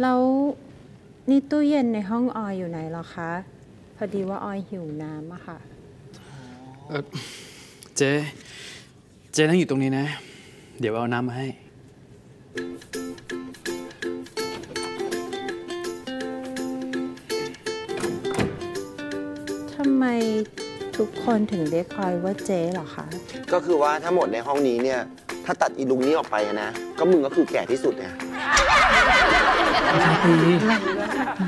แล้วนี่ตู้เย็นในห้องออยอยู่ไหนหรอคะพอดีว่าออยหิวน้ำอะค่ะเออเจ๊เจ๊นั่งอยู่ตรงนี้นะเดี๋ยวเอาน้ำมาให้ทำไมทุกคนถึงเรียกออยว่าเจ๊หรอคะก็คือว่าทั้งหมดในห้องนี้เนี่ยถ้าตัดอีลุงนี้ออกไปนะก็มึงก็คือแก่ที่สุดเนี่ยชาตี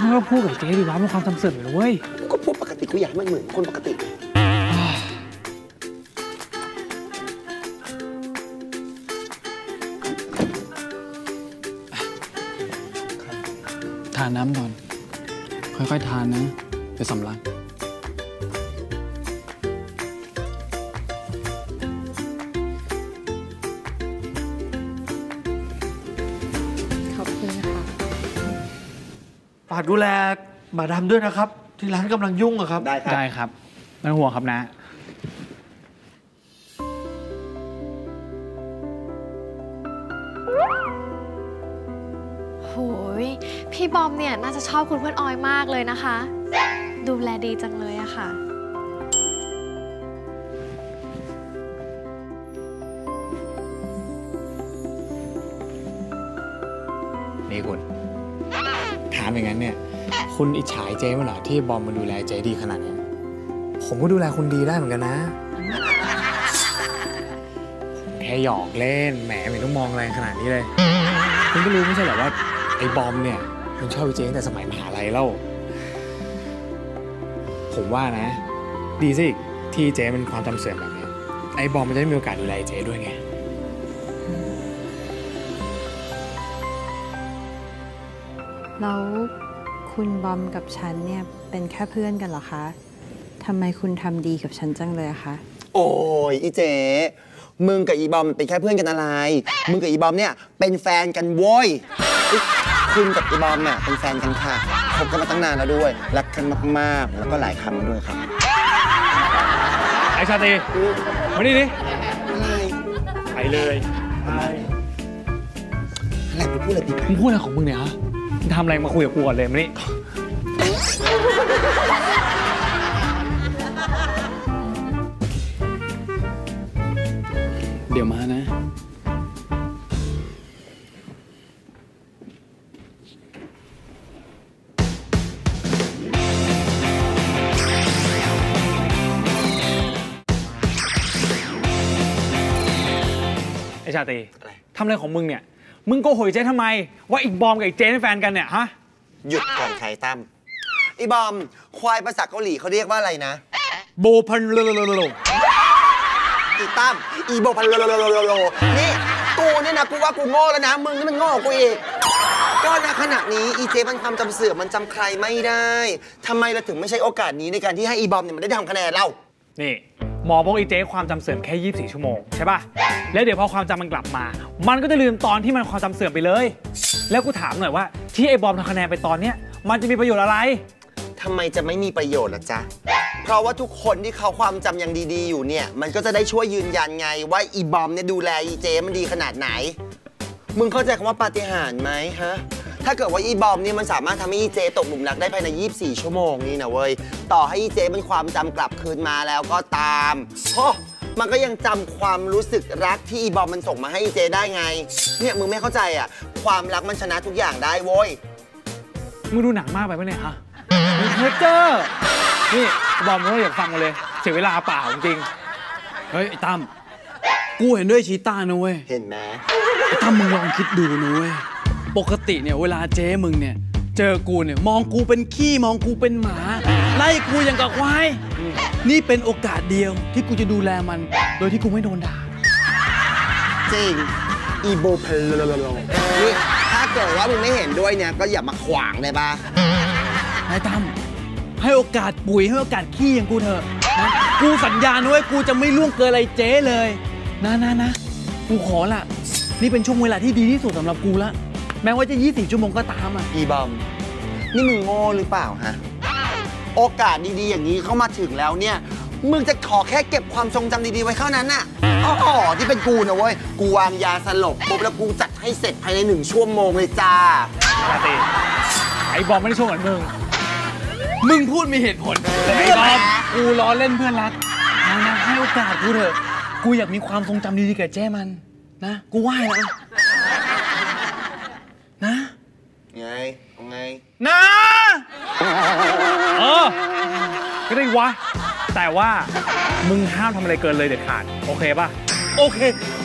มึงก็พูดกับเจ๊ดีวะมันความจำเสื่อมเลยเว้ยก็พูดปกติกูอยากให้มันเหมือนคนปกติทานน้ำก่อนค่อยๆทานนะเดี๋ยวสำลัก ฝากดูแลหมาดำด้วยนะครับที่ร้านกำลังยุ่งอะครับได้ครับได้ครับไม่ต้องห่วงครับนะโหยพี่บอมเนี่ยน่าจะชอบคุณเพื่อนออยมากเลยนะคะดูแลดีจังเลยอะค่ะนี่คุณถามอย่างนั้นเนี่ยคุณอิจฉาเจ๊มั้ยเหรอที่บอมมันดูแลเจ๊ดีขนาดนี้ผมก็ดูแลคุณดีได้เหมือนกันนะแค่หยอกเล่นแหมไม่ต้องมองอะไรขนาดนี้เลยคุณก็รู้ไม่ใช่เหรอว่าไอ้บอมเนี่ยมันชอบเจ๊ตั้งแต่สมัยมหาลัยแล้วผมว่านะดีสิที่เจ๊มันความจำเสื่อมแบบนี้ไอ้บอมมันจะได้มีโอกาสดูแลเจ๊ด้วยไงแล้วคุณบอมกับฉันเนี่ยเป็นแค่เพื่อนกันเหรอคะทำไมคุณทำดีกับฉันจังเลยคะโอ้ยอีเจ๊มึงกับอีบอมเป็นแค่เพื่อนกันอะไรมึงกับอีบอมเนี่ยเป็นแฟนกันโว้ยคุณกับอีบอมเนี่ยเป็นแฟนกันค่ะคบกันมาตั้งนานแล้วด้วยรักกันมากๆแล้วก็หลายครั้งด้วยครับไอชาติมาดิดิไปเลยไปอะไรมึงพูดอะไรมึงพูดอะไรของมึงเนี่ยฮะทำอะไรมาคุยกับกูก่อนเลยมันนี่เดี๋ยวมานะไอ้ชาติทำอะไรของมึงเนี่ยมึงโกหกเจ๊ทำไมว่าอีกบอมกับอีกเจ๊เป็นแฟนกันเนี่ยฮะหยุดก่อนไข่ตั้มอีบอมควายภาษาเกาหลีเขาเรียกว่าอะไรนะโบพันโลโลโลอีตั้มอีโบพันโลโลโลโลนี่กูเนี่ยนะกูว่ากูโง่แล้วนะมึงนี่มันโง่กูอีกก็ในขณะนี้อีเจ๊มันความจำเสื่อมมันจำใครไม่ได้ทำไมเราถึงไม่ใช้โอกาสนี้ในการที่ให้อีบอมเนี่ยมันได้ทำคะแนนเรานี่หมอบอกอีเจ๊ความจำเสื่อมแค่ยี่สิบสี่ชั่วโมงใช่ป่ะแล้วเดี๋ยวพอความจำมันกลับมามันก็จะลืมตอนที่มันความจำเสื่อมไปเลยแล้วกูถามหน่อยว่าที่ไอ้บอมทำคะแนนไปตอนเนี้ยมันจะมีประโยชน์อะไรทำไมจะไม่มีประโยชน์ล่ะจ๊ะเพราะว่าทุกคนที่เขาความจำยังดีๆอยู่เนี่ยมันก็จะได้ช่วยยืนยันไงว่าอีบอมเนี่ยดูแลอีเจ๊มันดีขนาดไหนมึงเข้าใจคำว่าปาฏิหาริย์ไหมฮะถ้าเกิดว่าอีบอมเนี่ยมันสามารถทำให้อีเจตกหลุมรักได้ภายในยี่สิบสี่ชั่วโมงนี่นะเว้ยต่อให้อีเจมันความจำกลับคืนมาแล้วก็ตามโอ้มันก็ยังจำความรู้สึกรักที่อีบอมมันส่งมาให้อีเจได้ไงเนี่ยมึงไม่เข้าใจอ่ะความรักมันชนะทุกอย่างได้เว้ยมึงดูหนังมากไปปะเนี่ยฮะมึงเพ้อเจ้อนี่บอมมึงก็อย่าฟังมาเลยเสียเวลาเปล่าจริงเฮ้ยไอ้ตั้มกูเห็นด้วยชีต้านะเว้ยเห็นไหมไอ้ตั้มมึงลองคิดดูนะเว้ยปกติเนี่ยเวลาเจ๊มึงเนี่ยเจอกูเนี่ยมองกูเป็นขี้มองกูเป็นหมาไล่กูอย่างกับควายนี่เป็นโอกาสเดียวที่กูจะดูแลมันโดยที่กูไม่โดนด่าจริงอีโบเพลลลนี่ถ้าเกิดว่ามึงไม่เห็นด้วยเนี่ยก็อย่ามาขวางเลยปะนายตั้มให้โอกาสปุ๋ยให้โอกาสขี้อย่างกูเถอะนะกูสัญญาณด้วยกูจะไม่ล่วงเกินอะไรเจ๊เลยนะนะนะกูขอละนี่เป็นช่วงเวลาที่ดีที่สุดสำหรับกูละแม้ว่าจะยี่สิบชั่วโมงก็ตามอ่ะอีบอมนี่มึงโง่หรือเปล่าฮะโอกาสดีๆอย่างนี้เข้ามาถึงแล้วเนี่ยมึงจะขอแค่เก็บความทรงจำดีๆไว้เท่านั้นน่ะอ๋อที่เป็นกูนะเว้ยกูวางยาสลบปุ๊บแล้วกูจัดให้เสร็จภายในหนึ่งชั่วโมงเลยจ้าไอ้บอมไม่ได้ช่วงเหมือนมึงมึงพูดมีเหตุผลไอ้บอมกูล้อเล่นเพื่อนรักนะให้โอกาสกูเถอะกูอยากมีความทรงจำดีๆกับเจ้มันนะกูว่านะนะไงเอาไงนะเออก็ได้วะแต่ว่ามึงห้ามทำอะไรเกินเลยเด็ดขาดโอเคป่ะโอเค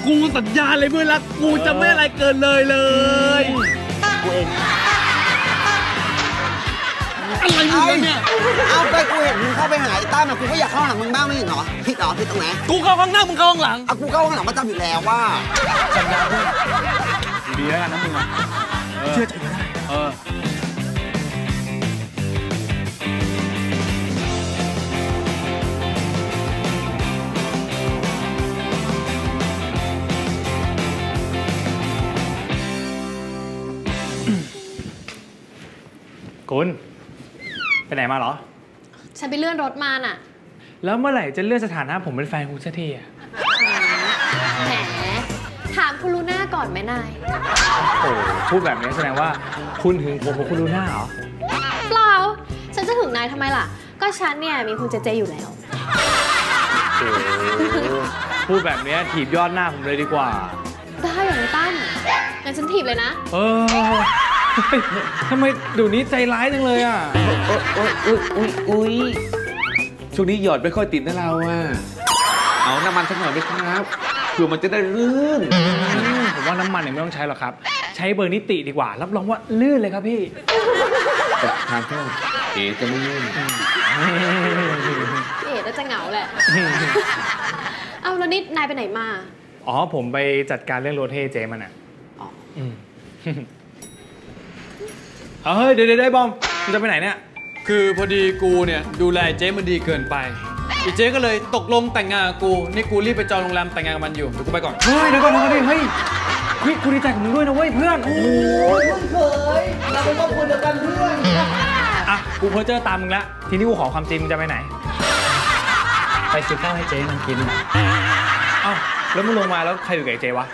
กูสัญญาเลยเพื่อนรักกูจะไม่อะไรเกินเลยเลยกูเองอะไรมึงเนี่ยเอาไปกูเห็นมึงเข้าไปหาไอ้ต้ามากูก็อยากเข้าหลังมึงบ้างไม่เห็นหรอพี่ต่อพี่ตรงไหนกูเข้าข้างหน้ามึงเข้าข้างหลังอ่ะกูเข้าข้างหลังมาจำอยู่แล้วว่าสัญญาดีแล้วกันนะมึงเชื่อใจได้เออ คุณไปไหนมาเหรอฉันไปเลื่อนรถมาน่ะแล้วเมื่อไหร่จะเลื่อนสถานะผมเป็นแฟนคุณสักทีอะแหมถามคุณลูน่าก่อนไหมนายโอ้พูดแบบนี้แสดงว่าคุณหึงผมกับคุณลูน่าเหรอเปล่าฉันจะหึงนายทำไมล่ะก็ฉันเนี่ยมีคุณเจเจอยู่แล้วพูดแบบนี้ถีบยอดหน้าผมเลยดีกว่าได้อย่างนี้ตั้นงั้นฉันถีบเลยนะเออทำไมดูนี้ใจร้ายจังเลยอ่ะอุ๊ยช่วงนี้หยอดไม่ค่อยติดนะเราอ่ะเอาน้ำมันสักหน่อยไหมครับเพื่อมันจะได้ลื่นผมว่าน้ำมันเนี่ยไม่ต้องใช้หรอกครับใช้เบอร์นิติดีกว่ารับรองว่าลื่นเลยครับพี่ทานเท่าเอ๋จะไม่ลื่นเอ๋แล้วจะเหงาแหละเอาแล้วนี่นายไปไหนมาอ๋อผมไปจัดการเรื่องรถเฮเจมันอ่ะอ๋อเฮ้ยเดี๋ยวเดี๋ยวไอ้บอมมึงจะไปไหนเนี่ยคือพอดีกูเนี่ยดูแลเจ๊มันดีเกินไปอีเจ๊ก็เลยตกลงแต่งงานกับกูนี่กูรีบไปจองโรงแรมแต่งงานกับมันอยู่เดี๋ยวกูไปก่อนเฮ้ยเดี๋ยวก่อนเดี๋ยวก่อนเฮ้ยพี่กูดีใจกับมึงด้วยนะเว้ยเพื่อนโอ้ยเผยเราเป็นครอบครัวเดียวกันเพื่อนอ่ะกูเพิ่งเจอตามมึงละทีนี้กูขอความจริงมึงจะไปไหนไปซื้อข้าวให้เจ๊มันกินเอ้าแล้วมึงลงมาแล้วใครอยู่กับไอ้เจ๊วะ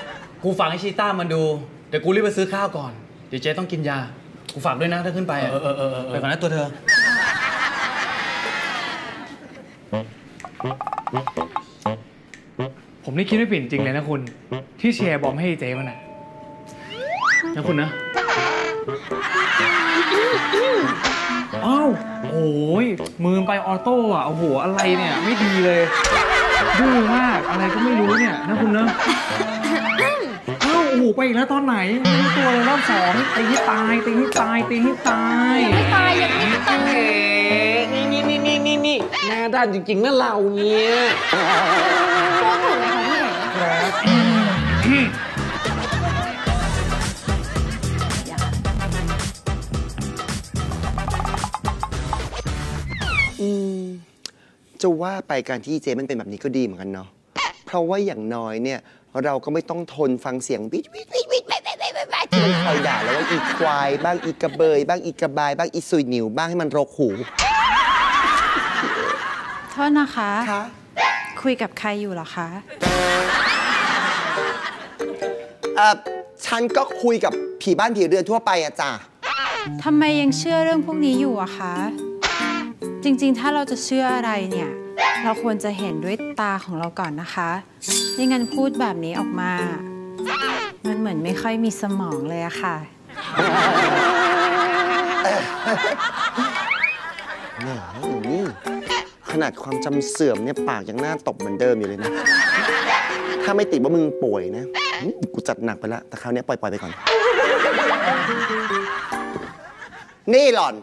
กูฝากให้ชีต้ามันดูเดี๋ยวกูรีบไปซื้อข้าวก่อนเดี๋ยวเจ๊ต้องกินยากูฝากด้วยนะถ้าขึ้นไปเออเออเออไปก่อนนะตัวเธอผมนี่คิดไม่ผิดจริงเลยนะคุณที่แชร์บอมให้เจ๊มันน่ะนะคุณนะอ้าวโอ้ยมือไปออโต้อ่ะโอ้โหอะไรเนี่ยไม่ดีเลยดื้อมากอะไรก็ไม่รู้เนี่ยนะคุณนะอ้าวโอ้โหไปอีกแล้วตอนไหนตัวเลยรอบสองตีให้ตายตีให้ตายตีให้ตายยังไม่ตายยังไม่ตายนี่นี่นี่นี่นี่หน้าด้านจริงๆนะเราเนี่ยอืมจะว่าไปการที่เจมันเป็นแบบนี้ก็ดีเหมือนกันเนาะเพราะว่าอย่างน้อยเนี่ยเราก็ไม่ต้องทนฟังเสียงวิทวิทวิทวิทที่มันคอยด่าแล้วว่าอีควายบ้างอีกระเบยบ้างอีกระบายบ้างอีสุยหนิวบ้างให้มันรกหูโทษนะคะคุยกับใครอยู่หรอคะเอ่อฉันก็คุยกับผีบ้านผีเรือนทั่วไปอะจ้ะทำไมยังเชื่อเรื่องพวกนี้อยู่อะคะจริงๆถ้าเราจะเชื่ออะไรเนี่ยเราควรจะเห็นด้วยตาของเราก่อนนะคะไม่งั้นพูดแบบนี้ออกมามันเหมือนไม่ค่อยมีสมองเลยอะค่ะนี่ขนาดความจำเสื่อมเนี่ยปากยังหน้าตบเหมือนเดิมอยู่เลยนะถ้าไม่ติดว่ามึงป่วยนะกูจัดหนักไปแล้วแต่คราวนี้ปล่อยๆไปก่อนนี่หล่อน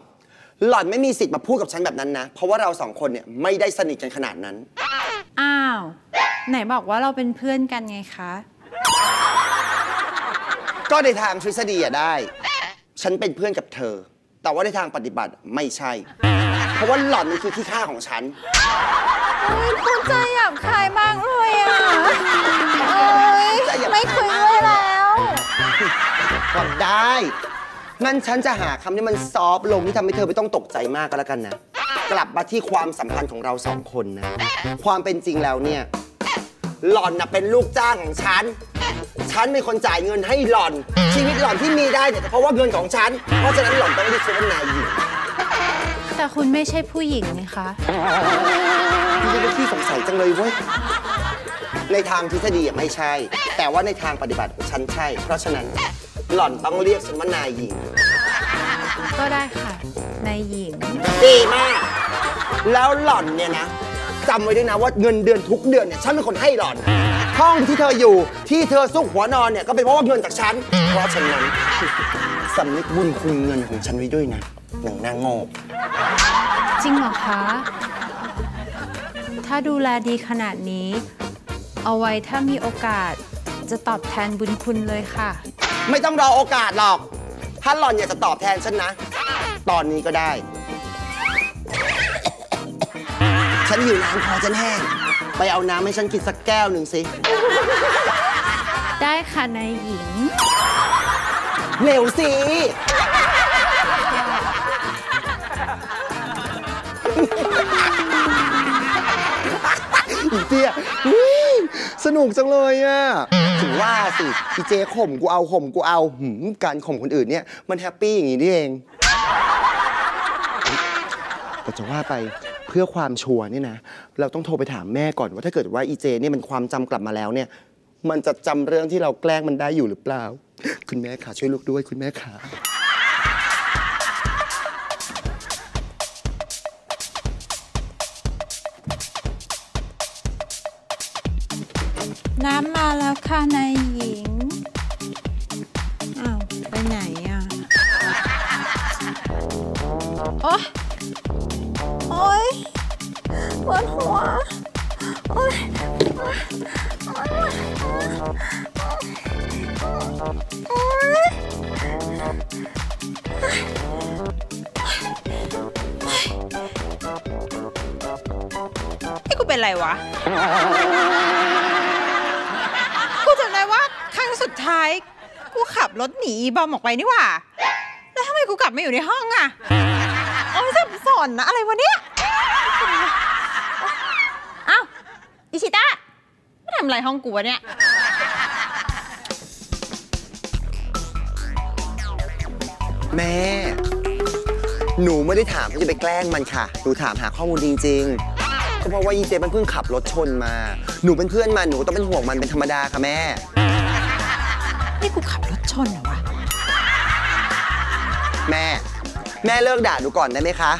หล่อนไม่มีสิทธิ์มาพูดกับฉันแบบนั้นนะเพราะว่าเราสองคนเนี่ยไม่ได้สนิทกันขนาดนั้นอ้าวไหนบอกว่าเราเป็นเพื่อนกันไงคะก็ในทางทฤษฎีอะได้ฉันเป็นเพื่อนกับเธอแต่ว่าในทางปฏิบัติไม่ใช่เพราะว่าหล่อนมันคือที่ฆ่าของฉันคุณใจหยาบคายมากเลยอ่ะไม่คุยด้วยแล้วก็ได้งั้นฉันจะหาคำที่มันซอฟลงที่ทำให้เธอไม่ต้องตกใจมากก็แล้วกันนะกลับมาที่ความสัมพันธ์ของเราสองคนนะความเป็นจริงแล้วเนี่ยหล่อนน่ะเป็นลูกจ้างของฉันฉันเป็นคนจ่ายเงินให้หล่อนชีวิตหล่อนที่มีได้เนี่ยเพราะว่าเงินของฉันเพราะฉะนั้นหล่อนต้องไม่ได้เชื่อนายหญิงแต่คุณไม่ใช่ผู้หญิงนะคะคุณเป็นที่สงสัยจังเลยเว้ยในทางทฤษฎีไม่ใช่แต่ว่าในทางปฏิบัติฉันใช่เพราะฉะนั้นหล่อนต้องเรียกฉันว่านายหญิงก็ได้ค่ะนายหญิงดีมากแล้วหล่อนเนี่ยนะจำไว้ด้วยนะว่าเงินเดือนทุกเดือนเนี่ยฉันเป็นคนให้หล่อนห้องที่เธออยู่ที่เธอซุกหัวนอนเนี่ยก็เป็นเพราะว่าเงินจากฉันเพราะฉะนั้นสำนึกบุญคุณเงินของฉันไว้ด้วยนะอย่างนางโง่จริงเหรอคะถ้าดูแลดีขนาดนี้เอาไว้ถ้ามีโอกาสจะตอบแทนบุญคุณเลยค่ะไม่ต้องรอโอกาสหรอกถ้าหล่อนอยากจะตอบแทนฉันนะตอนนี้ก็ได้ฉันอยู่น้ำคอฉันแห้งไปเอาน้ำให้ฉันกินสักแก้วหนึ่งสิได้ค่ะนายหญิงเร็วสิ นุกจังเลยอ่ะถึงว่าสิอีเจข่มกูเอาข่มกูเอาหืมการข่มคนอื่นเนี่ยมันแฮปปี้อย่างนี้นี่เองแต่จะว่าไปเพื่อความชัวร์นี่นะเราต้องโทรไปถามแม่ก่อนว่าถ้าเกิดว่าอีเจเนี่ยมันความจำกลับมาแล้วเนี่ยมันจะจำเรื่องที่เราแกล้งมันได้อยู่หรือเปล่าคุณแม่ขาช่วยลูกด้วยคุณแม่ขาน้ำมาแล้วค่ะนายหญิงอ้าวไปไหนอ่ะโอ๊ยโอ๊ยปวดหัวโอ๊ยโอ๊ยโอ๊ยโอ๊ยไอ้กูเป็นไรวะสุดท้ายกูขับรถหนีบอมออกไปนี่หว่าแล้วทำไมกูกลับมาอยู่ในห้องอ่ะโอ้ยสับสนนะอะไรวะเนี่ยเอ้าอิชิตะไม่ทำอะไรห้องกูวะเนี่ยแม่หนูไม่ได้ถามที่จะไปแกล้งมันค่ะหนูถามหาข้อมูลจริงๆก็เพราะว่าอีเจมันเพิ่งขับรถชนมาหนูเป็นเพื่อนมันหนูต้องเป็นห่วงมันเป็นธรรมดาค่ะแม่นี่กูขับรถชนเหรอวะแม่แม่เลิกด่าหนูก่อนได้ไหมคะ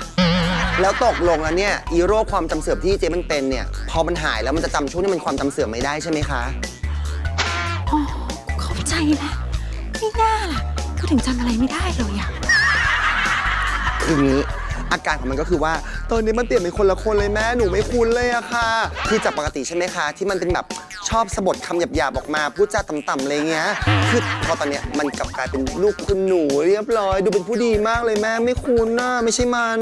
แล้วตกลงแล้วเนี่ยอีโรคความจำเสื่อมที่เจมันเป็นเนี่ยพอมันหายแล้วมันจะจำช่วงที่มันความจำเสื่อมไม่ได้ใช่ไหมคะอ๋อเข้าใจแล้วไม่น่าล่ะก็ถึงจำอะไรไม่ได้เลยอะคือนี้อาการของมันก็คือว่าตอนนี้มันเปลี่ยนเป็นคนละคนเลยแม่หนูไม่คุ้นเลยอะค่ะคือจากปกติใช่ไหมคะที่มันเป็นแบบชอบสะบัดคำหยาบๆออกมาพูดจาต่ำๆอะไรเงี้ยคือพอตอนเนี้ยมันกลับกลายเป็นลูกคุณหนูเรียบร้อยดูเป็นผู้ดีมากเลยแม่ไม่คุ้นนะไม่ใช่มัน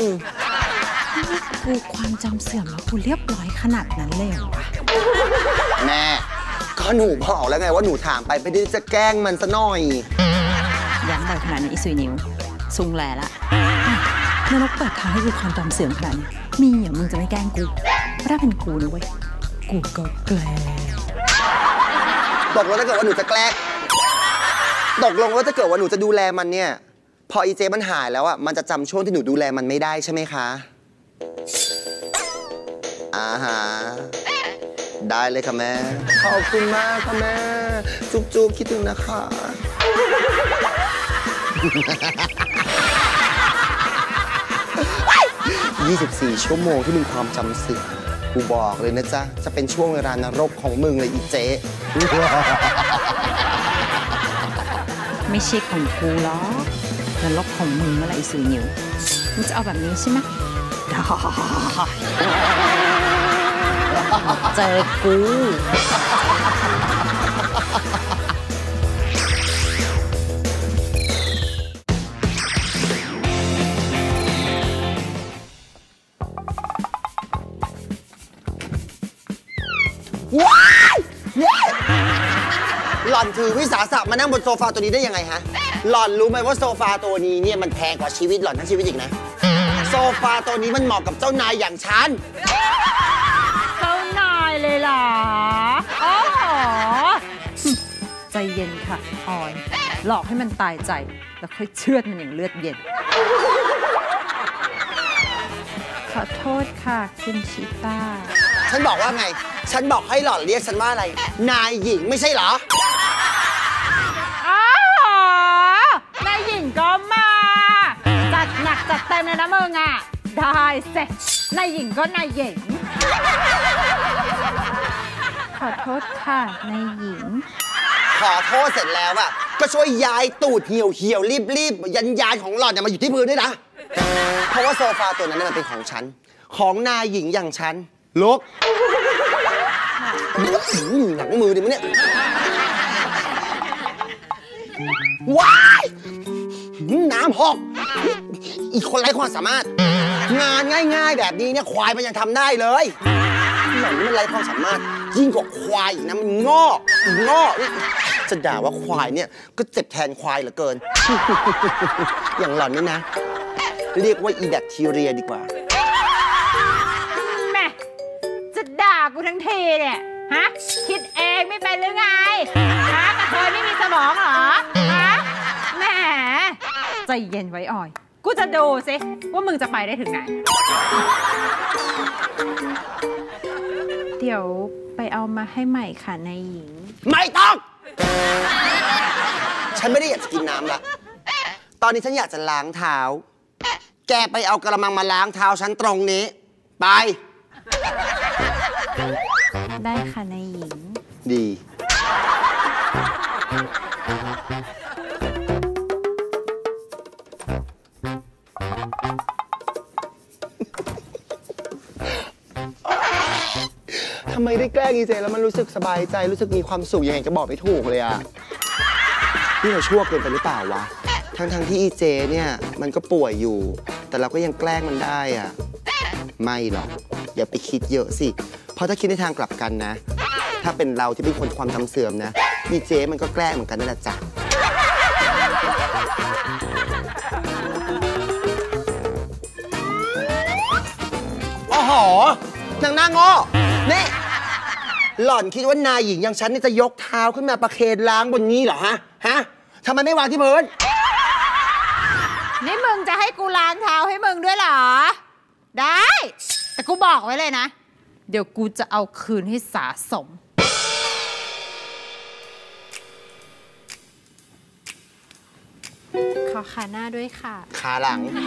กูความจำเสื่อมแล้วกูเรียบร้อยขนาดนั้นเลยเหรอวะแม่ก็หนูบอกแล้วไงว่าหนูถามไปไม่ได้จะแกล้งมันซะหน่อยย้ำบ่อยขนาดนี้อีซุยนิวซุงแลละนรกเปิดทางให้กูความจำเสื่อมขนาดนี้มีเหรอมึงจะไม่แกล้งกูถ้าเป็นกูนะเว้ยกูก็แกล้งตกลงถ้าเกิดว่าหนูจะแกล้งตกลงว่าถ้าเกิดว่าหนูจะดูแลมันเนี่ยพออีเจมันหายแล้วอ่ะมันจะจำช่วงที่หนูดูแลมันไม่ได้ใช่ไหมคะอ่าฮะได้เลยค่ะแม่ขอบคุณมากค่ะแม่จุ๊บจุ๊บคิดถึงนะคะยี่สิบสี่ชั่วโมงที่มึงความจำเสื่อมกูบอกเลยนะจ๊ะจะเป็นช่วงเวลานรกของมึงเลยอีเจ๊ไม่ใช่ของกูหรอกนรกของมึงเมื่อไรสุยนิวมึงจะเอาแบบนี้ใช่ไหมเจอกูว้าวหล่อนถือวิสาสะมานั่งบนโซฟาตัวนี้ได้ยังไงฮะหล่อนรู้ไหมว่าโซฟาตัวนี้เนี่ยมันแพงกว่าชีวิตหล่อนทั้งชีวิตอีกนะโซฟาตัวนี้มันเหมาะกับเจ้านายอย่างฉันเจ้านายเลยเหรออ๋อใจเย็นค่ะออยหลอกให้มันตายใจแล้วค่อยเชือดมันอย่างเลือดเย็นขอโทษค่ะคุณชิต้าฉันบอกว่าไงฉันบอกให้หล่อนเรียกฉันว่าอะไรนายหญิงไม่ใช่เหรออ๋อนายหญิงก็มาจัดหนักจัดเต็มเลยนะมึงอ่ะได้เสร็จนายหญิงก็นายหญิงขอโทษค่ะนายหญิงขอโทษเสร็จแล้วอ่ะก็ช่วยย้ายตูดเหี่ยวเหี่ยวรีบรีบยันยานของหล่อนมาอยู่ที่พื้นด้วยนะเพราะว่าโซฟาตัวนั้นมันเป็นของฉันของนายหญิงอย่างฉันลุกหนังมือดิมันเนี่ยว้ายน้ำหกอีกคนไร้ความสามารถงานง่ายๆแบบนี้เนี่ยควายมันยังทำได้เลยหนังมันไร้ความสามารถยิ่งกว่าควายอีกนะมันงอกงอกจะด่าว่าควายเนี่ยก็เจ็บแทนควายเหลือเกินอย่างหล่อนนี่นะเรียกว่าอีแบคทีเรียดีกว่ากูทั้งทีเนี่ยฮะคิดเองไม่ เป็นหรือไงฮะกระเทยไม่มีสมองเหรอฮะแหมใจเย็นไว้อ่อยกูจะดูสิว่ามึงจะไปได้ถึงไหนเดี๋ยวไปเอามาให้ใหม่ค่ะนายหญิงไม่ต้องฉันไม่ได้อยากจะกินน้ำละตอนนี้ฉันอยากจะล้างเท้าแกไปเอากระมังมาล้างเท้าฉันตรงนี้ไปได้ค่ะนายหญิงดีทำไมได้แกล้งอีเจแล้วมันรู้สึกสบายใจรู้สึกมีความสุขยังไงก็บอกไม่ถูกเลยอะนี่เราชั่วเกินไปหรือเปล่าวะทั้งทั้งที่อีเจเนี่ยมันก็ป่วยอยู่แต่เราก็ยังแกล้งมันได้อะไม่หรอกอย่าไปคิดเยอะสิเพราะถ้าคิดในทางกลับกันนะถ้าเป็นเราที่เป็นคนความจำเสื่อมนะอีเจมันก็แกล้งเหมือนกันนั่นแหละจ้ะโอ้โหนางหน้าง้อนี่หล่อนคิดว่านายหญิงอย่างฉันนี่จะยกเท้าขึ้นมาประเคนล้างบนนี้เหรอฮะฮะทำไมไม่วางที่พื้นนี่มึงจะให้กูล้างเท้าให้มึงด้วยเหรอได้แต่กูบอกไว้เลยนะเดี๋ยวกูจะเอาคืนให้สะสมขอขาหน้าด้วยค่ะขาหลังดีดี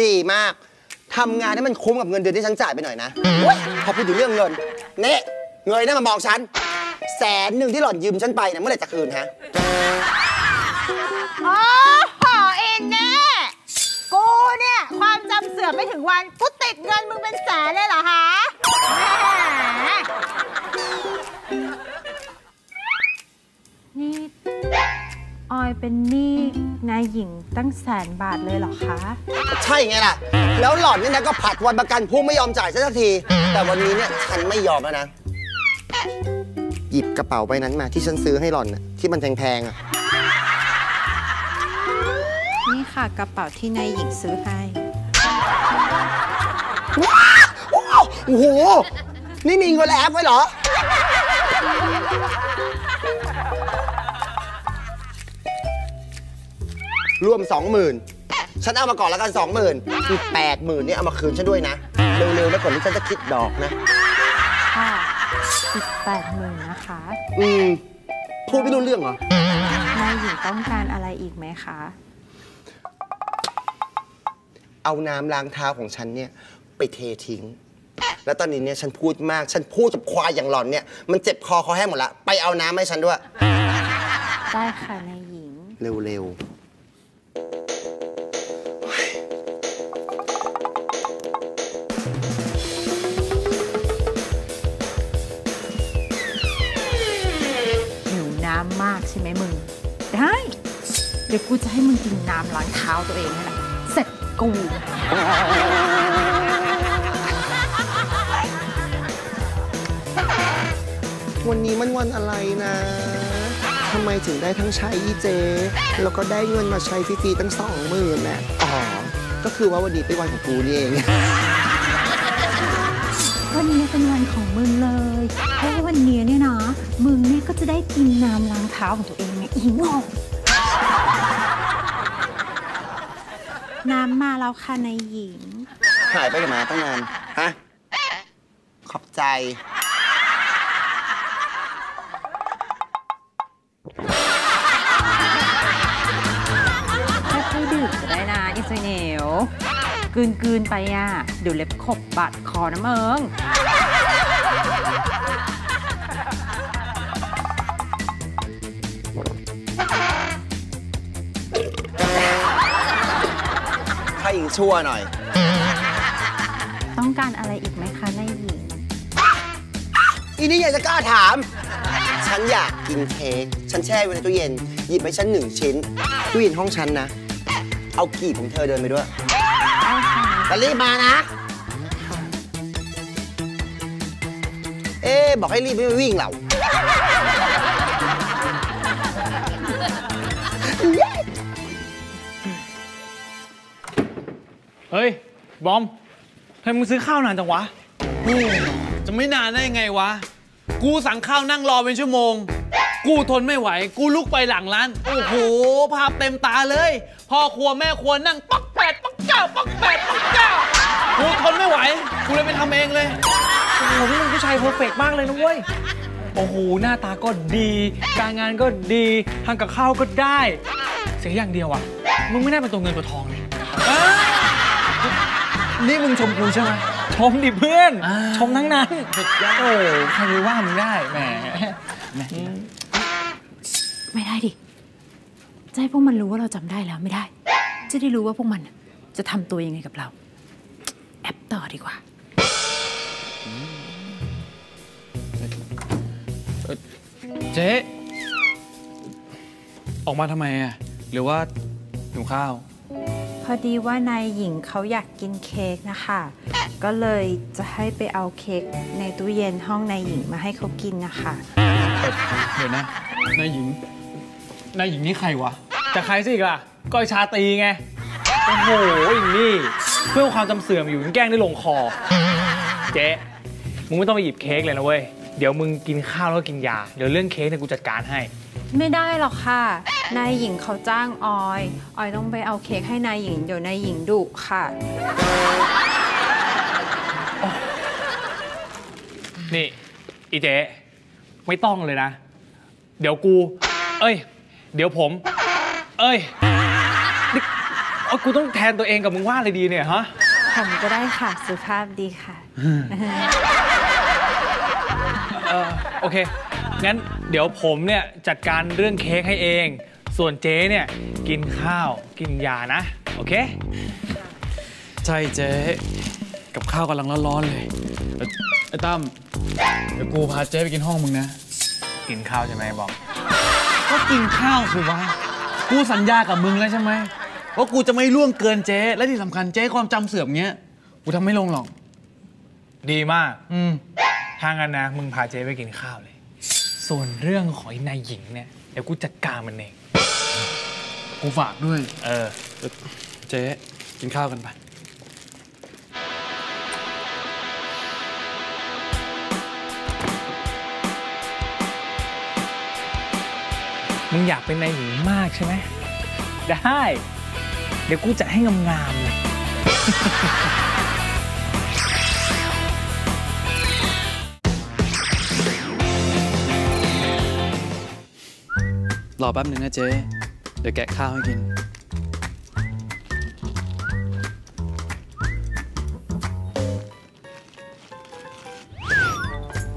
ดีมากทำงานให้มันคุ้มกับเงินเดือนที่ฉันจ่ายไปหน่อยนะพอพูดถึงเรื่องเงินนี่เงยหน้ามามองฉันแสนหนึ่งที่หล่อนยืมฉันไปนะเมื่อไหร่จะคืนฮะโอ้โหเอ็นเน่กูเนี่ยความจำเสื่อมไม่ถึงวันกูติดเงินมึงเป็นแสนเลยเหรอฮะนี่ออยเป็นหนี้นายหญิงตั้งแสนบาทเลยเหรอคะใช่ไงล่ะแล้วหล่อนนี่นะก็ผัดวันประกันพรุ่งไม่ยอมจ่ายสักทีแต่วันนี้เนี่ยฉันไม่ยอมแล้วนะหยิบกระเป๋าใบนั้นมาที่ฉันซื้อให้หล่อนที่มันแพงๆอ่ะนี่ค่ะกระเป๋าที่นายหญิงซื้อให้ว้าวโอ้โหนี่มีเงินแอบไว้เหรอรวมสองหมื่นฉันเอามาก่อนแล้วกันสองหมื่นอีกแปดหมื่นเนี่ยเอามาคืนฉันด้วยนะเร็วๆแล้วก่อนที่ฉันจะคิดดอกนะค่ะอีกแปดหมื่นนะคะอืมพูดไม่รู้เรื่องเหรอนายหญิงต้องการอะไรอีกไหมคะเอาน้ำล้างเท้าของฉันเนี่ยไปเททิ้งแล้วตอนนี้เนี่ยฉันพูดมากฉันพูดกับควายอย่างหล่อนเนี่ยมันเจ็บคอคอแห้งหมดละไปเอาน้ำให้ฉันด้วยได้ค่ะนายหญิงเร็วๆมากใช่ไหมมึงได้เดี๋ยวกูจะให้มึงกินน้ำล้างเท้าตัวเองนี่แหละเสร็จกูวันนี้มันวันอะไรนะทำไมถึงได้ทั้งใช้อีเจแล้วก็ได้เงินมาใช้ฟรีๆตั้งสองหมื่นแหละอ๋อก็คือว่าวันนี้เป็นวันของกูนี่เองวันนี้เป็นวันของมึงเลยเพราะวันนี้เนี่ยนะมึงเนี่ยก็จะได้กินน้ำล้างเท้าของตัวเองไงอีโง่น้ำมาแล้วค่ะนายหญิงหายไปกับมาตั้งนานฮะขอบใจแค่ดื่มก็ได้นะอีสวยเหนียวกืนกืนไปอ่ะเดี๋ยวเล็บขบบาดคอนะเมิงถ้าหญิงชั่วหน่อยต้องการอะไรอีกไหมคะนายหญิงอีนี่อยากจะกล้าถามฉันอยากกินเค้กฉันแช่ไว้ในตู้เย็นหยิบไปฉันหนึ่งชิ้นตู้เย็นห้องฉันนะเอากีบของเธอเดินไปด้วยแล้วรีบมานะเอ๊บอกให้รีบไม่วิ่งเรา เฮ้ยบอมทำไมมึงซื้อข้าวนานจังวะจะไม่นานได้ยังไงวะกูสั่งข้าวนั่งรอเป็นชั่วโมงกูทนไม่ไหวกูลุกไปหลังร้านโอ้โหภาพเต็มตาเลยพ่อครัวแม่ครัวนั่งป๊อกแปดป๊อกเก้าป๊อกแปดป๊อกเก้ากูทนไม่ไหวกูเลยไปทำเองเลยโอ้โหนี่มึงผู้ชายเพอร์เฟกต์มากเลยนะเว้ยโอ้โหหน้าตาก็ดีการงานก็ดีทางกับข้าวก็ได้เสียอย่างเดียวอ่ะมึงไม่ได้เป็นตัวเงินตัวทองเลยนี่มึงชมกูใช่ไหมชมดิเพื่อนชมทั้งนั้นโอ้ใครรู้ว่ามึงได้แหมไม่ได้ดิจะให้พวกมันรู้ว่าเราจำได้แล้วไม่ได้จะได้รู้ว่าพวกมันจะทำตัวยังไงกับเราแอปต่อดีกว่าเจ๊ออกมาทำไมอ่ะหรือว่าหิวข้าวพอดีว่านายหญิงเขาอยากกินเค้กนะคะก็เลยจะให้ไปเอาเค้กในตู้เย็นห้องนายหญิงมาให้เขากินนะคะเดี๋ยวนะนายหญิงนายหญิงนี่ใครวะจะใครสิอีกล่ะก้อยชาตีไงโอ้โหอย่างนี้เพื่อความจำเสื่อมอยู่แกล้งได้ลงคอเจ๊มึงไม่ต้องไปหยิบเค้กเลยนะเว้ยเดี๋ยวมึงกินข้าวแล้วก็กินยาเดี๋ยวเรื่องเค้กเนี่ยกูจัดการให้ไม่ได้หรอกค่ะนายหญิงเขาจ้างออยออยต้องไปเอาเค้กให้นายหญิงเดี๋ยวนายหญิงดุค่ะนี่อีเจ๊ไม่ต้องเลยนะเดี๋ยวกูเอ้ยเดี๋ยวผมเอ้ยกูต้องแทนตัวเองกับมึงว่าอะไรดีเนี่ยฮะผมก็ได้ค่ะสุภาพดีค่ะเออโอเคงั้นเดี๋ยวผมเนี่ยจัดการเรื่องเค้กให้เองส่วนเจ๊เนี่ยกินข้าวกินยานะโอเคใช่เจ๊กับข้าวกำลังร้อนๆเลยไอ้ตั้มเดี๋ยวกูพาเจ๊ไปกินห้องมึงนะกินข้าวใช่ไหมบอกก็กินข้าวสิวะกูสัญญากับมึงแล้วใช่ไหมว่ากูจะไม่ล่วงเกินเจ๊และที่สำคัญเจ๊ความจำเสื่อมเงี้ยกูทำไม่ลงหรอกดีมากอืมทางกันนะมึงพาเจ๊ไปกินข้าวเลยส่วนเรื่องของนายหญิงเนี่ยเดี๋ยวกูจัดการมันเองกูฝากด้วยเออเจ๊กินข้าวกันไปมึงอยากเป็นนายหญิงมากใช่ไหมได้เดี๋ยวกูจัดให้งามๆเลยรอแป๊บหนึ่งนะเจ๊เดี๋ยวแกะข้าวให้กินนี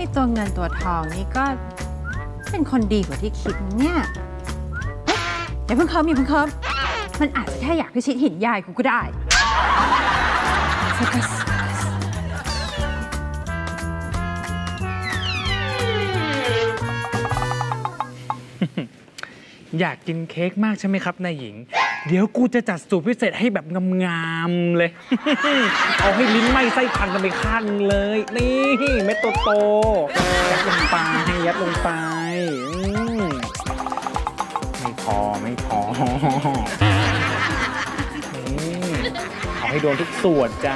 ่ตัวเงินตัวทองนี่ก็เป็นคนดีกว่าที่คิดเนี่ยเดี๋ยวเพิ่งเคิร์มอย่าเพิ่งเคิร์มมันอาจจะแค่อยากพิชิตหินยายกูก็ได้อยากกินเค้กมากใช่ไหมครับนายหญิงเดี๋ยวกูจะจัดสูตรพิเศษให้แบบงามๆเลยเอาให้ลิ้นไม่ไส้พันกันไปข้างเลยนี่เม็ดโตๆยัดลงไปยัดลงไปไม่พอไม่พอเอาให้โดนทุกส่วนจ้า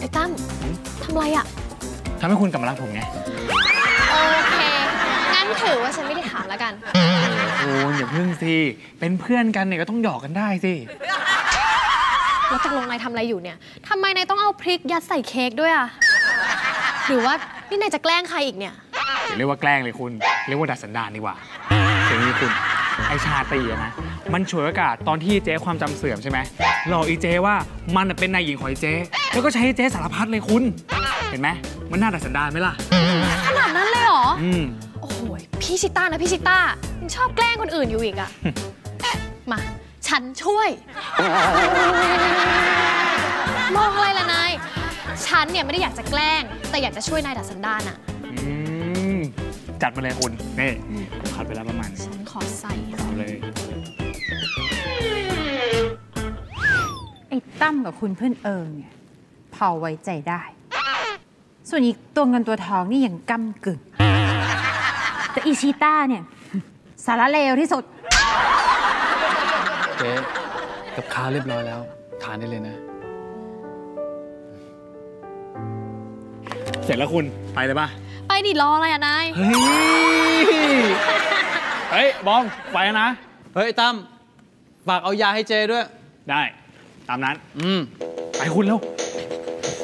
ไอ้ตั้มทำไรอ่ะทำให้คุณกลับมารักผมไงโอเคงั้นถือว่าฉันไม่ได้ถามแล้วกันโอ้ยอย่าพึ่งสิเป็นเพื่อนกันเนี่ยก็ต้องหยอกกันได้สิแล้วตกลงนายทำอะไรอยู่เนี่ยทำไมนายต้องเอาพริกยัดใส่เค้กด้วยอ่ะหรือว่านี่นายจะแกล้งใครอีกเนี่ยอย่าเรียกว่าแกล้งเลยคุณเรียกว่าดัดสันดานดีกว่าเจ๋งนี่คุณไอชาตีนะมันฉวยโอกาสตอนที่เจ๊ความจำเสื่อมใช่ไหมหลอกอีเจ๊ว่ามันเป็นนายหญิงของไอเจ๊แล้วก็ใช้เจ๊สารพัดเลยคุณเห็นไหมมันน่าดัดสันดานไหมล่ะขนาดนั้นเลยเหรออืมโอ้โหพี่ชิต้านะพี่ชิต้ามันชอบแกล้งคนอื่นอยู่อีกอ่ะมาฉันช่วยมองอะไรล่ะนายฉันเนี่ยไม่ได้อยากจะแกล้งแต่อยากจะช่วยนายดัดสันดานอ่ะจัดมาเลยคุณนี่ขัดไปแล้วประมาณฉันขอใส่เอาเลยไอ้ตั้มกับคุณเพื่อนเอิงเนี่ยพอไว้ใจได้ส่วนอีกตัวเงินตัวทองนี่ยังก้ำกึ่ง แต่อีชีต้าเนี่ยสาระเลวที่สุดเจ๊กับข้าวเรียบร้อยแล้วทานได้เลยนะเสร็จแล้วคุณไปเลยป่ะไปดิรออะไรอ่ะนายเฮ้ยเฮ้ยบองไปนะเฮ้ยตั้มฝากเอายาให้เจด้วยได้ตามนั้นอืมไปคุณแล้ว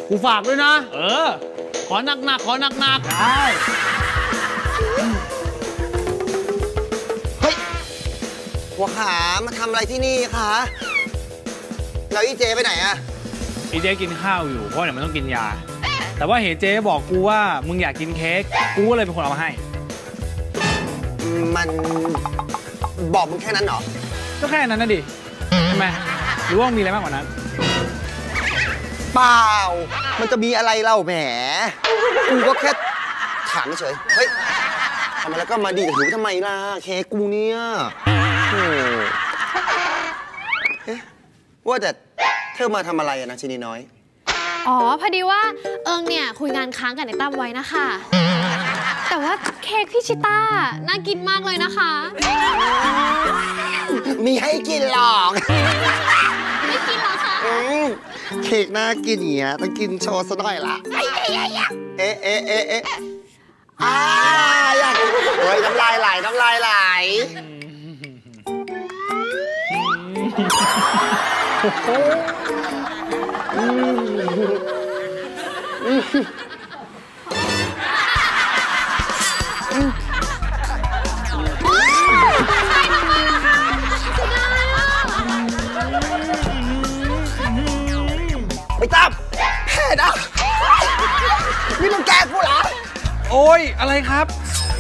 กูฝากด้วยนะเออขอหนักหนักขอหนักหนักได้เฮ้ยหัวขามาทำอะไรที่นี่คะแล้วอีเจไปไหนอะอีเจกินข้าวอยู่เพราะเดี๋ยวมันต้องกินยาแต่ว่าเห็นเจบอกกูว่ามึงอยากกินเค้กกูก็เลยเป็นคนเอามาให้มันบอกมึงแค่นั้นเหรอก็แค่นั้นนะดิทำไมหรือว่ามีอะไรมากกว่านั้นเปล่ามันจะมีอะไรเล่าแหมกูก็แค่ถามเฉยเฮ้ยทำมาแล้วก็มาดีกับหิวทำไมล่ะเค้กกูเนี่ยว่าแต่เธอมาทำอะไรนะชินีน้อยอ๋อพอดีว่าเอิงเนี่ยคุยงานค้างกับไอ้ตั้มไว้นะคะแต่ว่าเค้กพี่ชิต้าน่ากินมากเลยนะคะมีให้กินหรอกไม่กินหรอคะเค้กน่ากินอย่างเงี้ยต้องกินโชว์ซะหน่อยละเอ๊ะเอ๊ะเอ๊ะเอ๊ะอ้าอยากโอ้ยน้ำลายไหลน้ำลายไหลไปตามแพ้นะนี่มันแกล้งกูเหรอโอ้ยอะไรครับ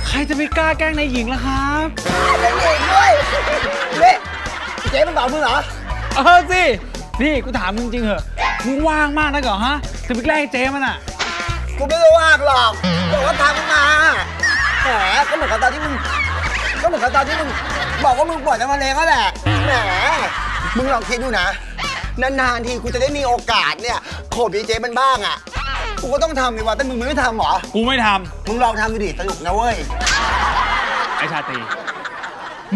ใครจะไปกล้าแกล้งนายหญิงล่ะครับนายหญิงด้วยนี่เจ๊มันบอกมึงเหรอเออสินี่กูถามมึงจริงเหรอมึงว่างมากนะเหรอฮะจะไปแกล้งเจ๊มันอะกูไม่ได้ว่างหรอกแต่ว่าทางมึงมาแหมก็เหมือนกับตอนที่มึงก็เหมือนกับตอนที่มึงบอกว่ามึงปล่อยจะมาเลงก็แหละแหมมึงลองคิดดูนะนานๆทีกูจะได้มีโอกาสเนี่ยโขบดีเจมันบ้างอ่ะกูก็ต้องทำดีว่าแต่มึงไม่ทำหรอกูไม่ทำมึงลองทำดูดิสนุกนะเว้ยไอชาตรี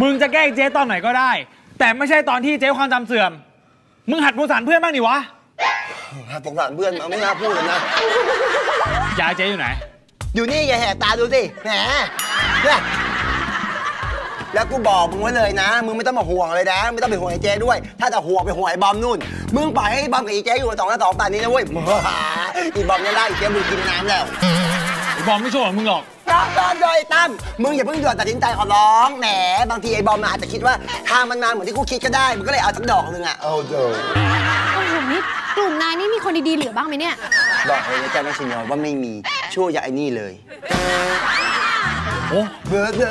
มึงจะแกล้งเจ๊ตอนไหนก็ได้แต่ไม่ใช่ตอนที่เจ๊ความจำเสื่อมมึงหัดสงสารเพื่อนบ้างดิวะหัดสงสารเพื่อนมันไม่น่าพูดเลยนะยายเจ๊อยู่ไหนอยู่นี่อย่าแหกตาดูสิแหมเนี่ยแล้วกูบอกมึงไว้เลยนะมึงไม่ต้องมาห่วงเลยนะไม่ต้องไปห่วงไอ้เจ๊ด้วยถ้าจะห่วงไปห่วงไอ้บอมนู่นมึงปล่อยให้บอมกับไอ้เจ๊อยู่สองหน้าสองตานี้นะเว้ยอีบอมเนี่ยไล่ไอ้เจ๊มึงกินน้ำแล้วไอ้บอมไม่ช่วยมึงหรอกรับรองโดยตั้มมึงอย่าเพิ่งด่วนตัดสินใจขอร้องแหมบางทีไอ้บอมอาจจะคิดว่าทางมันนานเหมือนที่กูคิดก็ได้มึงก็เลยเอาสักดอกนึงอ่ะเอาเด้อโอ้โหนี่กลุ่มนายนี่มีคนดีๆเหลือบ้างไหมเนี่ยบอกเลยนะเจ้าน้องชินยอว่าไม่มีช่วยอย่าไอ้นี่เลยโอ้เบ้อเบ้อ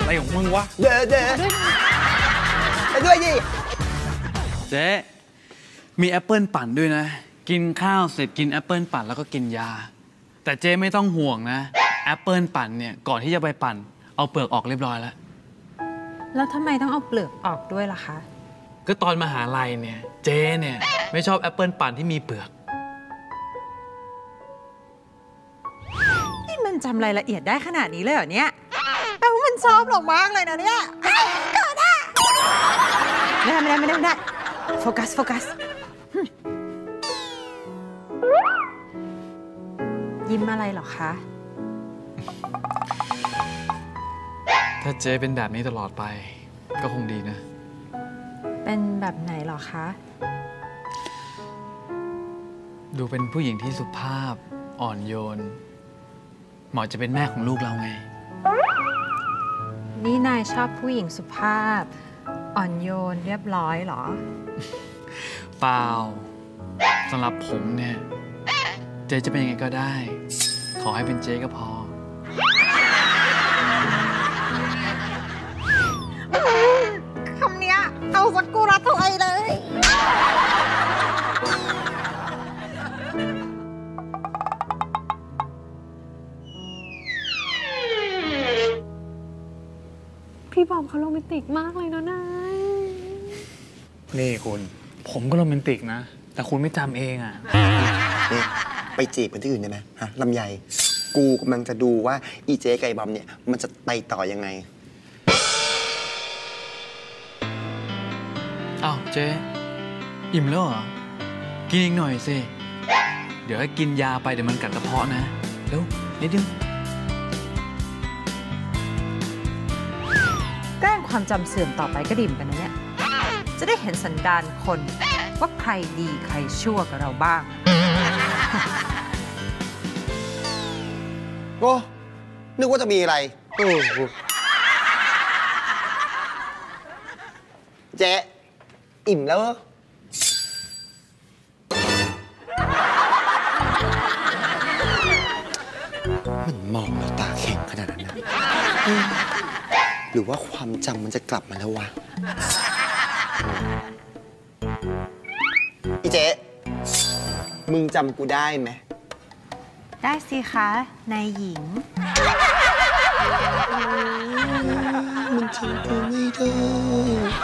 อะไรของมึงวะเด้อเด้อไปด้วยดิเจ๊มีแอปเปิลปั่นด้วยนะกินข้าวเสร็จกินแอปเปิลปั่นแล้วก็กินยาแต่เจ๊ไม่ต้องห่วงนะแอปเปิลปั่นเนี่ยก่อนที่จะไปปั่นเอาเปลือกออกเรียบร้อยแล้วแล้วทำไมต้องเอาเปลือกออกด้วยล่ะคะก็ตอนมหาลัยเนี่ยเจ๊เนี่ยไม่ชอบแอปเปิลปั่นที่มีเปลือกนี่มันจำรายละเอียดได้ขนาดนี้เลยเหรอเนี่ยมันชอบหลอกมากเลยนะเนี่ยเกิดอะไม่ได้ไม่ได้ไม่ได้ไม่ได้โฟกัสโฟกัสยิ้มอะไรหรอคะถ้าเจ๊เป็นแบบนี้ตลอดไปก็คงดีนะเป็นแบบไหนหรอคะดูเป็นผู้หญิงที่สุภาพอ่อนโยนเหมาะจะเป็นแม่ของลูกเราไงนี่นายชอบผู้หญิงสุภาพอ่อนโยนเรียบร้อยเหรอเปล่าสำหรับผมเนี่ยเจ๊จะเป็นยังไงก็ได้ขอให้เป็นเจ๊ก็พอคำเนี้ยเอาสักกูรักเท่าไรเลยพี่บอมเขาโรแมนติกมากเลยนะนายนี่คุณผมก็โรแมนติกนะแต่คุณไม่จำเองอ่ะไปจีบกันที่อื่นได้ไหมฮะลำไย กูกำลังจะดูว่าอีเจไก่บอมเนี่ยมันจะไปต่อยังไงอ้าวเจ๊อิ่มแล้วเหรอกินอีกหน่อยสิเดี๋ยวให้กินยาไปเดี๋ยวมันกัดกระเพาะนะเร็วนิดนึงแกล้งความจำเสื่อมต่อไปก็ดิ่มกันนะเนี่ยจะได้เห็นสันดานคนว่าใครดีใครชั่วกับเราบ้างโอ้นึกว่าจะมีอะไรเจ๊อิ่มแล้วมันมองเราตาแข็งขนาดนั้นนะหรือว่าความจำมันจะกลับมาแล้ววะอีเจ๊มึงจำกูได้ไหมได้สิคะนายหญิงมึงจำกูไม่ได้